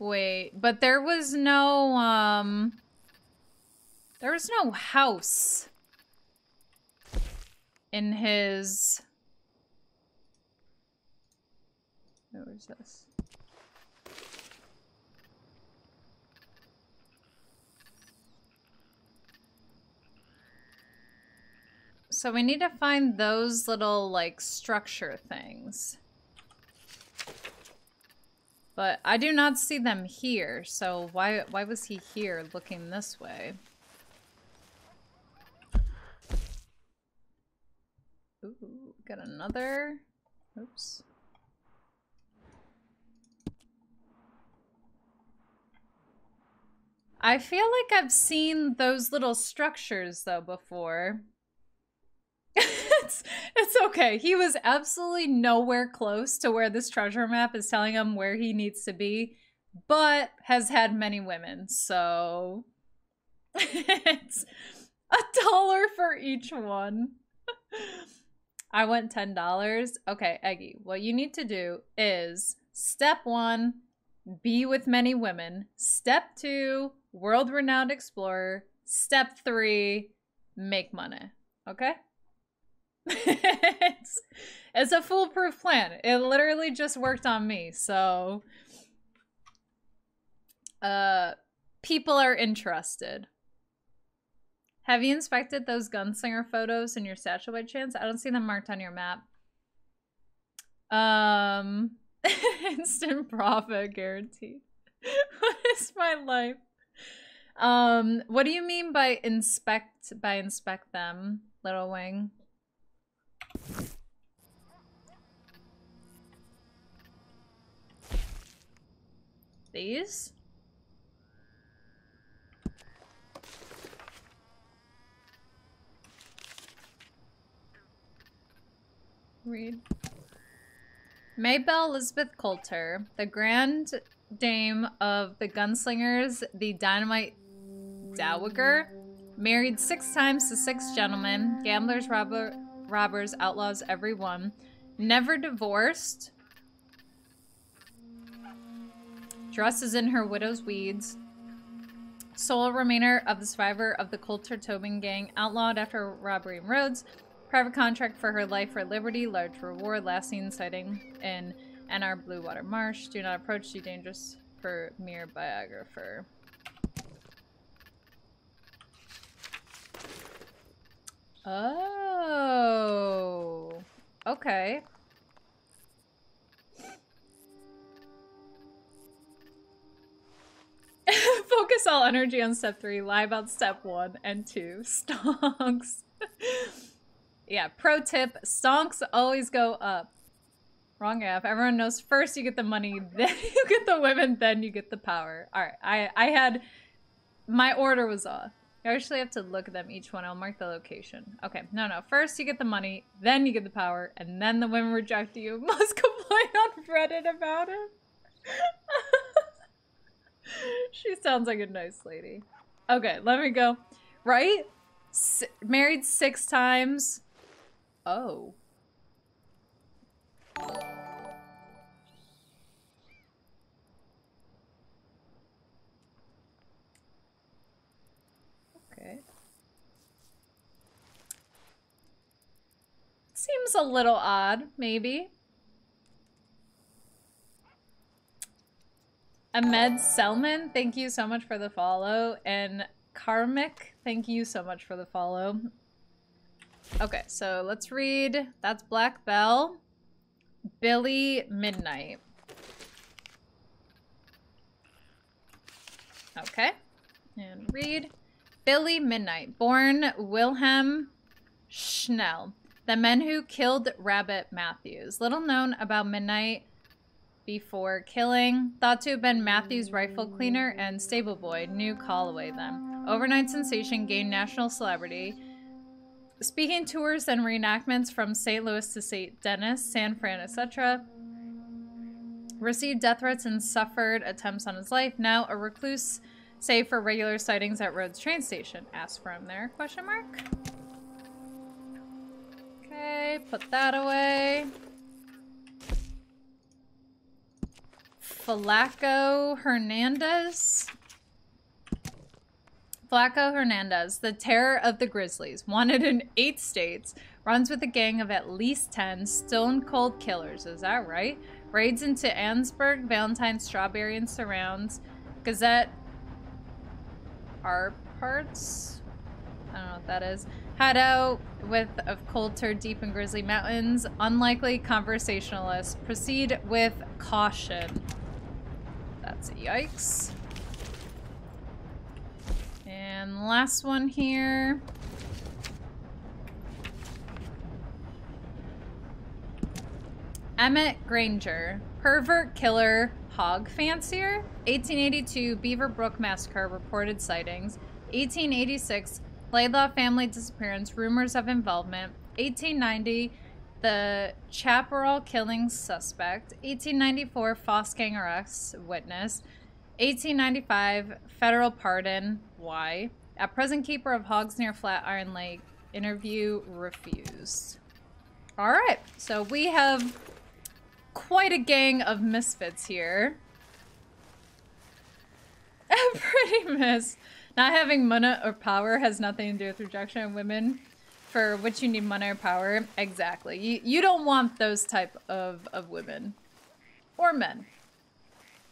Wait, but there was no, um... there was no house in his... where is this? So we need to find those little, like, structure things. But I do not see them here, so why, why was he here looking this way? Ooh, got another... Oops. I feel like I've seen those little structures, though, before. it's, it's okay. He was absolutely nowhere close to where this treasure map is telling him where he needs to be, but has had many women, so... it's a dollar for each one. I want ten dollars. Okay, Eggie, what you need to do is, step one, be with many women. Step two... world-renowned explorer. Step three, make money. Okay? it's, it's a foolproof plan. It literally just worked on me. So, uh, people are interested. Have you inspected those gunslinger photos in your satchel by chance? I don't see them marked on your map. Um, instant profit guaranteed. What is my life? Um, what do you mean by inspect, by inspect them, Little Wing? These? Read. Maybelle Elizabeth Coulter, the Grand Dame of the Gunslingers, the Dynamite Dowager, married six times to six gentlemen, gamblers, robber, robbers, outlaws, every one, never divorced, dresses in her widow's weeds, sole remainder of the survivor of the Coulter Tobin gang, outlawed after robbery in Rhodes, private contract for her life or liberty, large reward, last seen sighting in N R Blue Water Marsh, do not approach, too dangerous for mere biographer. Oh, okay. Focus all energy on step three, lie about step one and two. Stonks. Yeah, pro tip, stonks always go up. Wrong app. Everyone knows first you get the money, then you get the women, then you get the power. All right, I, I had... My order was off. I actually have to look at them each one. I'll mark the location. Okay, no, no. First you get the money, then you get the power, and then the women reject you. Must complain on Reddit about it. She sounds like a nice lady. Okay, let me go. Right? S- married six times. Oh. Okay. Seems a little odd, maybe. Ahmed Selman, thank you so much for the follow. And Karmic, thank you so much for the follow. Okay, so let's read. That's Black Bell. Billy Midnight. Okay. And read. Billy Midnight, born Wilhelm Schnell, the men who killed Rabbit Matthews. Little known about Midnight before killing. Thought to have been Matthews' rifle cleaner and stable boy. Knew Calloway then. Overnight sensation, gained national celebrity. Speaking tours and reenactments from Saint Louis to Saint Denis, San Fran, et cetera. Received death threats and suffered attempts on his life. Now a recluse, save for regular sightings at Rhodes train station. Ask for him there, question mark. Okay, put that away. Flaco Hernandez. Flaco Hernandez, the terror of the Grizzlies, wanted in eight states, runs with a gang of at least ten stone-cold killers, is that right? Raids into Ansburg, Valentine, Strawberry, and surrounds. Gazette, our parts? I don't know what that is. Hideout with of cold turd deep in grizzly mountains. Unlikely conversationalist. Proceed with caution. That's a yikes. And last one here. Emmett Granger, pervert killer, hog fancier. eighteen eighty-two Beaver Brook massacre, reported sightings. eighteen eighty-six Laidlaw family disappearance, rumors of involvement. eighteen ninety the Chaparral killing suspect. eighteen ninety-four Foss gang arrests, witness. eighteen ninety-five federal pardon, why? At prison keeper of hogs near Flatiron Lake, interview refused. All right, so we have quite a gang of misfits here. Pretty miss. Not having money or power has nothing to do with rejection of women. For which you need money or power. Exactly. You, you don't want those type of, of women. Or men.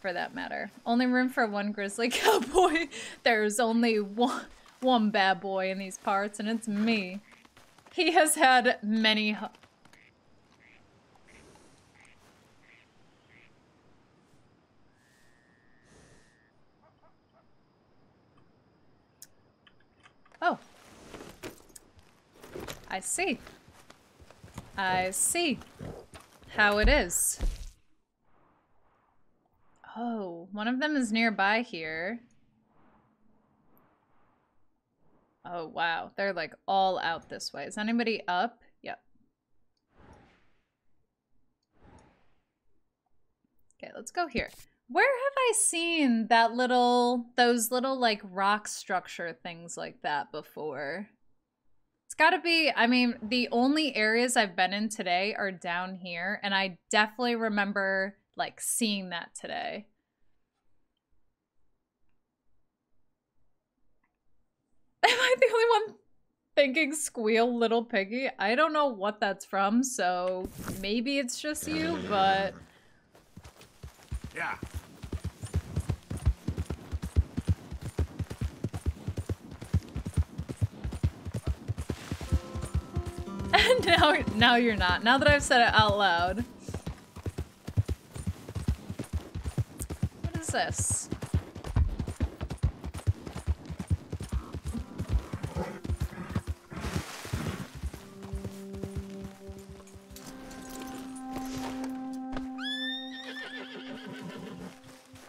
For that matter. Only room for one grizzly cowboy. There's only one, one bad boy in these parts, and it's me. He has had many... Oh. I see. I see how it is. Oh, one of them is nearby here. Oh, wow. They're like all out this way. Is anybody up? Yep. Okay, let's go here. Where have I seen that little, those little like rock structure things like that before? It's gotta be, I mean, the only areas I've been in today are down here, and I definitely remember like seeing that today. Am I the only one thinking squeal little piggy? I don't know what that's from, so maybe it's just you, but... Yeah. And now, now you're not. Now that I've said it out loud. What is this?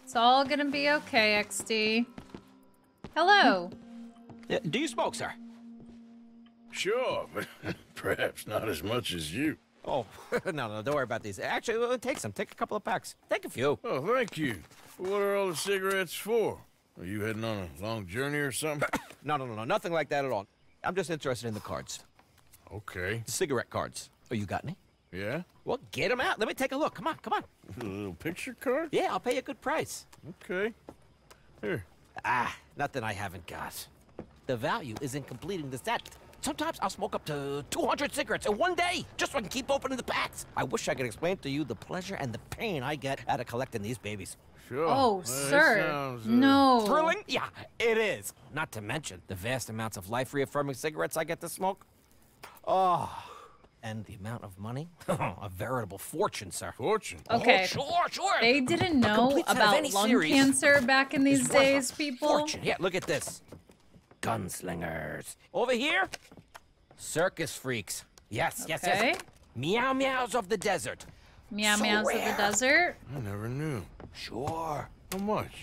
It's all gonna be okay, X D. Hello. Uh, do you smoke, sir? Sure, but perhaps not as much as you. Oh, no, no, don't worry about these. Actually, take some. Take a couple of packs. Take a few. Oh, thank you. What are all the cigarettes for? Are you heading on a long journey or something? No, no, no, no, nothing like that at all. I'm just interested in the cards. Okay. The cigarette cards. Oh, you got any? Yeah? Well, get them out. Let me take a look. Come on, come on. A little picture card? Yeah, I'll pay you a good price. Okay. Here. Ah, nothing I haven't got. The value is in completing the set. Sometimes I'll smoke up to two hundred cigarettes in one day, just so I can keep opening the packs. I wish I could explain to you the pleasure and the pain I get out of collecting these babies. Sure. Oh, well, sir. Sounds, uh, no. Thrilling? Yeah, it is. Not to mention the vast amounts of life-reaffirming cigarettes I get to smoke. Oh... And the amount of money? A veritable fortune, sir. Fortune? Okay. Oh, sure, sure. They didn't know about lung cancer back in these days, people. Fortune. Yeah, look at this. Gunslingers. Over here, circus freaks. Yes, okay. yes, yes. Meow meows of the desert. Meow so meows rare. of the desert? I never knew. Sure. How much?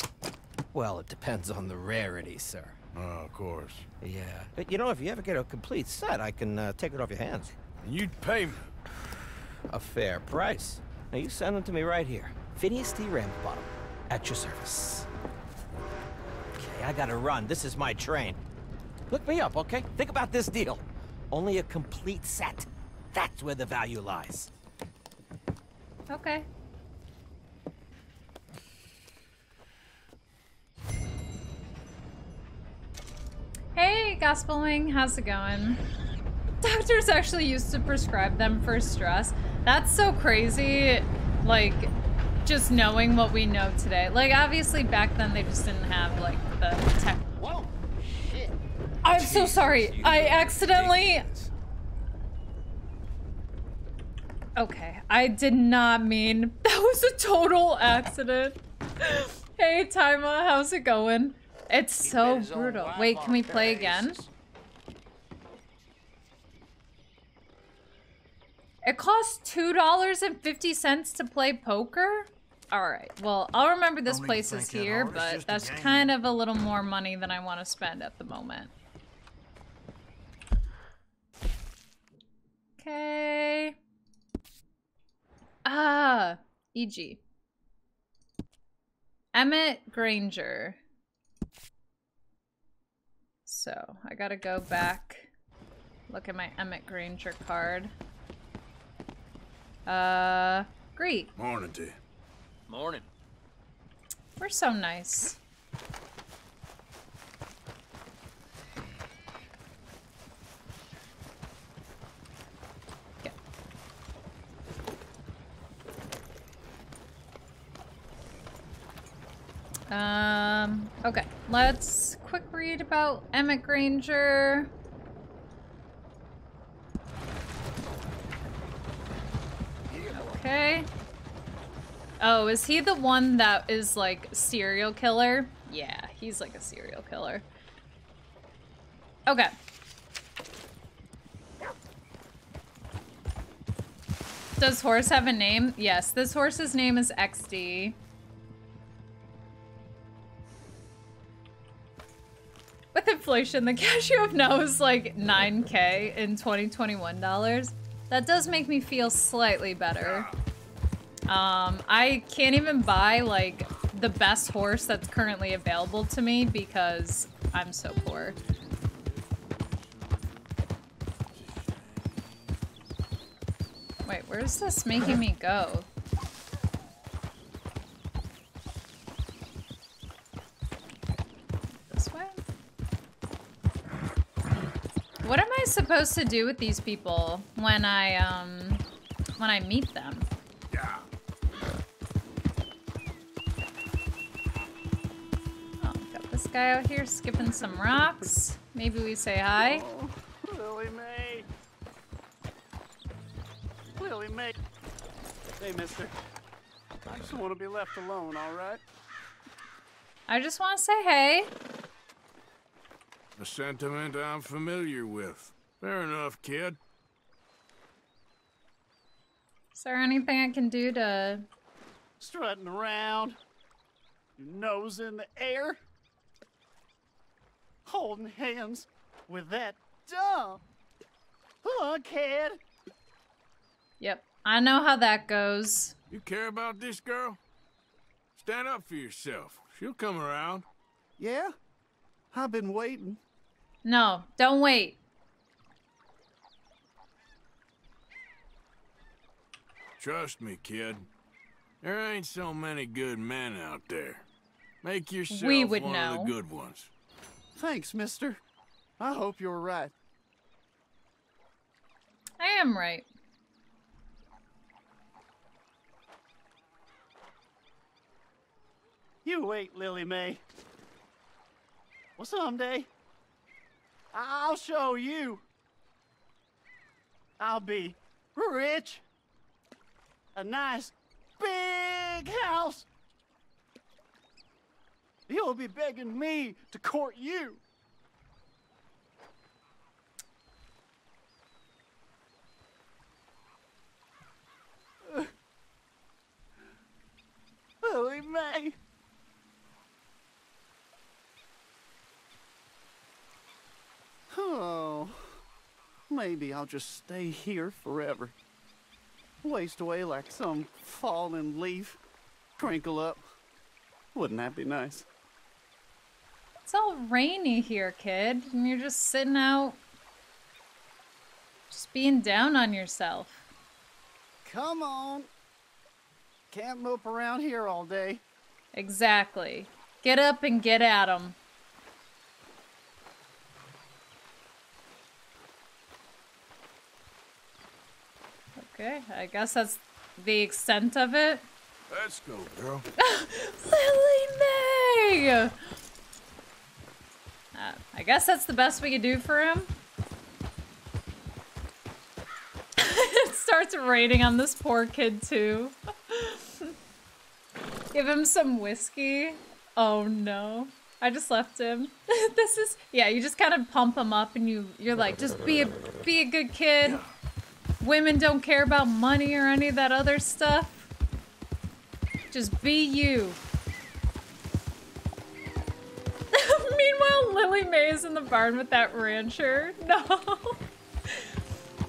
Well, it depends on the rarity, sir. Oh, of course. Yeah. But, you know, if you ever get a complete set, I can uh, take it off your hands. You'd pay me a fair price. Now you send them to me right here. Phineas T. Ramsbottom, at your service. Okay, I gotta run. This is my train. Look me up, okay? Think about this deal. Only a complete set. That's where the value lies. Okay. Hey, Gospel Wing, how's it going? Doctors actually used to prescribe them for stress. That's so crazy, like, just knowing what we know today. Like, obviously, back then, they just didn't have, like, the tech. Whoa, shit. I'm so sorry. I accidentally... Okay, I did not mean... That was a total accident. Hey, Taima, how's it going? It's so brutal. Wait, can we play again? It costs two dollars and fifty cents to play poker? Alright, well, I'll remember this place is here, but that's kind of a little more money than I want to spend at the moment. Okay. Ah, E G. Emmett Granger. So, I gotta go back, look at my Emmett Granger card. Uh, great. Morning to you. Morning. We're so nice. Yeah. Um, okay. Let's quick read about Emmett Granger. Okay. Oh, is he the one that is like serial killer? Yeah, he's like a serial killer. Okay. Does horse have a name? Yes, this horse's name is X D. With inflation, the cash you have now is like nine K in twenty twenty-one dollars. That does make me feel slightly better. Um, I can't even buy, like, the best horse that's currently available to me because I'm so poor. Wait, where's this making me go? This way? What am I supposed to do with these people when I, um, when I meet them? Yeah. Oh, got this guy out here skipping some rocks. Maybe we say hi. Oh, Lily May. Lily May. Hey, mister. I just want to be left alone, all right? I just want to say hey. A sentiment I'm familiar with. Fair enough, kid. Is there anything I can do to... Strutting around, your nose in the air, holding hands with that dumb hookhead. Yep, I know how that goes. You care about this girl? Stand up for yourself. She'll come around. Yeah, I've been waiting. No, don't wait. Trust me, kid. There ain't so many good men out there. Make yourself we would one know. of the good ones. Thanks, mister. I hope you're right. I am right. You wait, Lily May. Well, someday, I'll show you. I'll be rich. A nice, big house. You'll be begging me to court you. Uh, Lily May. Oh, maybe I'll just stay here forever. Waste away like some fallen leaf, crinkle up. Wouldn't that be nice? It's all rainy here, kid, and you're just sitting out, just being down on yourself. Come on, can't mope around here all day. Exactly. Get up and get at 'em. Okay, I guess that's the extent of it. Let's go, girl. Lily May! Uh, I guess that's the best we could do for him. It starts raining on this poor kid too. Give him some whiskey. Oh no. I just left him. This is, yeah, you just kind of pump him up and you, you're like, just be a, be a good kid. Women don't care about money or any of that other stuff. Just be you. Meanwhile, Lily May is in the barn with that rancher. No.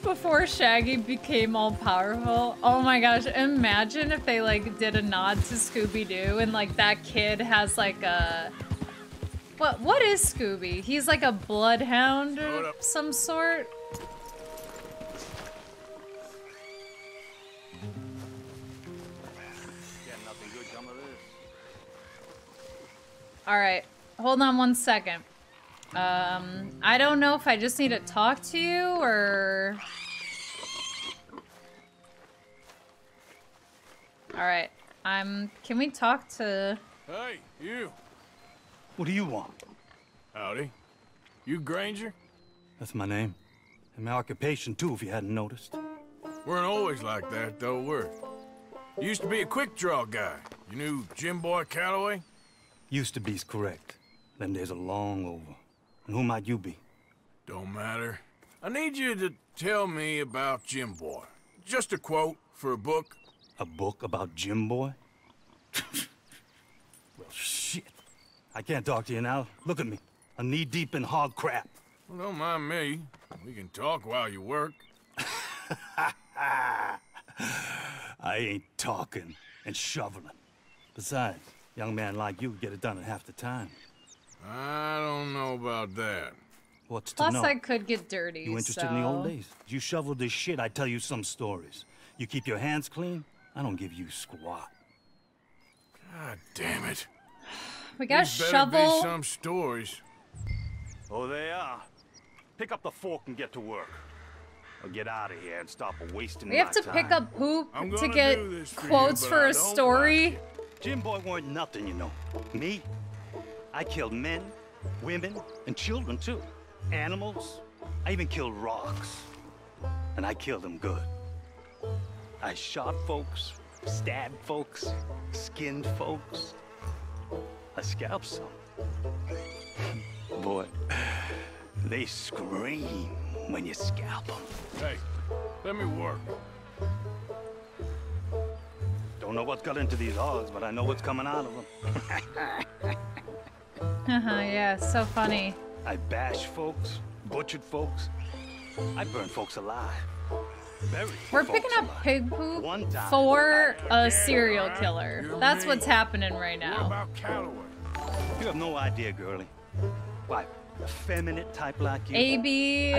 Before Shaggy became all powerful. Oh my gosh, imagine if they like did a nod to Scooby-Doo and like that kid has like a... What, what is Scooby? He's like a bloodhound of some sort. All right, hold on one second. Um, I don't know if I just need to talk to you or... All right, I'm... Can we talk to... Hey, you. What do you want? Howdy. You Granger? That's my name. And my occupation, too, if you hadn't noticed. Weren't always like that, though, were we? You used to be a quick-draw guy. You knew Jim Boy Calloway? Used to be's correct. Them days are long over. And who might you be? Don't matter. I need you to tell me about Jim Boy. Just a quote for a book. A book about Jim Boy? Well, shit. I can't talk to you now. Look at me. I'm knee-deep in hog crap. Well, don't mind me. We can talk while you work. I ain't talking and shoveling. Besides, young man like you get it done in half the time. I don't know about that. What's to know? Plus, I could get dirty. You interested so... in the old days? You shovel this shit, I tell you some stories. You keep your hands clean, I don't give you squat. God damn it. We got There's shovel. Be some stories. Oh, they are. Pick up the fork and get to work. Or get out of here and stop wasting. We have to time. pick up poop to get quotes for, you, for a story. Jim Boy weren't nothing, you know. Me? I killed men, women, and children, too. Animals. I even killed rocks. And I killed them good. I shot folks, stabbed folks, skinned folks. I scalped some. Boy, they scream when you scalp them. Hey, let me work. Don't know what got into these hogs, but I know what's coming out of them. Uh-huh, yeah, so funny. I bashed folks, butchered folks. I burned folks alive. Buried We're folks picking up alive. pig poop One time, for a serial killer. You're That's me. what's happening right now. What about Calloway? You have no idea, girlie. Why, effeminate type like you. A B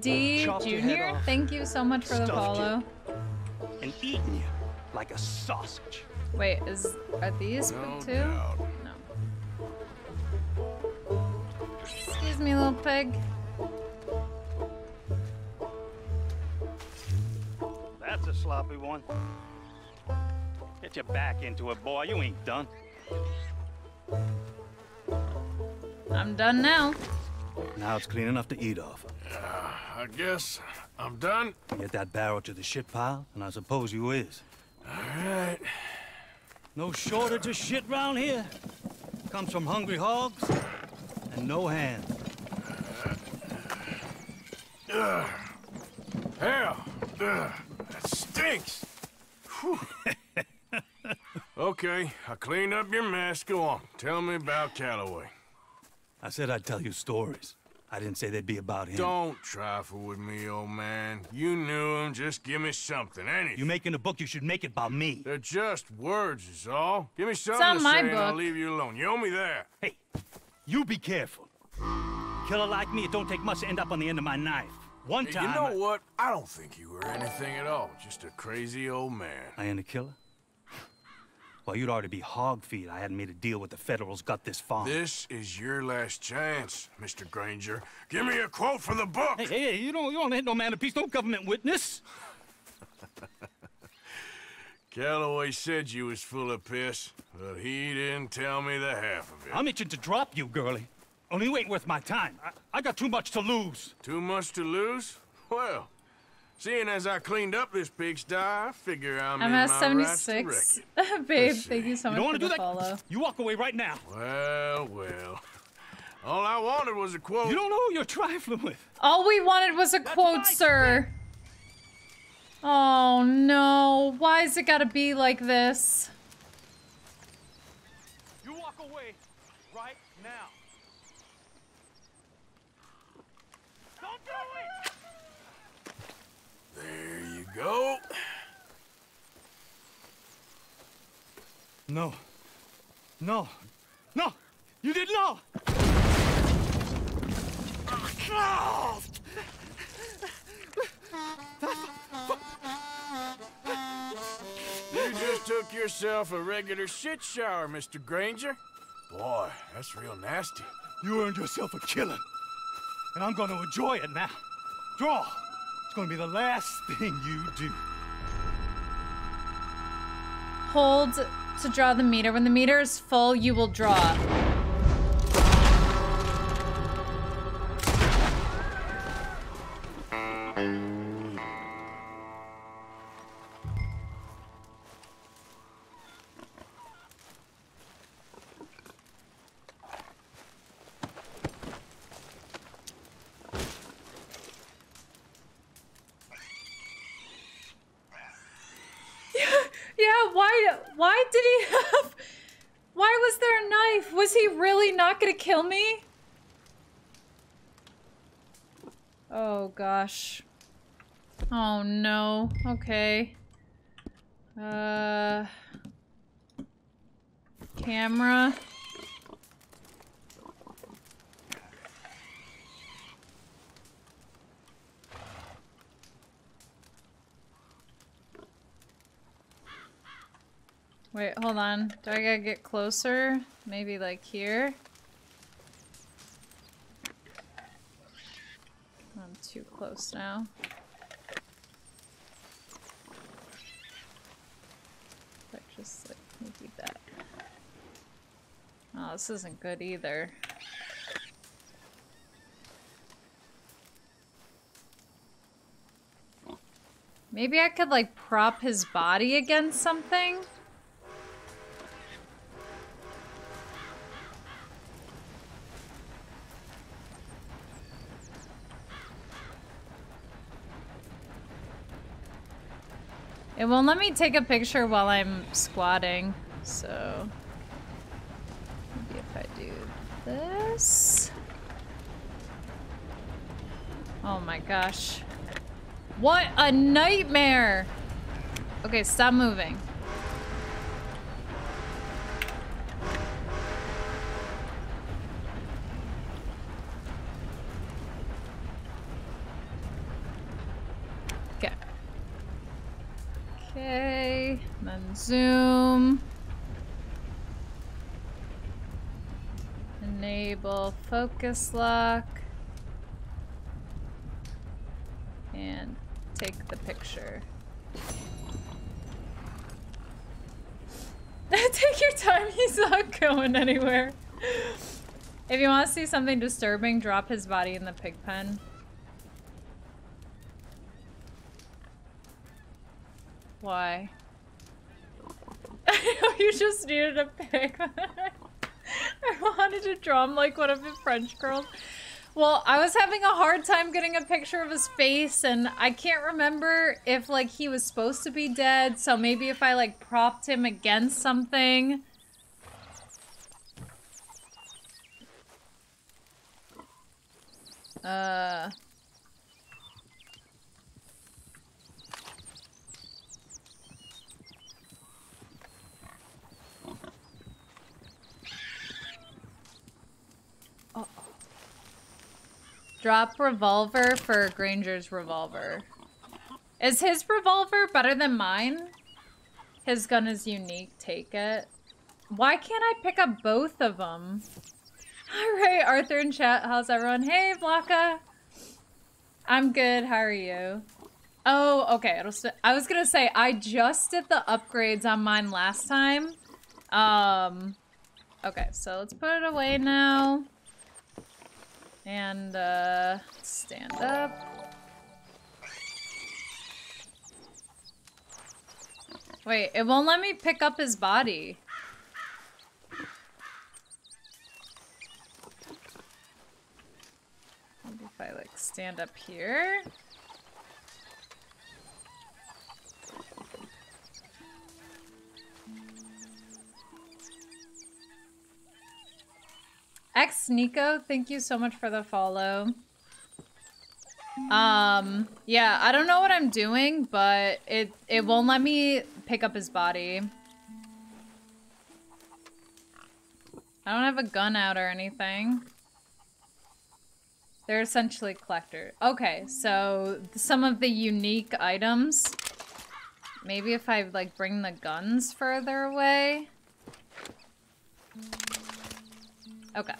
D Junior, thank you so much for the follow. And eating you like a sausage. Wait, is are these no too? Doubt. Excuse me, little pig. That's a sloppy one. Get your back into it, boy. You ain't done. I'm done now. Now it's clean enough to eat off. Uh, I guess I'm done. Get that barrel to the shit pile, and I suppose you is. All right. No shortage of shit round here. Comes from hungry hogs. No hand. Uh, hell, uh, that stinks. Okay, I cleaned up your mess. Go on. Tell me about Calloway. I said I'd tell you stories. I didn't say they'd be about him. Don't trifle with me, old man. You knew him. Just give me something, anything. You making a book, you should make it about me. They're just words, is all. Give me something to say and I'll leave you alone. You owe me that. Hey. You be careful. Killer like me, it don't take much to end up on the end of my knife. One time... You know I... what? I don't think you were anything at all. Just a crazy old man. I ain't a killer? Well, you'd already be hog feed. I hadn't made a deal with the Federals got this far. This is your last chance, Mister Granger. Give me a quote for the book! Hey, hey, hey, you don't, you don't hit no man of peace, no government witness. Calloway said you was full of piss, but he didn't tell me the half of it. I'm itching to drop you, girlie. Only you ain't worth my time. I, I got too much to lose. Too much to lose? Well, seeing as I cleaned up this pigsty, I figure I'm, I'm in at my seventy-six. Babe, thank you so much for the follow. You walk away right now. Well, well. All I wanted was a quote. You don't know who you're trifling with. All we wanted was a That's quote, sir. Thing. Oh, no. Why is it gotta be like this? You walk away right now. Don't do it! There you go. No. No. No! You didn't know! Oh. You just took yourself a regular shit shower, Mister Granger. Boy, that's real nasty. You earned yourself a killing, and I'm going to enjoy it now. Draw. It's going to be the last thing you do. Hold to draw the meter. When the meter is full, you will draw. Kill me? Oh gosh. Oh no. Okay. Uh camera. Wait, hold on. Do I gotta get closer? Maybe like here? Too close now. But just like maybe that. Oh, this isn't good either. Maybe I could like prop his body against something. It won't let me take a picture while I'm squatting, so maybe if I do this. Oh my gosh. What a nightmare! Okay, stop moving. Okay, and then zoom. Enable focus lock. And take the picture. Take your time, he's not going anywhere. If you want to see something disturbing, drop his body in the pig pen. Why? You just needed a pig. I wanted to draw him like one of the French girls. Well, I was having a hard time getting a picture of his face, and I can't remember if like he was supposed to be dead, so maybe if I like propped him against something. Uh... Drop revolver for Granger's revolver. Is his revolver better than mine? His gun is unique. Take it. Why can't I pick up both of them? All right, Arthur in chat. How's everyone? Hey, Blanca. I'm good. How are you? Oh, okay. It'll st- I was going to say, I just did the upgrades on mine last time. Um, okay, so let's put it away now. And uh, stand up. Wait, it won't let me pick up his body. Maybe if I like stand up here. Ex Nico, thank you so much for the follow. Um, yeah, I don't know what I'm doing, but it it won't let me pick up his body. I don't have a gun out or anything. They're essentially collectors. Okay, so some of the unique items. Maybe if I like bring the guns further away. Okay.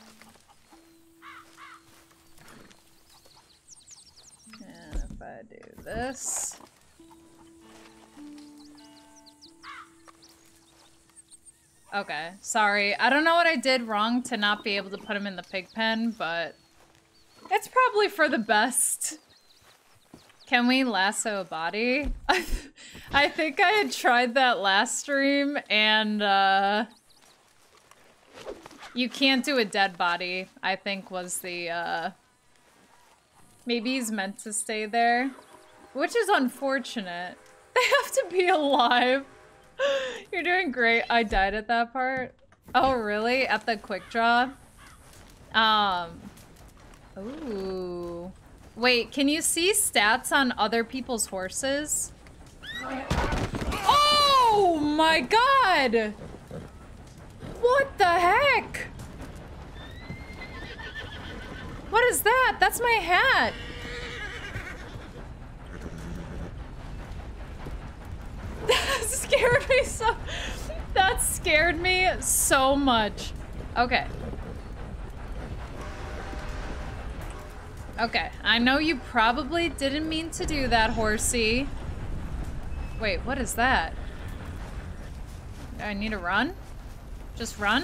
And if I do this... Okay, sorry. I don't know what I did wrong to not be able to put him in the pig pen, but... It's probably for the best. Can we lasso a body? I think I had tried that last stream, and, uh... you can't do a dead body, I think was the, uh... Maybe he's meant to stay there. Which is unfortunate. They have to be alive. You're doing great. I died at that part. Oh, really? At the quick draw? Um... Ooh... Wait, can you see stats on other people's horses? Oh my god! What the heck? What is that? That's my hat. That scared me so... That scared me so much. Okay. Okay. I know you probably didn't mean to do that, horsey. Wait, what is that? I need to run? Just run?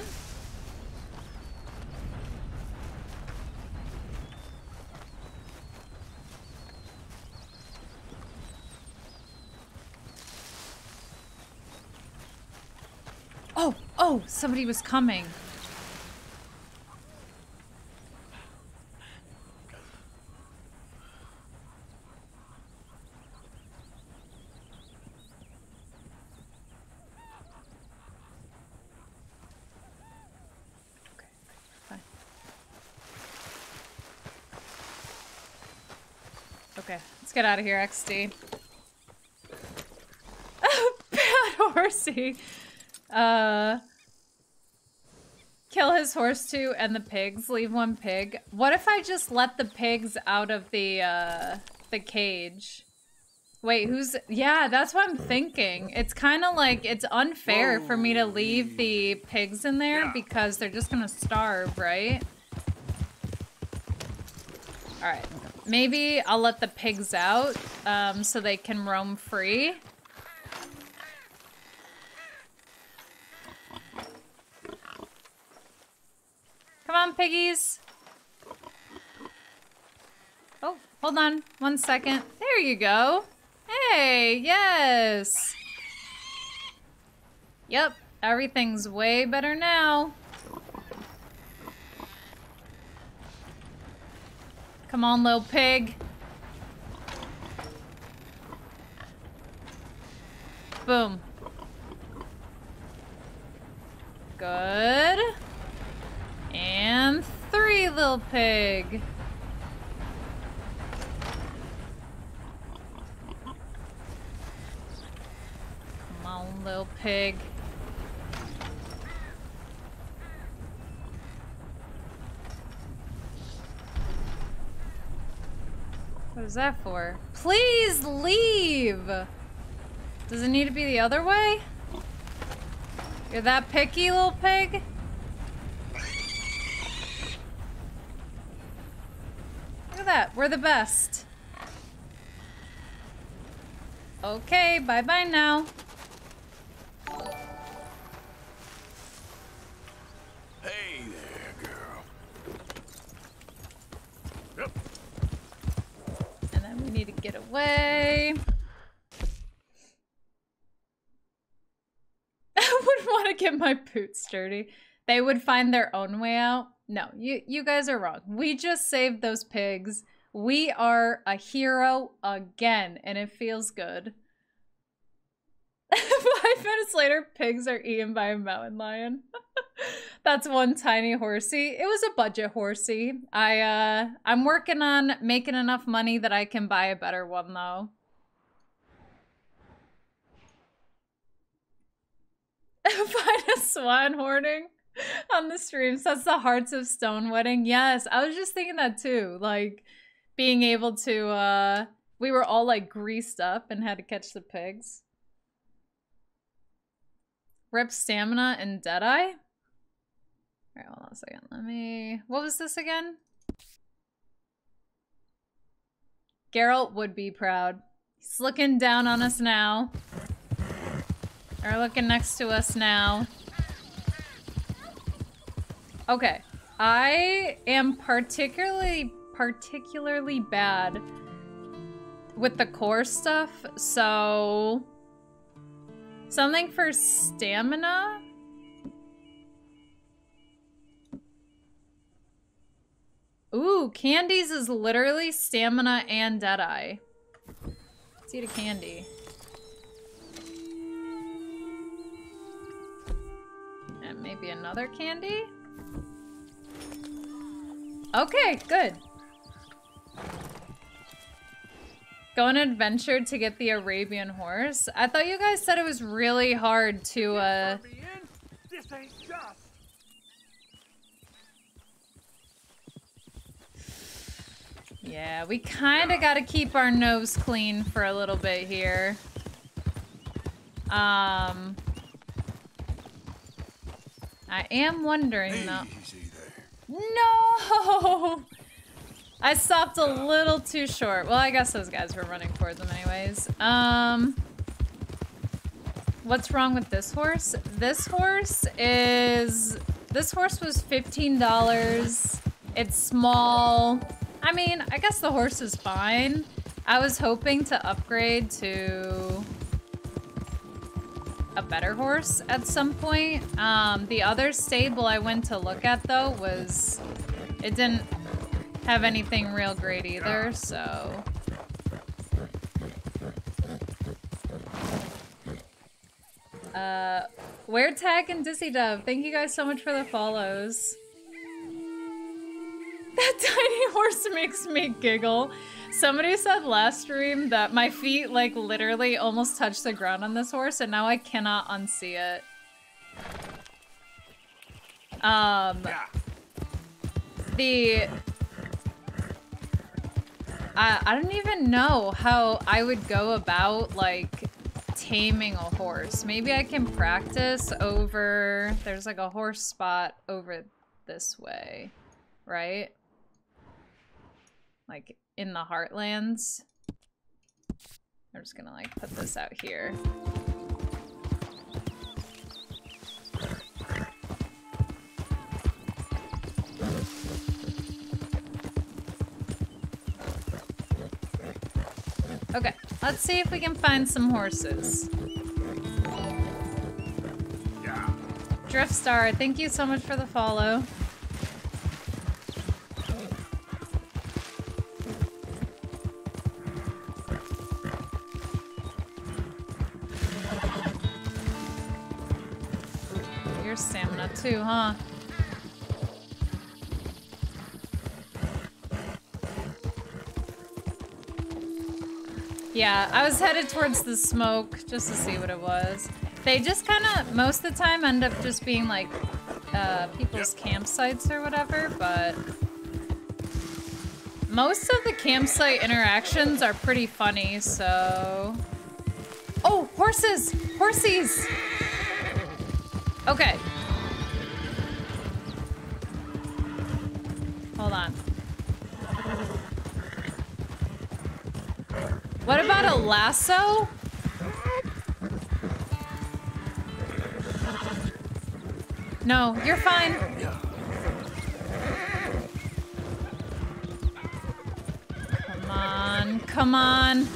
Oh, oh, somebody was coming. Get out of here, X D. Bad horsey. Uh, kill his horse too, and the pigs. Leave one pig. What if I just let the pigs out of the uh, the cage? Wait, who's? Yeah, that's what I'm thinking. It's kind of like it's unfair for me to leave the pigs in there because they're just gonna starve, right? All right. Maybe I'll let the pigs out, um, so they can roam free. Come on, piggies! Oh, hold on one second. There you go! Hey, yes! Yep, everything's way better now. Come on, little pig. Boom. Good. And three, little pig. Come on, little pig. What is that for? Please leave! Does it need to be the other way? You're that picky, little pig? Look at that. We're the best. Okay, bye-bye now. Hey there, girl. way. I wouldn't want to get my boots dirty. They would find their own way out. No, you, you guys are wrong. We just saved those pigs. We are a hero again, and it feels good. Five minutes later, pigs are eaten by a mountain lion. That's one tiny horsey. It was a budget horsey. I, uh, I'm working on making enough money that I can buy a better one, though. Find a swan hoarding on the streams. That's the Hearts of Stone wedding. Yes, I was just thinking that, too. Like, being able to, uh, we were all, like, greased up and had to catch the pigs. Rip Stamina and Deadeye? Alright, hold on a second. Let me... What was this again? Geralt would be proud. He's looking down on us now. They're looking next to us now. Okay. I am particularly, particularly bad with the core stuff, so... Something for stamina? Ooh, candies is literally stamina and Deadeye. Let's eat a candy. And maybe another candy? Okay, good. Go on an adventure to get the Arabian horse. I thought you guys said it was really hard to, uh... This ain't just. Yeah, we kind of got to keep our nose clean for a little bit here. Um... I am wondering, though... No! I stopped a little too short. Well, I guess those guys were running towards them anyways. Um, what's wrong with this horse? This horse is... This horse was fifteen dollars. It's small. I mean, I guess the horse is fine. I was hoping to upgrade to a better horse at some point. Um, the other stable I went to look at, though, was... It didn't... have anything real great either, so... Uh, Weird Tag and Dizzy Dove, thank you guys so much for the follows. That tiny horse makes me giggle. Somebody said last stream that my feet, like, literally almost touched the ground on this horse, and now I cannot unsee it. Um... The... I, I don't even know how I would go about, like, taming a horse. Maybe I can practice over... There's, like, a horse spot over this way, right? Like, in the heartlands. I'm just gonna, like, put this out here. Okay, let's see if we can find some horses. Yeah. Driftstar, thank you so much for the follow. Your stamina too, huh? Yeah, I was headed towards the smoke just to see what it was. They just kind of, most of the time, end up just being like uh, people's yep. campsites or whatever, but most of the campsite interactions are pretty funny, so... Oh, horses! Horsies! Okay. Hold on. What about a lasso? No, you're fine. Come on, come on.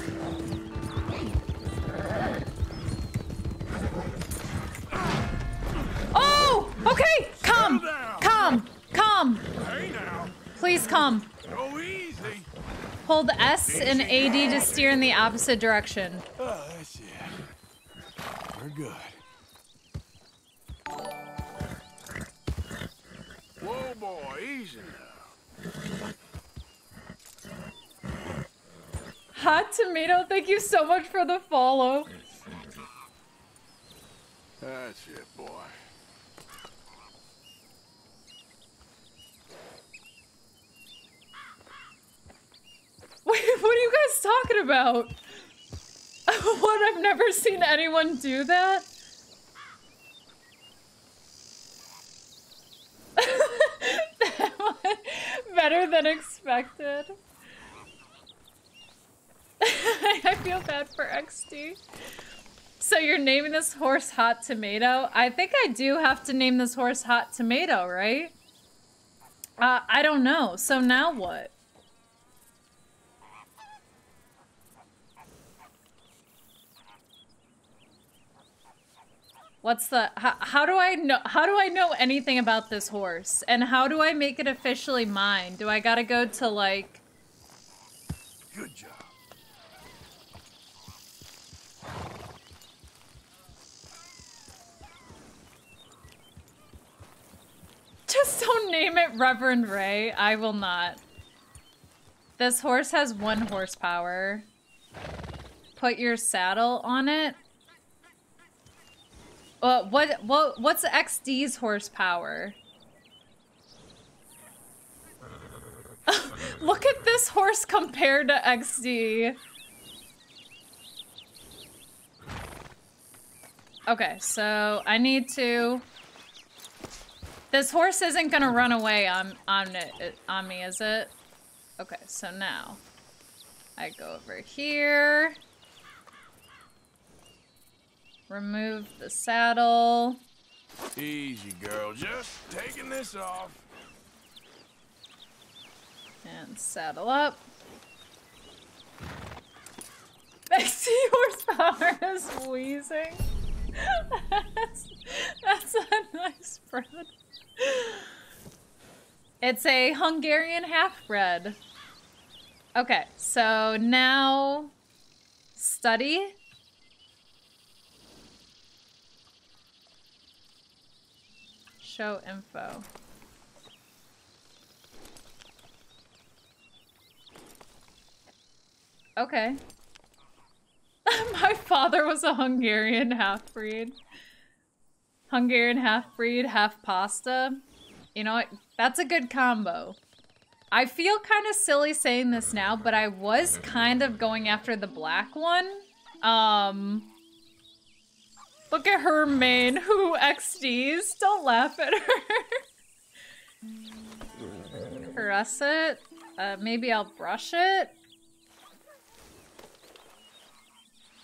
come. Go easy. Hold S and A D to steer in the opposite direction. Oh, that's it. We're good. Whoa, boy, easy now. Hot Tomato, thank you so much for the follow. That's it, boy. Wait, what are you guys talking about? What? I've never seen anyone do that? That one, better than expected. I feel bad for X D. So you're naming this horse Hot Tomato? I think I do have to name this horse Hot Tomato, right? Uh, I don't know. So now what? What's the... How, how do I know... How do I know anything about this horse? And how do I make it officially mine? Do I gotta go to, like... Good job. Just don't name it Reverend Ray. I will not. This horse has one horsepower. Put your saddle on it. Uh, what, what, what's X D's horsepower? Look at this horse compared to X D. Okay, so I need to... This horse isn't gonna run away on on it on me, is it? Okay, so now I go over here. Remove the saddle. Easy, girl. Just taking this off. And saddle up. Maxi horsepower is wheezing. that's, that's a nice bread. It's a Hungarian half-bred. Okay, so now study. Show info. Okay. My father was a Hungarian half-breed. Hungarian half-breed, half pasta. You know what? That's a good combo. I feel kind of silly saying this now, but I was kind of going after the black one. Um, look at her mane. Who X Ds? Don't laugh at her. Caress it. Uh, maybe I'll brush it.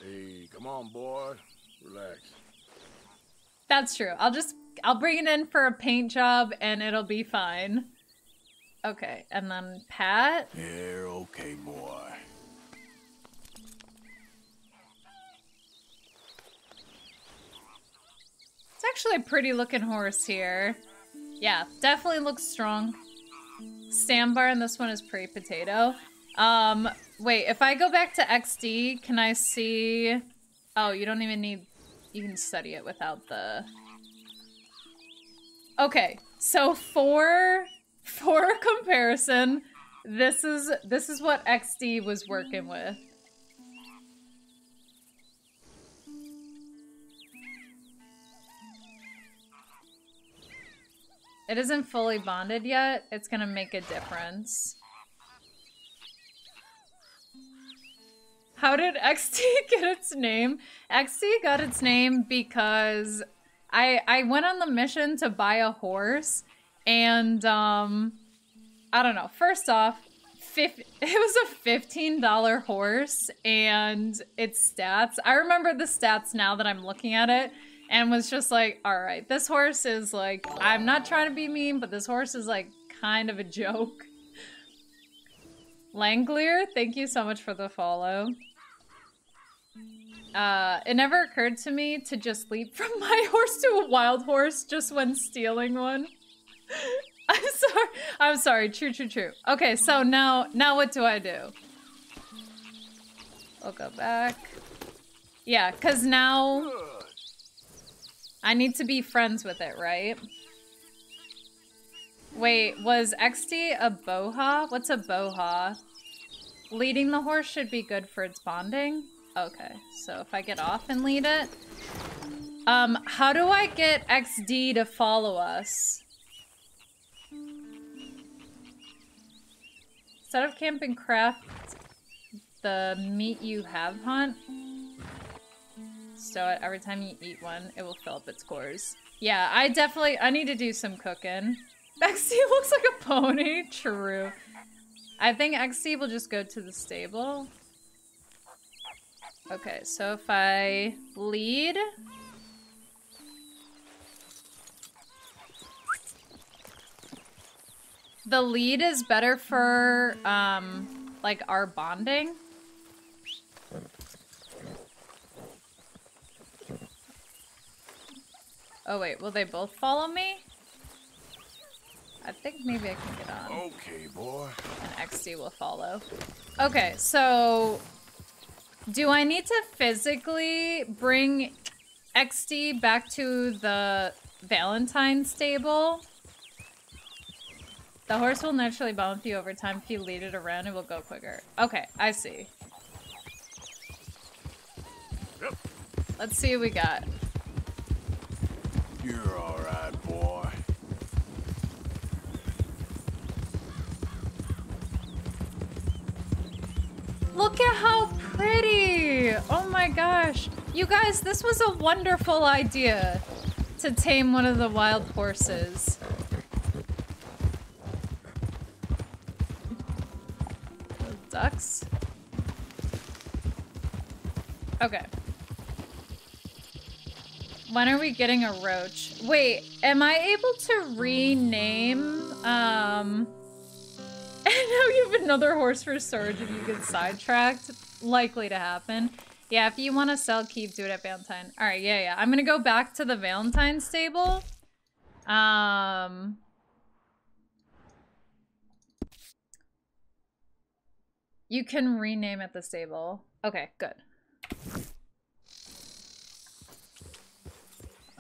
Hey, come on, boy. Relax. That's true. I'll just, I'll bring it in for a paint job and it'll be fine. Okay, and then pat. Yeah, okay, boy. It's actually a pretty looking horse here. Yeah, definitely looks strong. Sandbar, and this one is pretty potato. Um, wait, if I go back to X D, can I see... Oh, you don't even need... You can study it without the... Okay, so for for comparison, this is this is what X D was working with. It isn't fully bonded yet. It's gonna make a difference. How did X T get its name? X T got its name because I I went on the mission to buy a horse, and um, I don't know. First off, it was a fifteen dollar horse, and its stats. I remember the stats now that I'm looking at it, and was just like, all right, this horse is like, I'm not trying to be mean, but this horse is like kind of a joke. Langlier, thank you so much for the follow. Uh, it never occurred to me to just leap from my horse to a wild horse just when stealing one. I'm sorry. I'm sorry. True, true, true. Okay, so now, now what do I do? I'll go back. Yeah, because now I need to be friends with it, right? Wait, was X D a boha? What's a boha? Leading the horse should be good for its bonding. Okay, so if I get off and lead it. Um, how do I get X D to follow us? Instead of camp and craft, the meat you have hunt. So every time you eat one, it will fill up its cores. Yeah, I definitely, I need to do some cooking. X D looks like a pony. True. I think X D will just go to the stable. Okay, so if I lead... The lead is better for, um, like, our bonding. Oh, wait, will they both follow me? I think maybe I can get on. Okay, boy. And X D will follow. Okay, so... Do I need to physically bring X D back to the Valentine stable? The horse will naturally bond with you over time. If you lead it around, it will go quicker. Okay, I see. Yep. Let's see what we got. You're all right, boy. Look at how pretty! Oh my gosh. You guys, this was a wonderful idea to tame one of the wild horses. Ducks. Okay. When are we getting a roach? Wait, am I able to rename? Um. And now you have another horse for storage if you get sidetracked. Likely to happen. Yeah, if you want to sell, keep, do it at Valentine. All right, yeah, yeah. I'm gonna go back to the Valentine stable. Um. You can rename at the stable. Okay, good.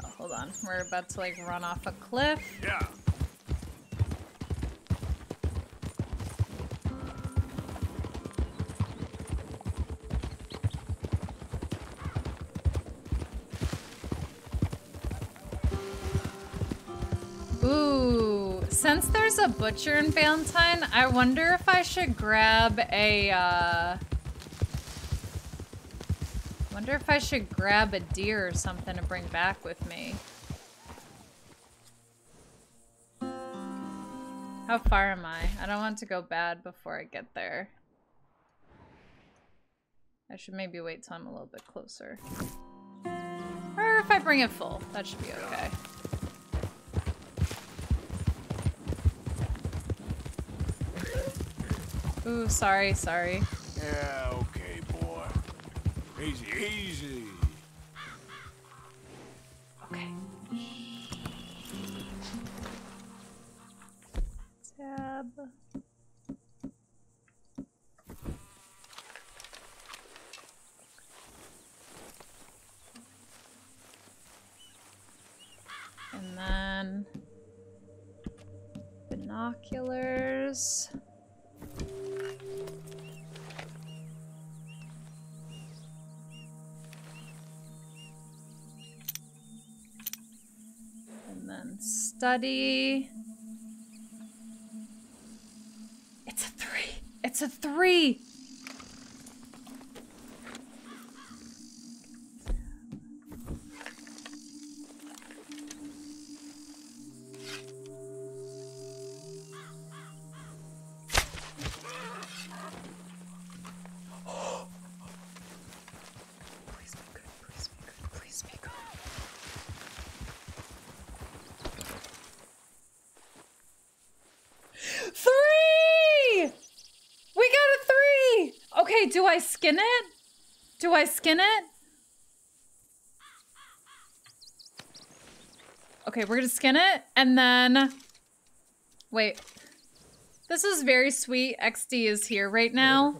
Oh, hold on. We're about to, like, run off a cliff. Yeah. Since there's a butcher in Valentine, I wonder if I should grab a, uh... wonder if I should grab a deer or something to bring back with me. How far am I? I don't want to go bad before I get there. I should maybe wait till I'm a little bit closer. Or if I bring it full, that should be okay. Ooh, sorry, sorry. Yeah, okay, boy. Easy, easy. Okay. Tab. And then... Binoculars... Study. It's a three. It's a three. Do I skin it? Do I skin it? Okay, we're gonna skin it, and then Wait. This is very sweet. X D is here right now.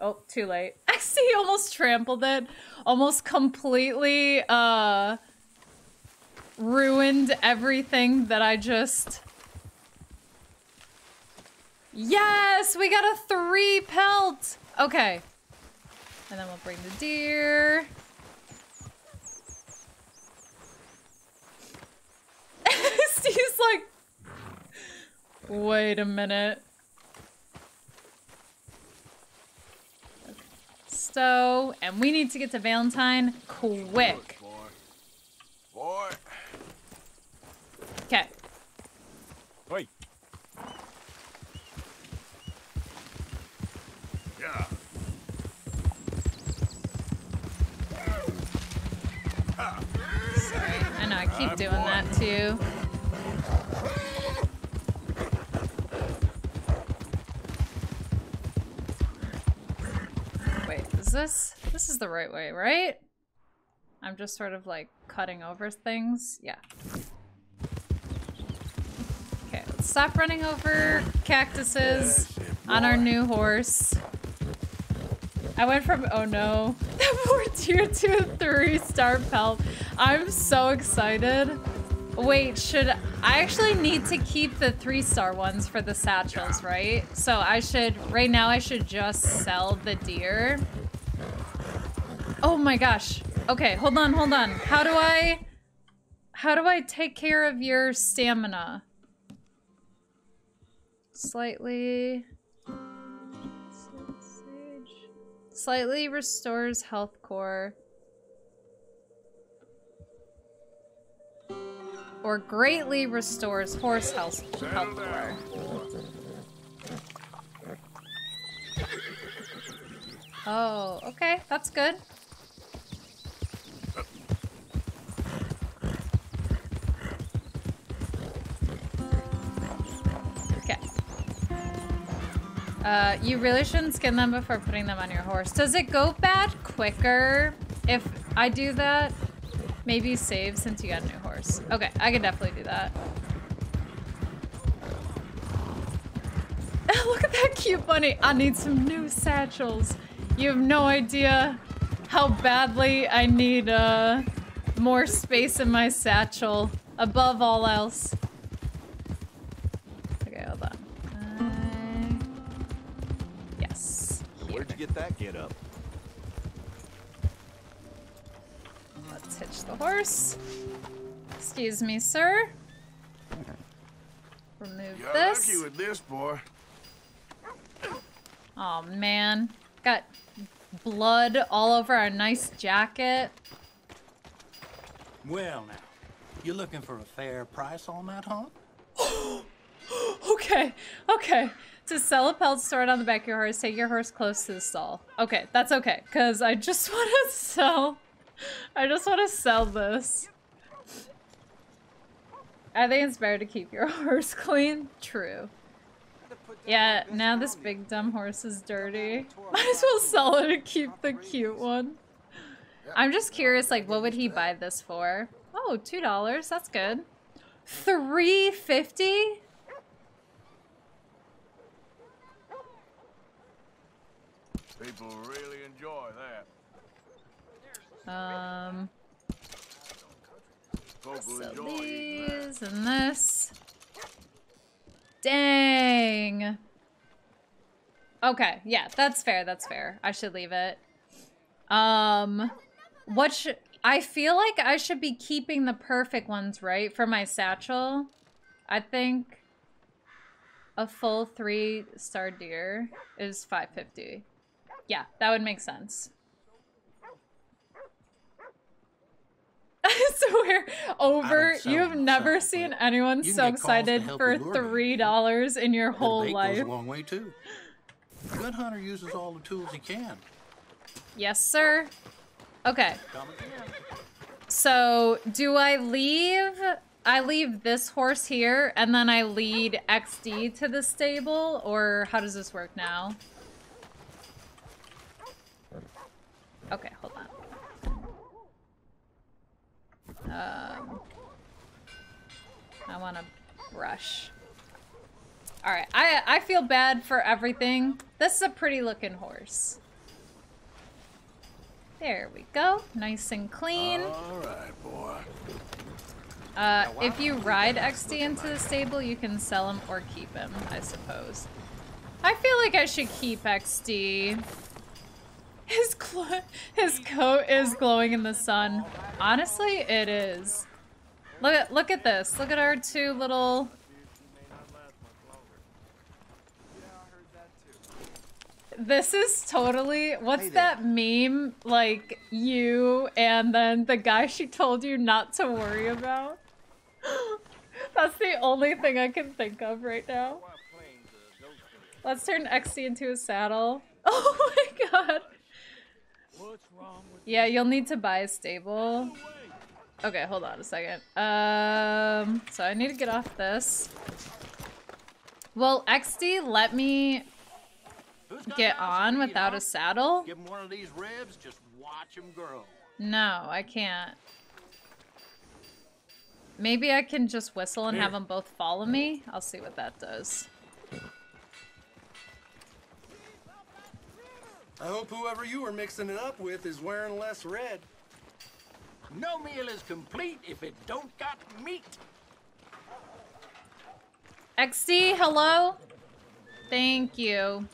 Oh, too late. X D almost trampled it. Almost completely uh, ruined everything that I just... Yes! We got a three pelt! Okay. And then we'll bring the deer. Steve's like, wait a minute. Okay. So, and we need to get to Valentine quick. Okay. Wait. Yeah. Sorry, I know I keep doing that too. Wait, is this, this is the right way, right? I'm just sort of like cutting over things. Yeah. Okay, let's stop running over cactuses on our new horse. I went from, oh no, that poor deer to a three-star pelt. I'm so excited. Wait, should, I actually need to keep the three-star ones for the satchels, right? So I should, right now I should just sell the deer. Oh my gosh. Okay, hold on, hold on. How do I, how do I take care of your stamina? Slightly... Slightly restores health core. Or greatly restores horse health, health core. Oh, okay. That's good. Uh, you really shouldn't skin them before putting them on your horse. Does it go bad quicker if I do that? Maybe save since you got a new horse. Okay, I can definitely do that. Look at that cute bunny. I need some new satchels. You have no idea how badly I need uh, more space in my satchel above all else. Where'd you get that get up? Let's hitch the horse. Excuse me, sir. Remove You're this. Lucky with this, boy. Oh man, got blood all over our nice jacket. Well now, you looking for a fair price on that, huh? Okay, okay. To sell a pelt stored on the back of your horse, take your horse close to the stall. Okay, that's okay, because I just want to sell... I just want to sell this. Are they inspired to keep your horse clean? True. Yeah, now this big dumb horse is dirty. Might as well sell it and keep the cute one. I'm just curious, like, what would he buy this for? Oh, two dollars, that's good. three fifty? People really enjoy that. Um, so these and this. Dang. Okay, yeah, that's fair. That's fair. I should leave it. Um, what should I feel like I should be keeping the perfect ones, right, for my satchel? I think a full three-star deer is five fifty. Yeah, that would make sense. I swear, over, you have never seen anyone so excited for three dollars in your whole life. Goes a long way too. A good hunter uses all the tools he can. Yes, sir. Okay. So, do I leave? I leave this horse here, and then I lead X D to the stable, or how does this work now? Okay, hold on. Um, on a brush. All right, I, I feel bad for everything. This is a pretty looking horse. There we go, nice and clean. All right, boy. Uh, if you ride X D into the stable, you can sell him or keep him, I suppose. I feel like I should keep X D. His, his coat is glowing in the sun. Honestly, it is. Look at, look at this. Look at our two little... This is totally... What's that meme? Like, you and then the guy she told you not to worry about? That's the only thing I can think of right now. Let's turn X D into a saddle. Oh my god. Yeah, you'll need to buy a stable. Okay, hold on a second. Um, so I need to get off this. Will X D let me get on without a saddle? Give him one of these ribs, just watch him grow. No, I can't. Maybe I can just whistle and have them both follow me. I'll see what that does. I hope whoever you were mixing it up with is wearing less red. No meal is complete if it don't got meat. X D, hello? Thank you.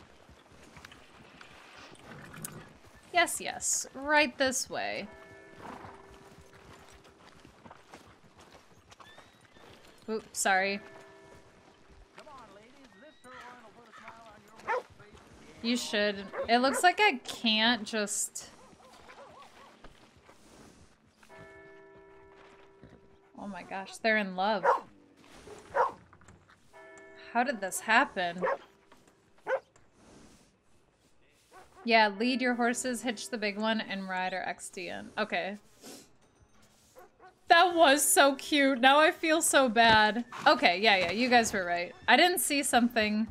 Yes, yes. Right this way. Oops, sorry. You should. It looks like I can't just... Oh my gosh, they're in love. How did this happen? Yeah, lead your horses, hitch the big one, and ride our X D in. Okay. That was so cute. Now I feel so bad. Okay, yeah, yeah, you guys were right. I didn't see something...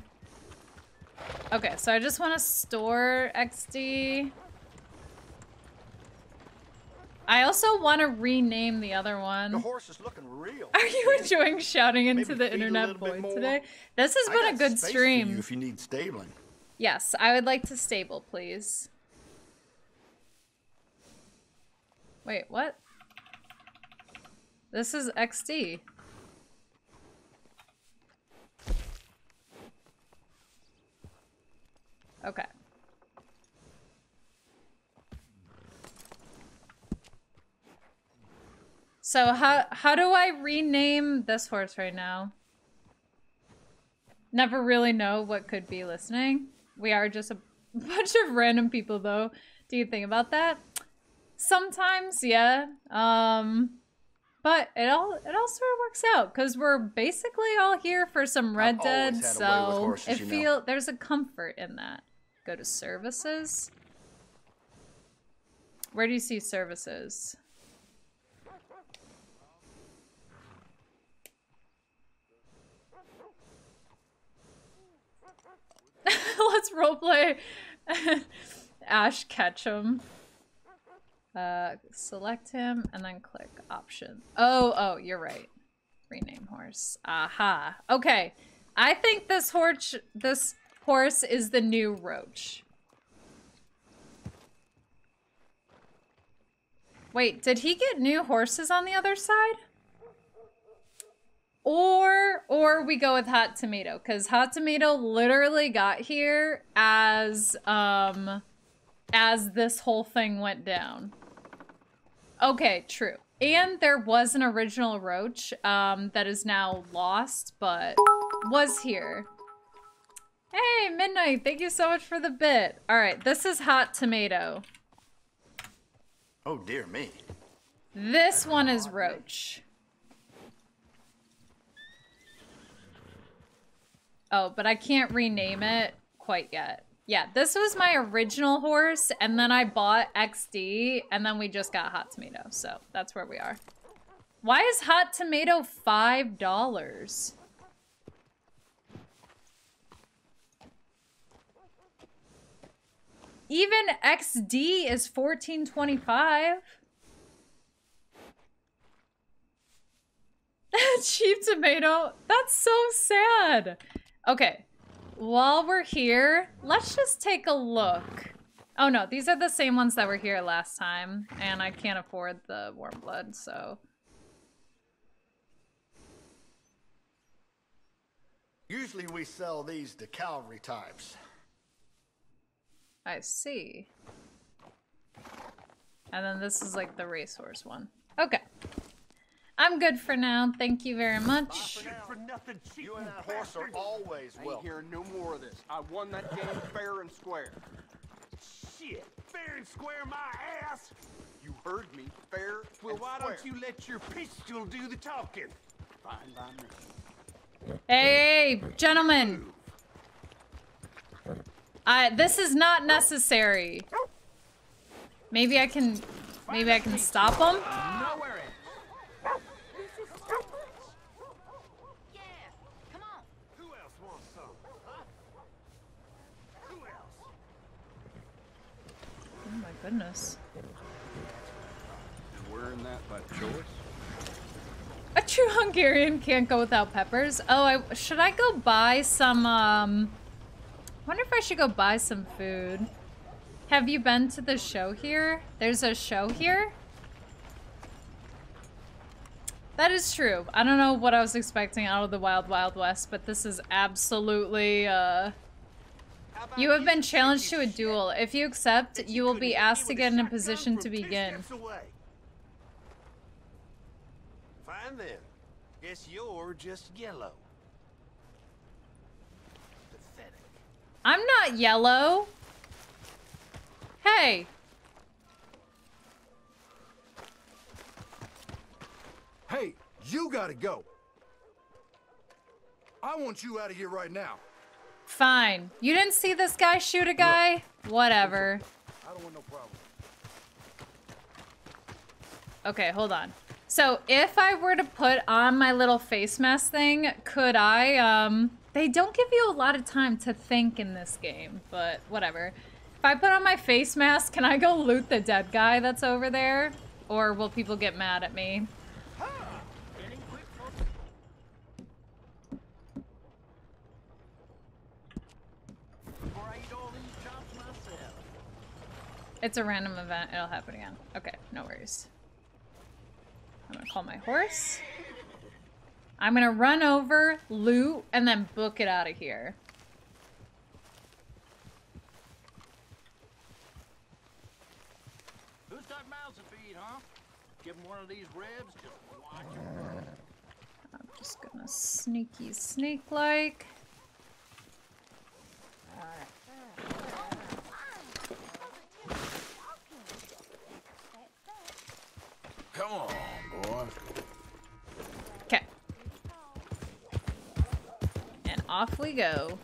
Okay, so I just want to store X D. I also want to rename the other one. The horse is looking real. Are you enjoying shouting into Maybe the internet void today? This has I been a good stream. You if you need stabling. Yes, I would like to stable, please. Wait, what? This is X D. Okay. So how how do I rename this horse right now? Never really know what could be listening. We are just a bunch of random people though. Do you think about that? Sometimes, yeah. Um but it all it all sort of works out because we're basically all here for some Red Dead, so horses, it feel know. There's a comfort in that. Go to services. Where do you see services? Let's roleplay. Ash Ketchum. Uh, select him and then click option. Oh, oh, you're right. Rename horse. Aha. Okay. I think this horse, this... Horse is the new Roach. Wait, did he get new horses on the other side? Or, or we go with Hot Tomato, because Hot Tomato literally got here as, um, as this whole thing went down. Okay, true. And there was an original Roach, um, that is now lost, but was here. Hey, Midnight, thank you so much for the bit. All right, this is Hot Tomato. Oh, dear me. This one is Roach. Oh, but I can't rename it quite yet. Yeah, this was my original horse, and then I bought X D, and then we just got Hot Tomato, so that's where we are. Why is Hot Tomato five dollars? Even X D is fourteen twenty-five. Cheap tomato. That's so sad. Okay. While we're here, let's just take a look. Oh no, these are the same ones that were here last time, and I can't afford the warm blood, so. Usually we sell these to cavalry types. I see. And then this is like the racehorse one. Okay. I'm good for now. Thank you very much. Bye for nothing. You and that horse are always well. I ain't hearing no more of this. I won that game fair and square. Shit, fair and square my ass. You heard me, fair and square. Well, why don't you let your pistol do the talking? Fine by me. Hey, gentlemen. I this is not necessary. Maybe I can maybe I can stop them. Goodness. We're in that by choice. A true Hungarian can't go without peppers. Oh, I should I go buy some um I wonder if I should go buy some food. Have you been to the show here? There's a show here? That is true. I don't know what I was expecting out of the Wild Wild West, but this is absolutely uh You have been challenged to a duel. If you accept, you will be asked to get in a position to begin. Fine then. Guess you're just yellow. Pathetic. I'm not yellow. Hey. Hey, you gotta go. I want you out of here right now. Fine. You didn't see this guy shoot a guy? Whatever. I don't want no problem. Okay, hold on. So if I were to put on my little face mask thing, could I, um... They don't give you a lot of time to think in this game, but whatever. If I put on my face mask, can I go loot the dead guy that's over there? Or will people get mad at me? It's a random event. It'll happen again. Okay, no worries. I'm gonna call my horse. I'm gonna run over, loot, and then book it out of here. Who's got mouths to feed, huh? Give him one of these ribs, just watch him. I'm just gonna sneaky sneak-like. All right. Come on, boy. Okay. And off we go.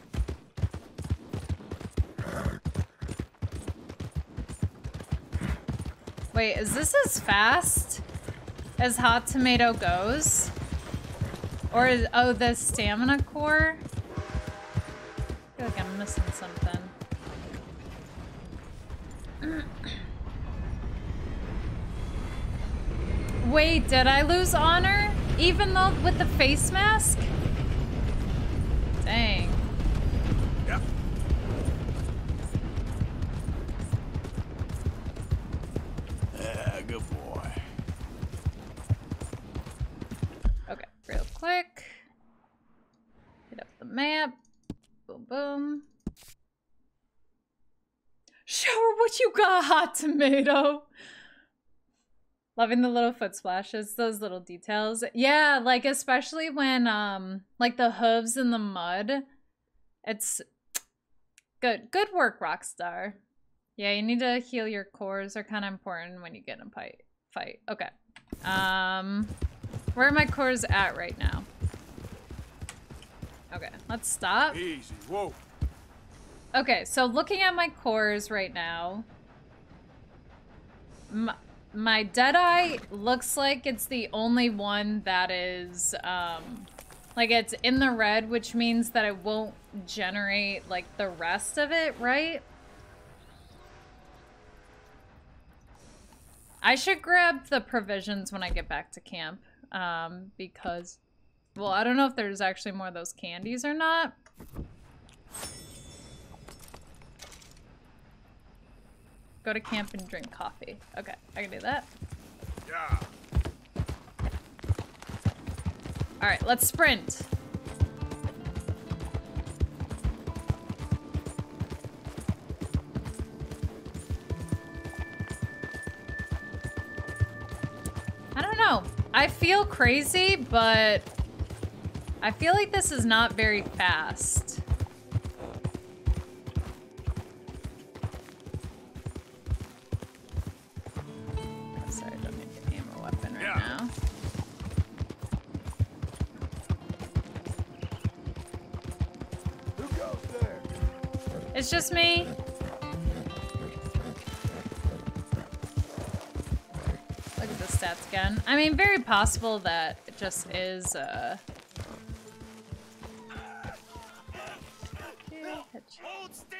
Wait, is this as fast as Hot Tomato goes? Or is, oh, the stamina core? I feel like I'm missing something. Wait, did I lose honor? Even though with the face mask? Dang. Yep. Yeah, good boy. Okay, real quick. Hit up the map. Boom, boom. Show her what you got, Hot Tomato. Loving the little foot splashes, those little details. Yeah, like especially when um like the hooves in the mud. It's good. Good work, Rockstar. Yeah, you need to heal your cores. They're kind of important when you get in a fight. Fight. Okay. Um, where are my cores at right now? Okay, let's stop. Easy. Whoa. Okay, so looking at my cores right now. My My Deadeye looks like it's the only one that is, um, like it's in the red, which means that it won't generate like the rest of it, right? I should grab the provisions when I get back to camp. um, because, well, I don't know if there's actually more of those candies or not. Go to camp and drink coffee. Okay, I can do that. Yeah. All right, let's sprint. I don't know. I feel crazy, but I feel like this is not very fast. It's just me. Look at the stats again. I mean, very possible that it just is uh Hold still.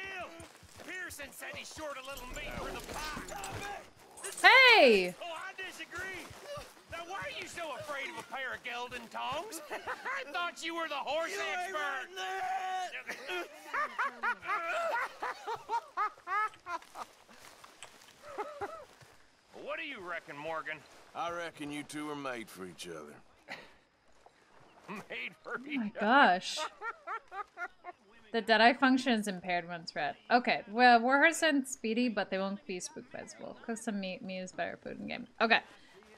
Pearson said he's short a little meat for the pie. Hey! Oh, I disagree. Now why are you so afraid of a pair of golden tongs? I thought you were the horse expert. What do you reckon, Morgan? I reckon you two are made for each other. Made for each other. Oh my gosh. The Deadeye function is impaired when it's red. Okay, well, Warhorse and Speedy, but they won't be spooked by its wolf. Cook some meat. Meat is better food in game. Okay.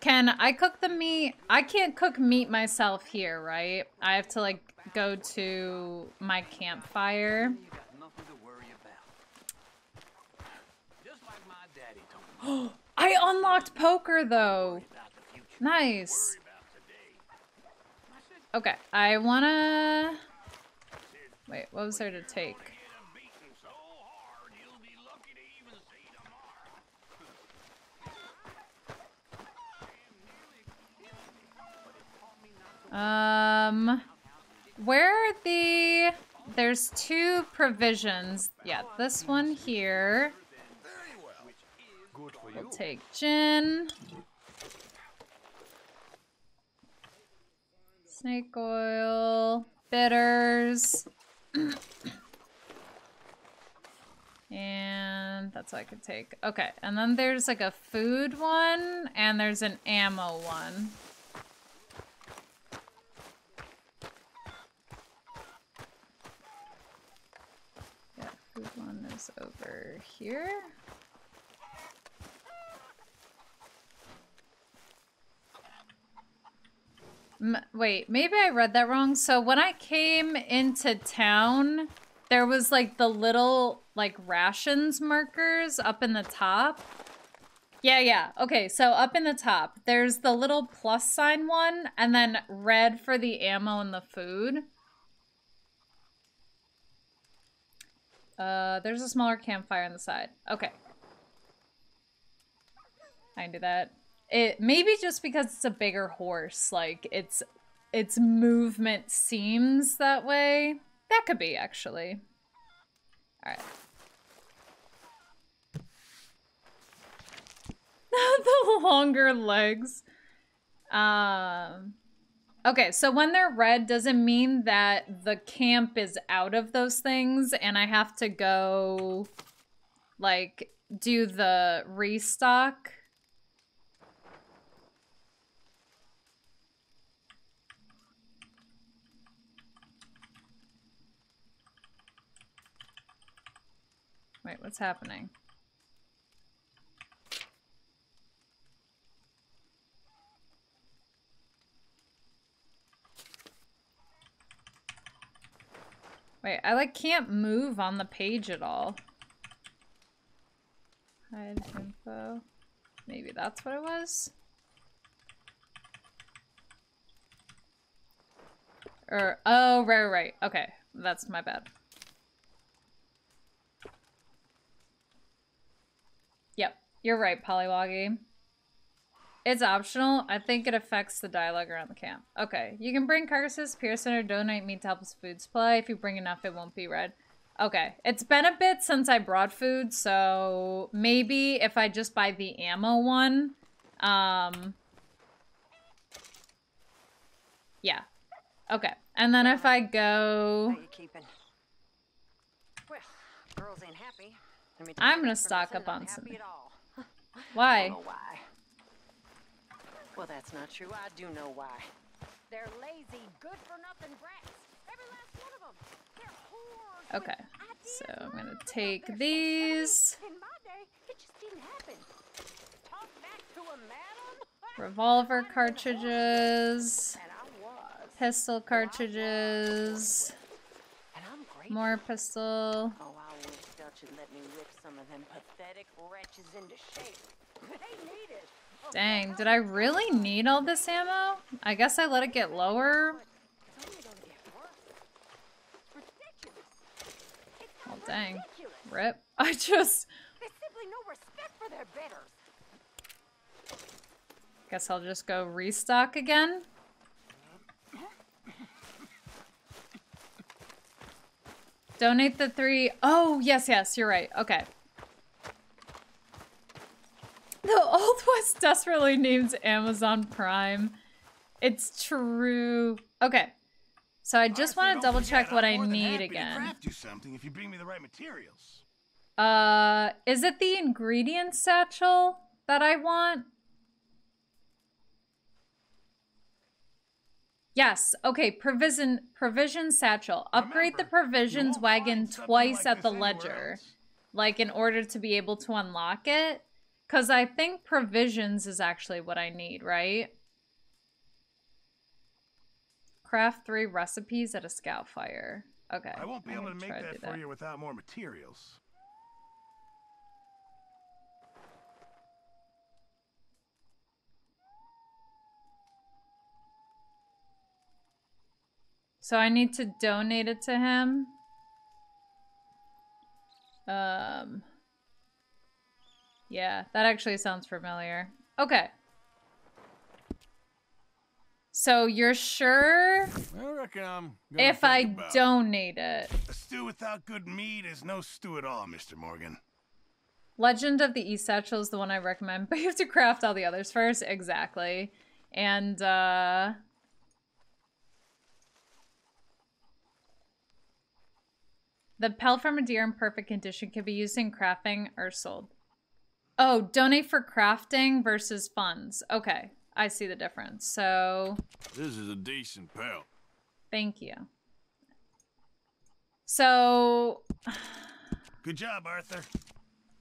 Can I cook the meat? I can't cook meat myself here, right? I have to, like, go to my campfire. I unlocked poker, though. Nice. Okay, I wanna... Wait, what was there to take? Um, where are the, there's two provisions. Yeah, this one here. We'll take gin. Snake oil, bitters. And that's what I could take. Okay, and then there's like a food one and there's an ammo one. Food one is over here. M wait, maybe I read that wrong. So when I came into town, there was like the little like rations markers up in the top. Yeah, yeah. Okay, so up in the top, there's the little plus sign one and then red for the ammo and the food. Uh, there's a smaller campfire on the side. Okay. I can do that. It, maybe just because it's a bigger horse, like, it's, its movement seems that way. That could be, actually. Alright. The longer legs. Um... Okay, so when they're red doesn't mean that the camp is out of those things and I have to go, like, do the restock. Wait, what's happening? Wait, I like can't move on the page at all. Hide info. Maybe that's what it was? Or, oh, right, right, okay. That's my bad. Yep, you're right, Polywoggy. It's optional. I think it affects the dialogue around the camp. Okay. You can bring carcasses, Pearson, or donate meat to help with food supply. If you bring enough, it won't be red. Okay. It's been a bit since I brought food, so maybe if I just buy the ammo one, um, Yeah. Okay. And then if I go... How you keeping? Well, girls ain't happy. Let me I'm gonna stock up on some. Why? why? Well, that's not true. I do know why. They're lazy, good-for-nothing brats. Every last one of them. They're whores. Okay. So I'm gonna take these. In my day, it just didn't happen. Talk back to a madam. Revolver cartridges. Pistol cartridges. More pistol. Oh, I wish Dutch would let me rip some of them pathetic wretches into shape. They need it. Dang, did I really need all this ammo? I guess I let it get lower. Oh, dang. Rip. I just... There's simply no respect for their betters. Guess I'll just go restock again. Donate the three. Oh, yes, yes, you're right. Okay. The Old West desperately names Amazon Prime. It's true. Okay. So I just want to double check what I need again. Craft you something if you bring me the right materials. Uh, is it the ingredient satchel that I want? Yes. Okay. Provision provision satchel. Upgrade the provisions wagon twice at the ledger, like in order to be able to unlock it. Because I think provisions is actually what I need, right? Craft three recipes at a scout fire. Okay. I won't be able to make that for you without more materials. So I need to donate it to him. Um... Yeah, that actually sounds familiar. Okay. So you're sure I reckon I'm if I donate it? A stew without good meat is no stew at all, Mister Morgan. Legend of the East Satchel is the one I recommend, but you have to craft all the others first. Exactly. And, uh... the pelt from a deer in perfect condition can be used in crafting or sold. Oh, donate for crafting versus funds. Okay, I see the difference. So... This is a decent pelt. Thank you. So... Good job, Arthur.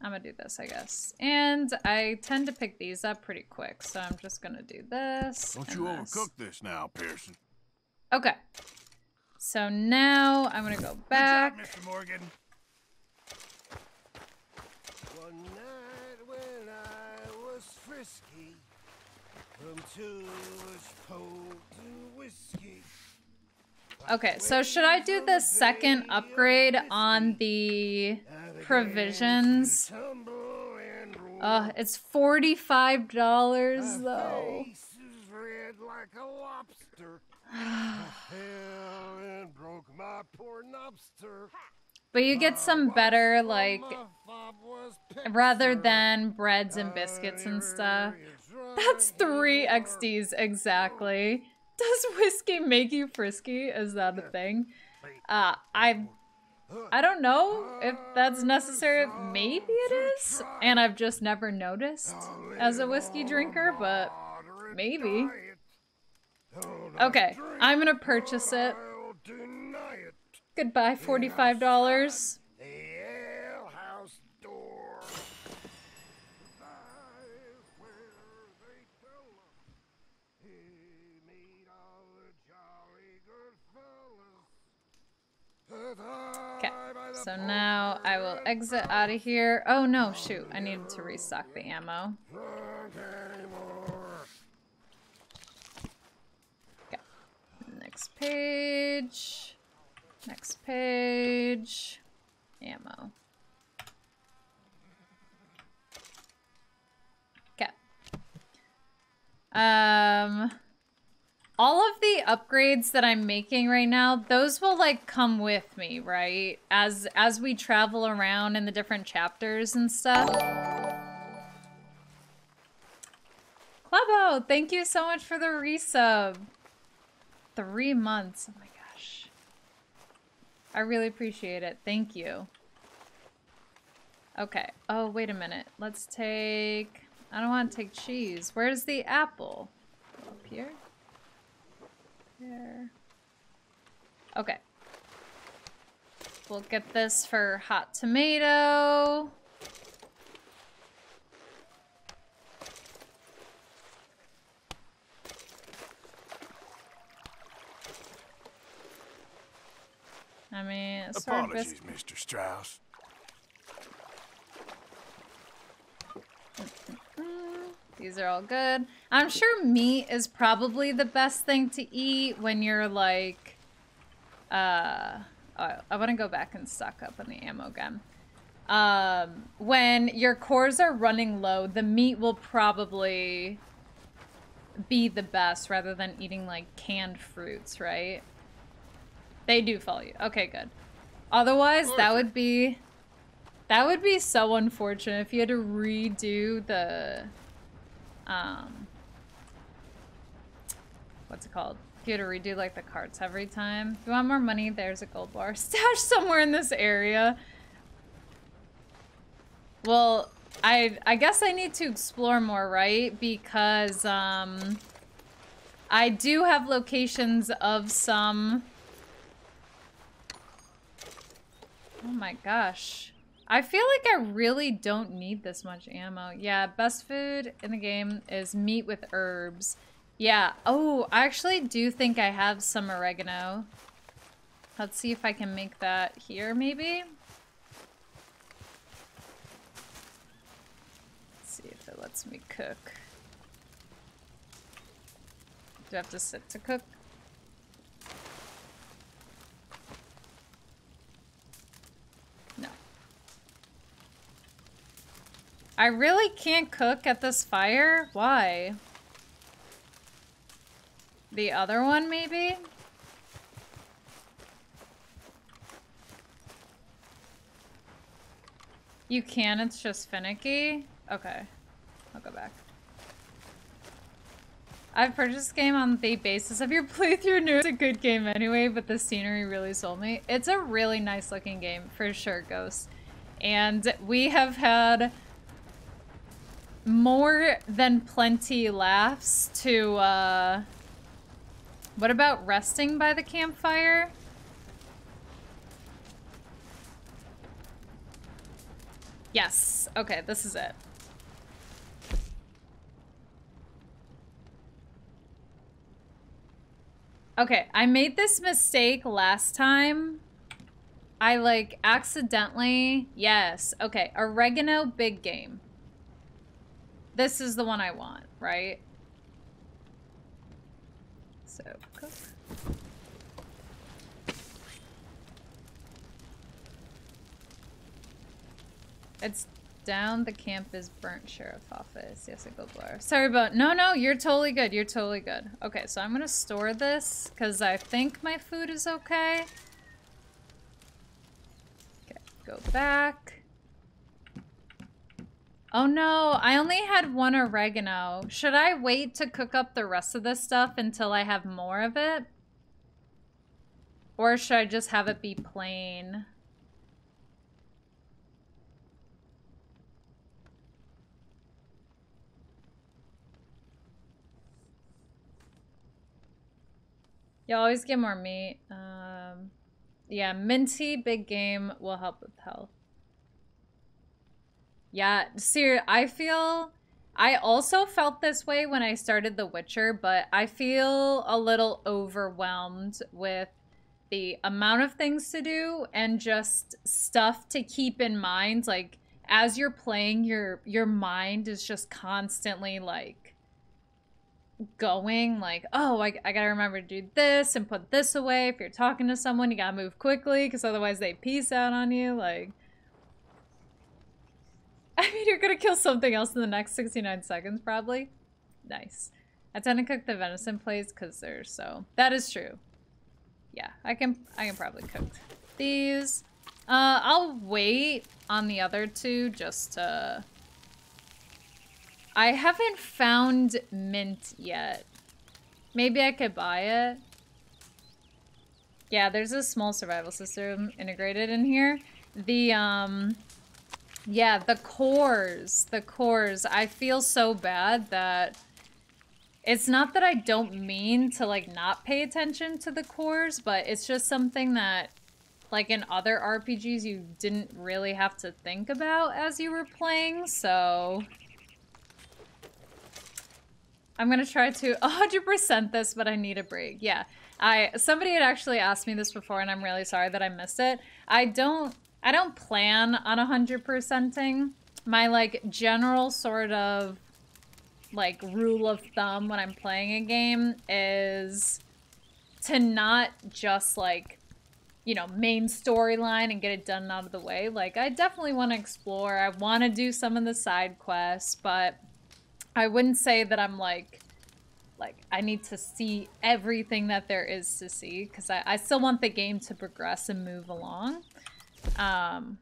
I'm gonna do this, I guess. And I tend to pick these up pretty quick, so I'm just gonna do this. Don't you this. overcook this now, Pearson. Okay. So now I'm gonna go back. Good job, Mister Morgan. One night. Frisky from too much cold whiskey. Okay, so should I do the second upgrade on the provisions? Uh, it's forty-five dollars though. But you get some better, like, rather than breads and biscuits and stuff. That's three X Ds, exactly. Does whiskey make you frisky? Is that a thing? Uh, I I don't know if that's necessary. Maybe it is, and I've just never noticed as a whiskey drinker, but maybe. Okay, I'm gonna purchase it. Goodbye, forty-five dollars. Okay, so now I will exit out of here. Oh no, shoot, I needed to restock the ammo. Okay, next page. Next page, ammo. Okay. Um, all of the upgrades that I'm making right now, those will like come with me, right? As as we travel around in the different chapters and stuff. Clubbo, thank you so much for the resub. Three months. Oh my gosh. I really appreciate it. Thank you. Okay. Oh, wait a minute. Let's take... I don't want to take cheese. Where's the apple? Up here? There. Okay. We'll get this for hot tomato. I mean, apologies, Mister Strauss. These are all good. I'm sure meat is probably the best thing to eat when you're like, uh, oh, I want to go back and stock up on the ammo again. Um, when your cores are running low, the meat will probably be the best rather than eating like canned fruits, right? They do follow you. Okay, good. Otherwise, that would be, that would be so unfortunate if you had to redo the, um, what's it called? If you had to redo like the carts every time. If you want more money, there's a gold bar stashed somewhere in this area. Well, I I guess I need to explore more, right? Because um, I do have locations of some. Oh my gosh. I feel like I really don't need this much ammo. Yeah, best food in the game is meat with herbs. Yeah. Oh, I actually do think I have some oregano. Let's see if I can make that here, maybe. Let's see if it lets me cook. Do I have to sit to cook? I really can't cook at this fire? Why? The other one, maybe? You can, it's just finicky? Okay. I'll go back. I've purchased this game on the basis of your playthrough. Knew it's a good game anyway, but the scenery really sold me. It's a really nice looking game, for sure, Ghost. And we have had... more than plenty laughs to, uh... what about resting by the campfire? Yes. Okay, this is it. Okay, I made this mistake last time. I, like, accidentally... Yes. Okay, oregano big game. This is the one I want, right? So, cook. It's down. The camp is burnt, Sheriff's Office. Yes, it go blur. Sorry about... No, no, you're totally good. You're totally good. Okay, so I'm going to store this because I think my food is okay. Okay, go back. Oh no, I only had one oregano. Should I wait to cook up the rest of this stuff until I have more of it? Or should I just have it be plain? You always get more meat. Um, yeah, minty big game will help with health. Yeah, seriously, I feel... I also felt this way when I started The Witcher, but I feel a little overwhelmed with the amount of things to do and just stuff to keep in mind. Like, as you're playing, your your mind is just constantly, like, going. Like, oh, I, I gotta remember to do this and put this away. If you're talking to someone, you gotta move quickly, because otherwise they peace out on you, like... I mean, you're gonna kill something else in the next sixty-nine seconds, probably. Nice. I tend to cook the venison plates because they're so... That is true. Yeah, I can I can probably cook these. Uh, I'll wait on the other two just to... I haven't found mint yet. Maybe I could buy it. Yeah, there's a small survival system integrated in here. The, um, yeah, the cores, the cores. I feel so bad that it's not that I don't mean to, like, not pay attention to the cores, but it's just something that, like, in other R P Gs, you didn't really have to think about as you were playing, so... I'm gonna try to one hundred percent this, but I need a break. Yeah, I somebody had actually asked me this before, and I'm really sorry that I missed it. I don't, I don't plan on one hundred percenting. My, like, general sort of, like, rule of thumb when I'm playing a game is to not just, like, you know, main storyline and get it done and out of the way. Like, I definitely want to explore. I want to do some of the side quests, but I wouldn't say that I'm like, like, I need to see everything that there is to see, because I, I still want the game to progress and move along. Um,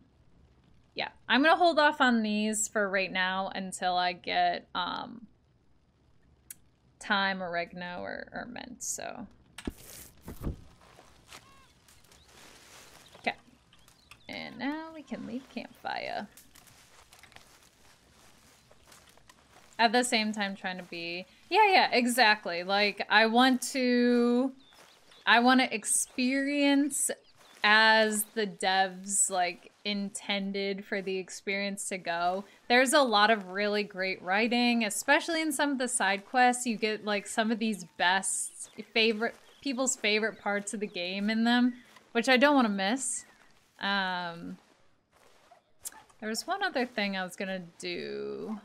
yeah, I'm going to hold off on these for right now until I get um, thyme, oregano, or, or mint, so. Okay. And now we can leave campfire. At the same time trying to be, yeah, yeah, exactly. Like, I want to, I want to experience as the devs, like, intended for the experience to go. There's a lot of really great writing, especially in some of the side quests. You get, like, some of these best, favorite, people's favorite parts of the game in them, which I don't want to miss. Um, there was one other thing I was gonna do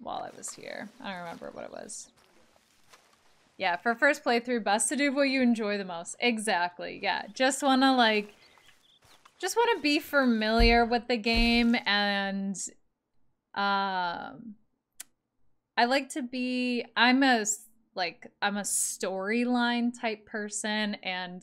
while I was here. I don't remember what it was. Yeah, for first playthrough, best to do what you enjoy the most. Exactly, yeah. Just want to, like, just want to be familiar with the game, and um, I like to be, I'm a, like, I'm a storyline type person, and,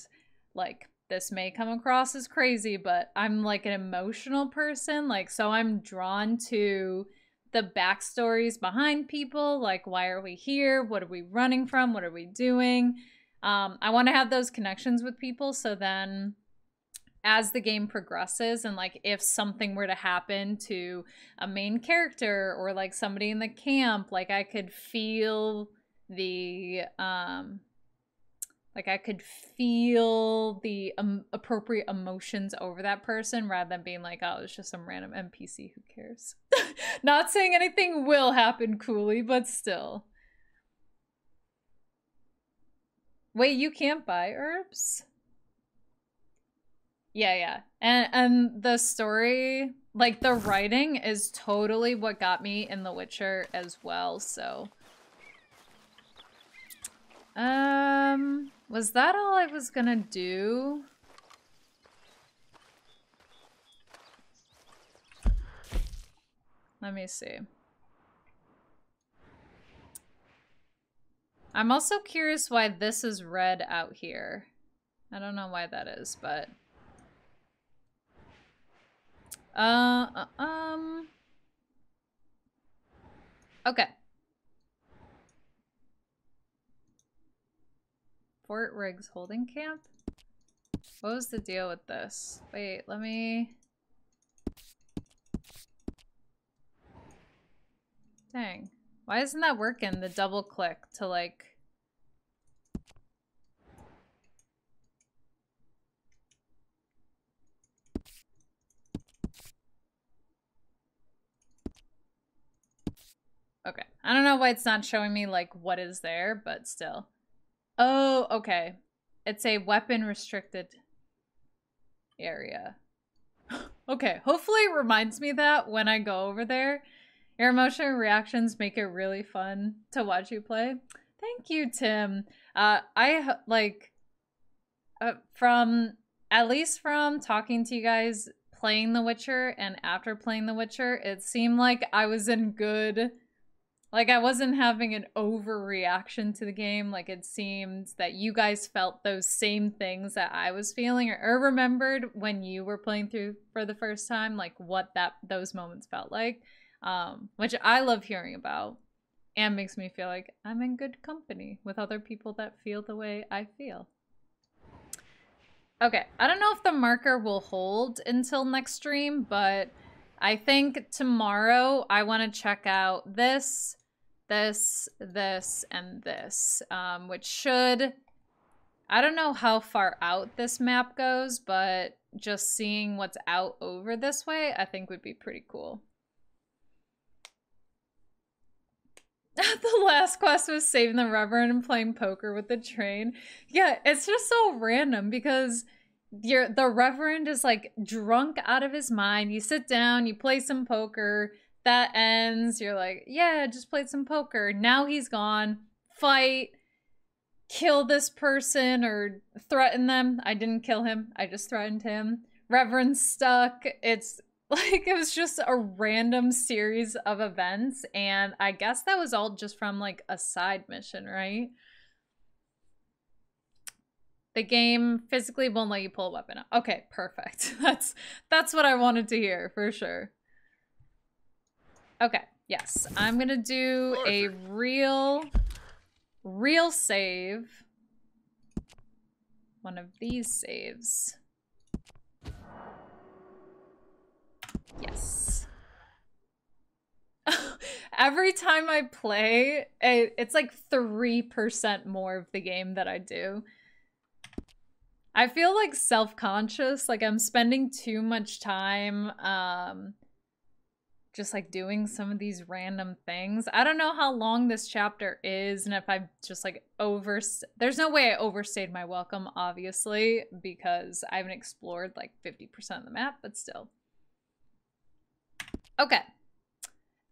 like, this may come across as crazy, but I'm, like, an emotional person, like, so I'm drawn to the backstories behind people, like, why are we here? What are we running from? What are we doing? Um, I want to have those connections with people, so then as the game progresses and, like, if something were to happen to a main character or, like, somebody in the camp, like, I could feel the, um, like, I could feel the um, appropriate emotions over that person, rather than being like, oh, it's just some random N P C, who cares? Not saying anything will happen coolly, but still. Wait, you can't buy herbs? Yeah, yeah. And, and the story, like, the writing is totally what got me in The Witcher as well, so... Um, was that all I was gonna do? Let me see. I'm also curious why this is red out here. I don't know why that is, but... Uh, um... Okay. Fort Riggs holding camp? What was the deal with this? Wait, let me... Dang. Why isn't that working? The double click to, like... Okay. I don't know why it's not showing me, like, what is there, but still. Oh, okay. It's a weapon-restricted area. Okay, hopefully it reminds me that when I go over there. Your emotional reactions make it really fun to watch you play. Thank you, Tim. Uh, I, like, uh, from, at least from talking to you guys playing The Witcher and after playing The Witcher, it seemed like I was in good... Like, I wasn't having an overreaction to the game. Like, it seemed that you guys felt those same things that I was feeling, or, or remembered when you were playing through for the first time, like, what that those moments felt like, um, which I love hearing about, and makes me feel like I'm in good company with other people that feel the way I feel. Okay, I don't know if the marker will hold until next stream, but I think tomorrow I want to check out this, this, this, and this, um, which should... I don't know how far out this map goes, but just seeing what's out over this way, I think would be pretty cool. The last quest was saving the rubber and playing poker with the train. Yeah, it's just so random because you're, the Reverend is like drunk out of his mind. You sit down, you play some poker, that ends. You're like, yeah, just played some poker. Now he's gone. Fight, kill this person or threaten them. I didn't kill him. I just threatened him. Reverend stuck. It's... Like, it was just a random series of events, and I guess that was all just from, like, a side mission, right? The game physically won't let you pull a weapon out. Okay, perfect. That's that's what I wanted to hear, for sure. Okay, yes. I'm gonna do a real, real save. One of these saves. Yes. Every time I play, it's like three percent more of the game that I do. I feel like self-conscious, like I'm spending too much time um, just like doing some of these random things. I don't know how long this chapter is and if I've just like over... There's no way I overstayed my welcome, obviously, because I haven't explored like fifty percent of the map, but still. Okay,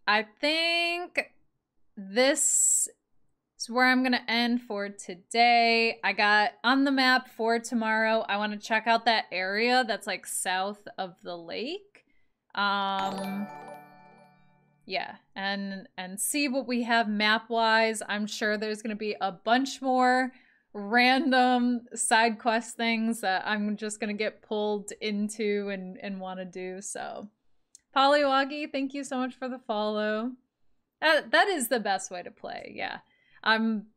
I think this is where I'm going to end for today. I got on the map for tomorrow. I want to check out that area that's like south of the lake. Um, yeah, and, and see what we have map-wise. I'm sure there's going to be a bunch more random side quest things that I'm just going to get pulled into and, and want to do, so... Polywoggy, thank you so much for the follow. That, that is the best way to play, yeah. I'm,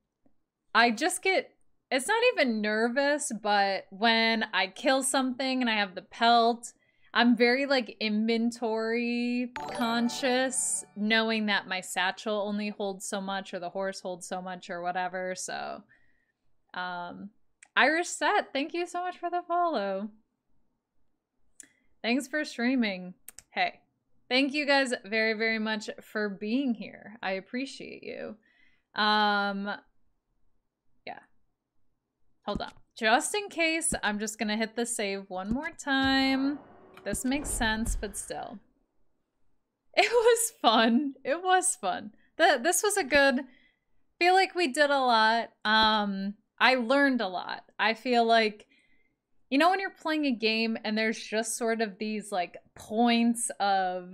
I just get, it's not even nervous, but when I kill something and I have the pelt, I'm very like inventory conscious, knowing that my satchel only holds so much or the horse holds so much or whatever, so. Um, Irish Set, thank you so much for the follow. Thanks for streaming. Hey, thank you guys very, very much for being here. I appreciate you. Um, yeah. Hold on. Just in case, I'm just going to hit the save one more time. This makes sense, but still. It was fun. It was fun. The, this was a good... I feel like we did a lot. Um, I learned a lot. I feel like... You know when you're playing a game and there's just sort of these like points of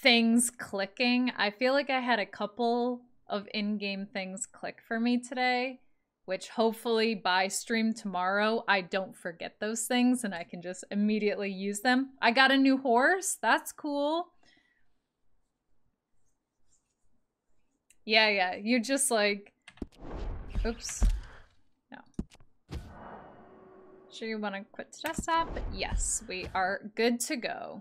things clicking? I feel like I had a couple of in-game things click for me today, which hopefully by stream tomorrow I don't forget those things and I can just immediately use them. I got a new horse. That's cool. Yeah, yeah. You're just like... Oops. Sure you want to quit the desktop? Yes, we are good to go.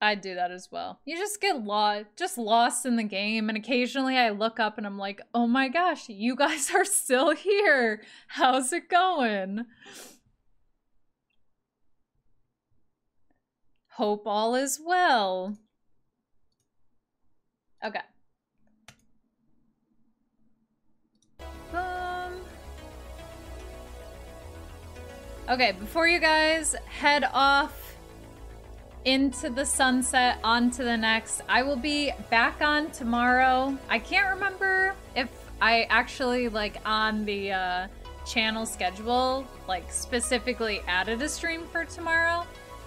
I do that as well. You just get lost, just lost in the game, and occasionally I look up and I'm like, oh my gosh, you guys are still here. How's it going? Hope all is well. Okay. Um... Okay, before you guys head off into the sunset, on to the next, I will be back on tomorrow. I can't remember if I actually, like, on the uh, channel schedule, like, specifically added a stream for tomorrow,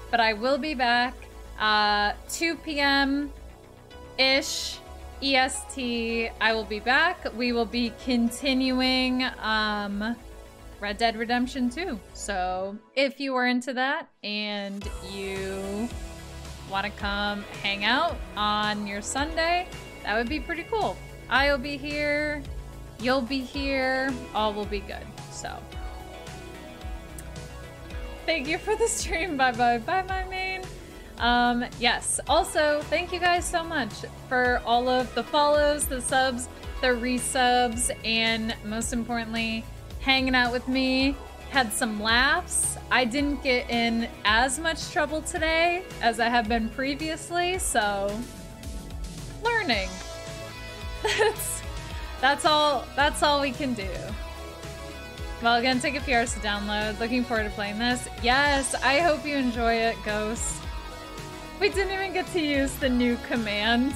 but I will be back uh, two p m-ish E S T. I will be back. We will be continuing... Um, Red Dead Redemption two. So if you are into that and you want to come hang out on your Sunday, that would be pretty cool. I'll be here. You'll be here. All will be good. So Thank you for the stream. Bye bye. Bye, my main. Um, yes. Also, thank you guys so much for all of the follows, the subs, the resubs, and most importantly, hanging out with me. Had some laughs. I didn't get in as much trouble today as I have been previously, so learning. That's that's all that's all we can do. Well, again, take a few hours to download. Looking forward to playing this. Yes, I hope you enjoy it, Ghost. We didn't even get to use the new command,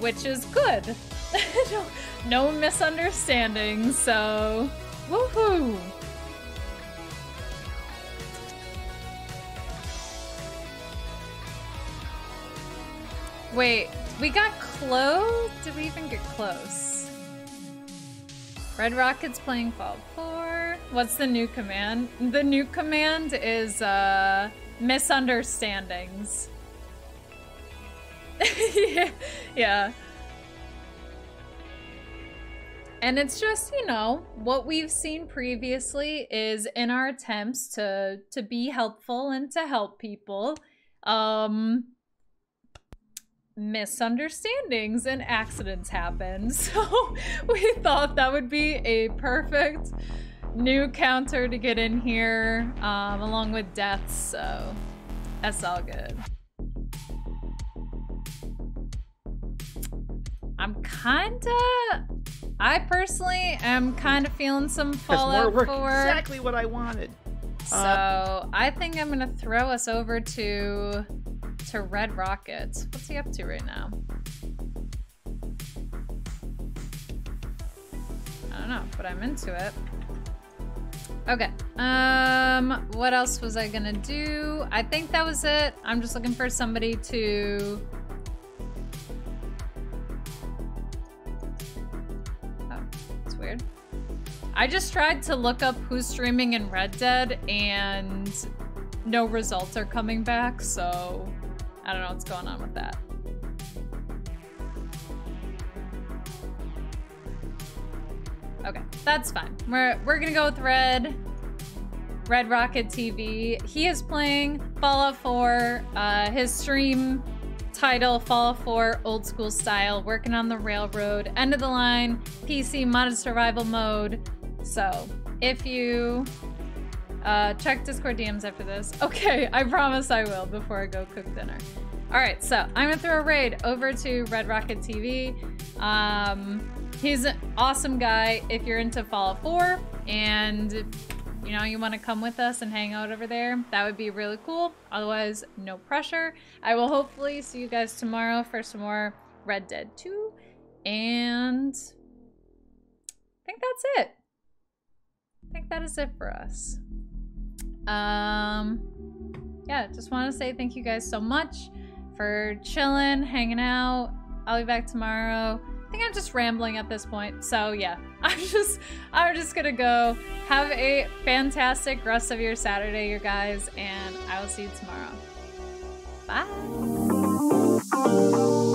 which is good. no, no misunderstandings, so woohoo! Wait, we got close? Did we even get close? Red Rocket's playing Fallout four. What's the new command? The new command is uh, misunderstandings. yeah. yeah. And it's just, you know, what we've seen previously is in our attempts to to be helpful and to help people, um, misunderstandings and accidents happen. So we thought that would be a perfect new counter to get in here, um, along with deaths, so that's all good. I'm kinda... I personally am kind of feeling some Fallout four. Exactly what I wanted. So uh, I think I'm gonna throw us over to to Red Rockets. What's he up to right now? I don't know, but I'm into it. Okay. Um, what else was I gonna do? I think that was it. I'm just looking for somebody to. Weird. I just tried to look up who's streaming in Red Dead and no results are coming back, so I don't know what's going on with that. Okay, that's fine. We're we're gonna go with Red Red Rocket T V. He is playing Fallout four. Uh, his stream title, Fallout four, old school style, working on the railroad, end of the line, P C modded survival mode. So if you uh, check Discord D Ms after this. Okay, I promise I will before I go cook dinner. All right, so I'm gonna throw a raid over to Red Rocket T V. Um, he's an awesome guy if you're into Fallout four and you know, you want to come with us and hang out over there. That would be really cool. Otherwise, no pressure. I will hopefully see you guys tomorrow for some more Red Dead two. And I think that's it. I think that is it for us. Um, yeah, just want to say thank you guys so much for chilling, hanging out. I'll be back tomorrow. I think I'm just rambling at this point, so yeah, I'm just I'm just gonna go. Have a fantastic rest of your Saturday, you guys, and I will see you tomorrow. Bye.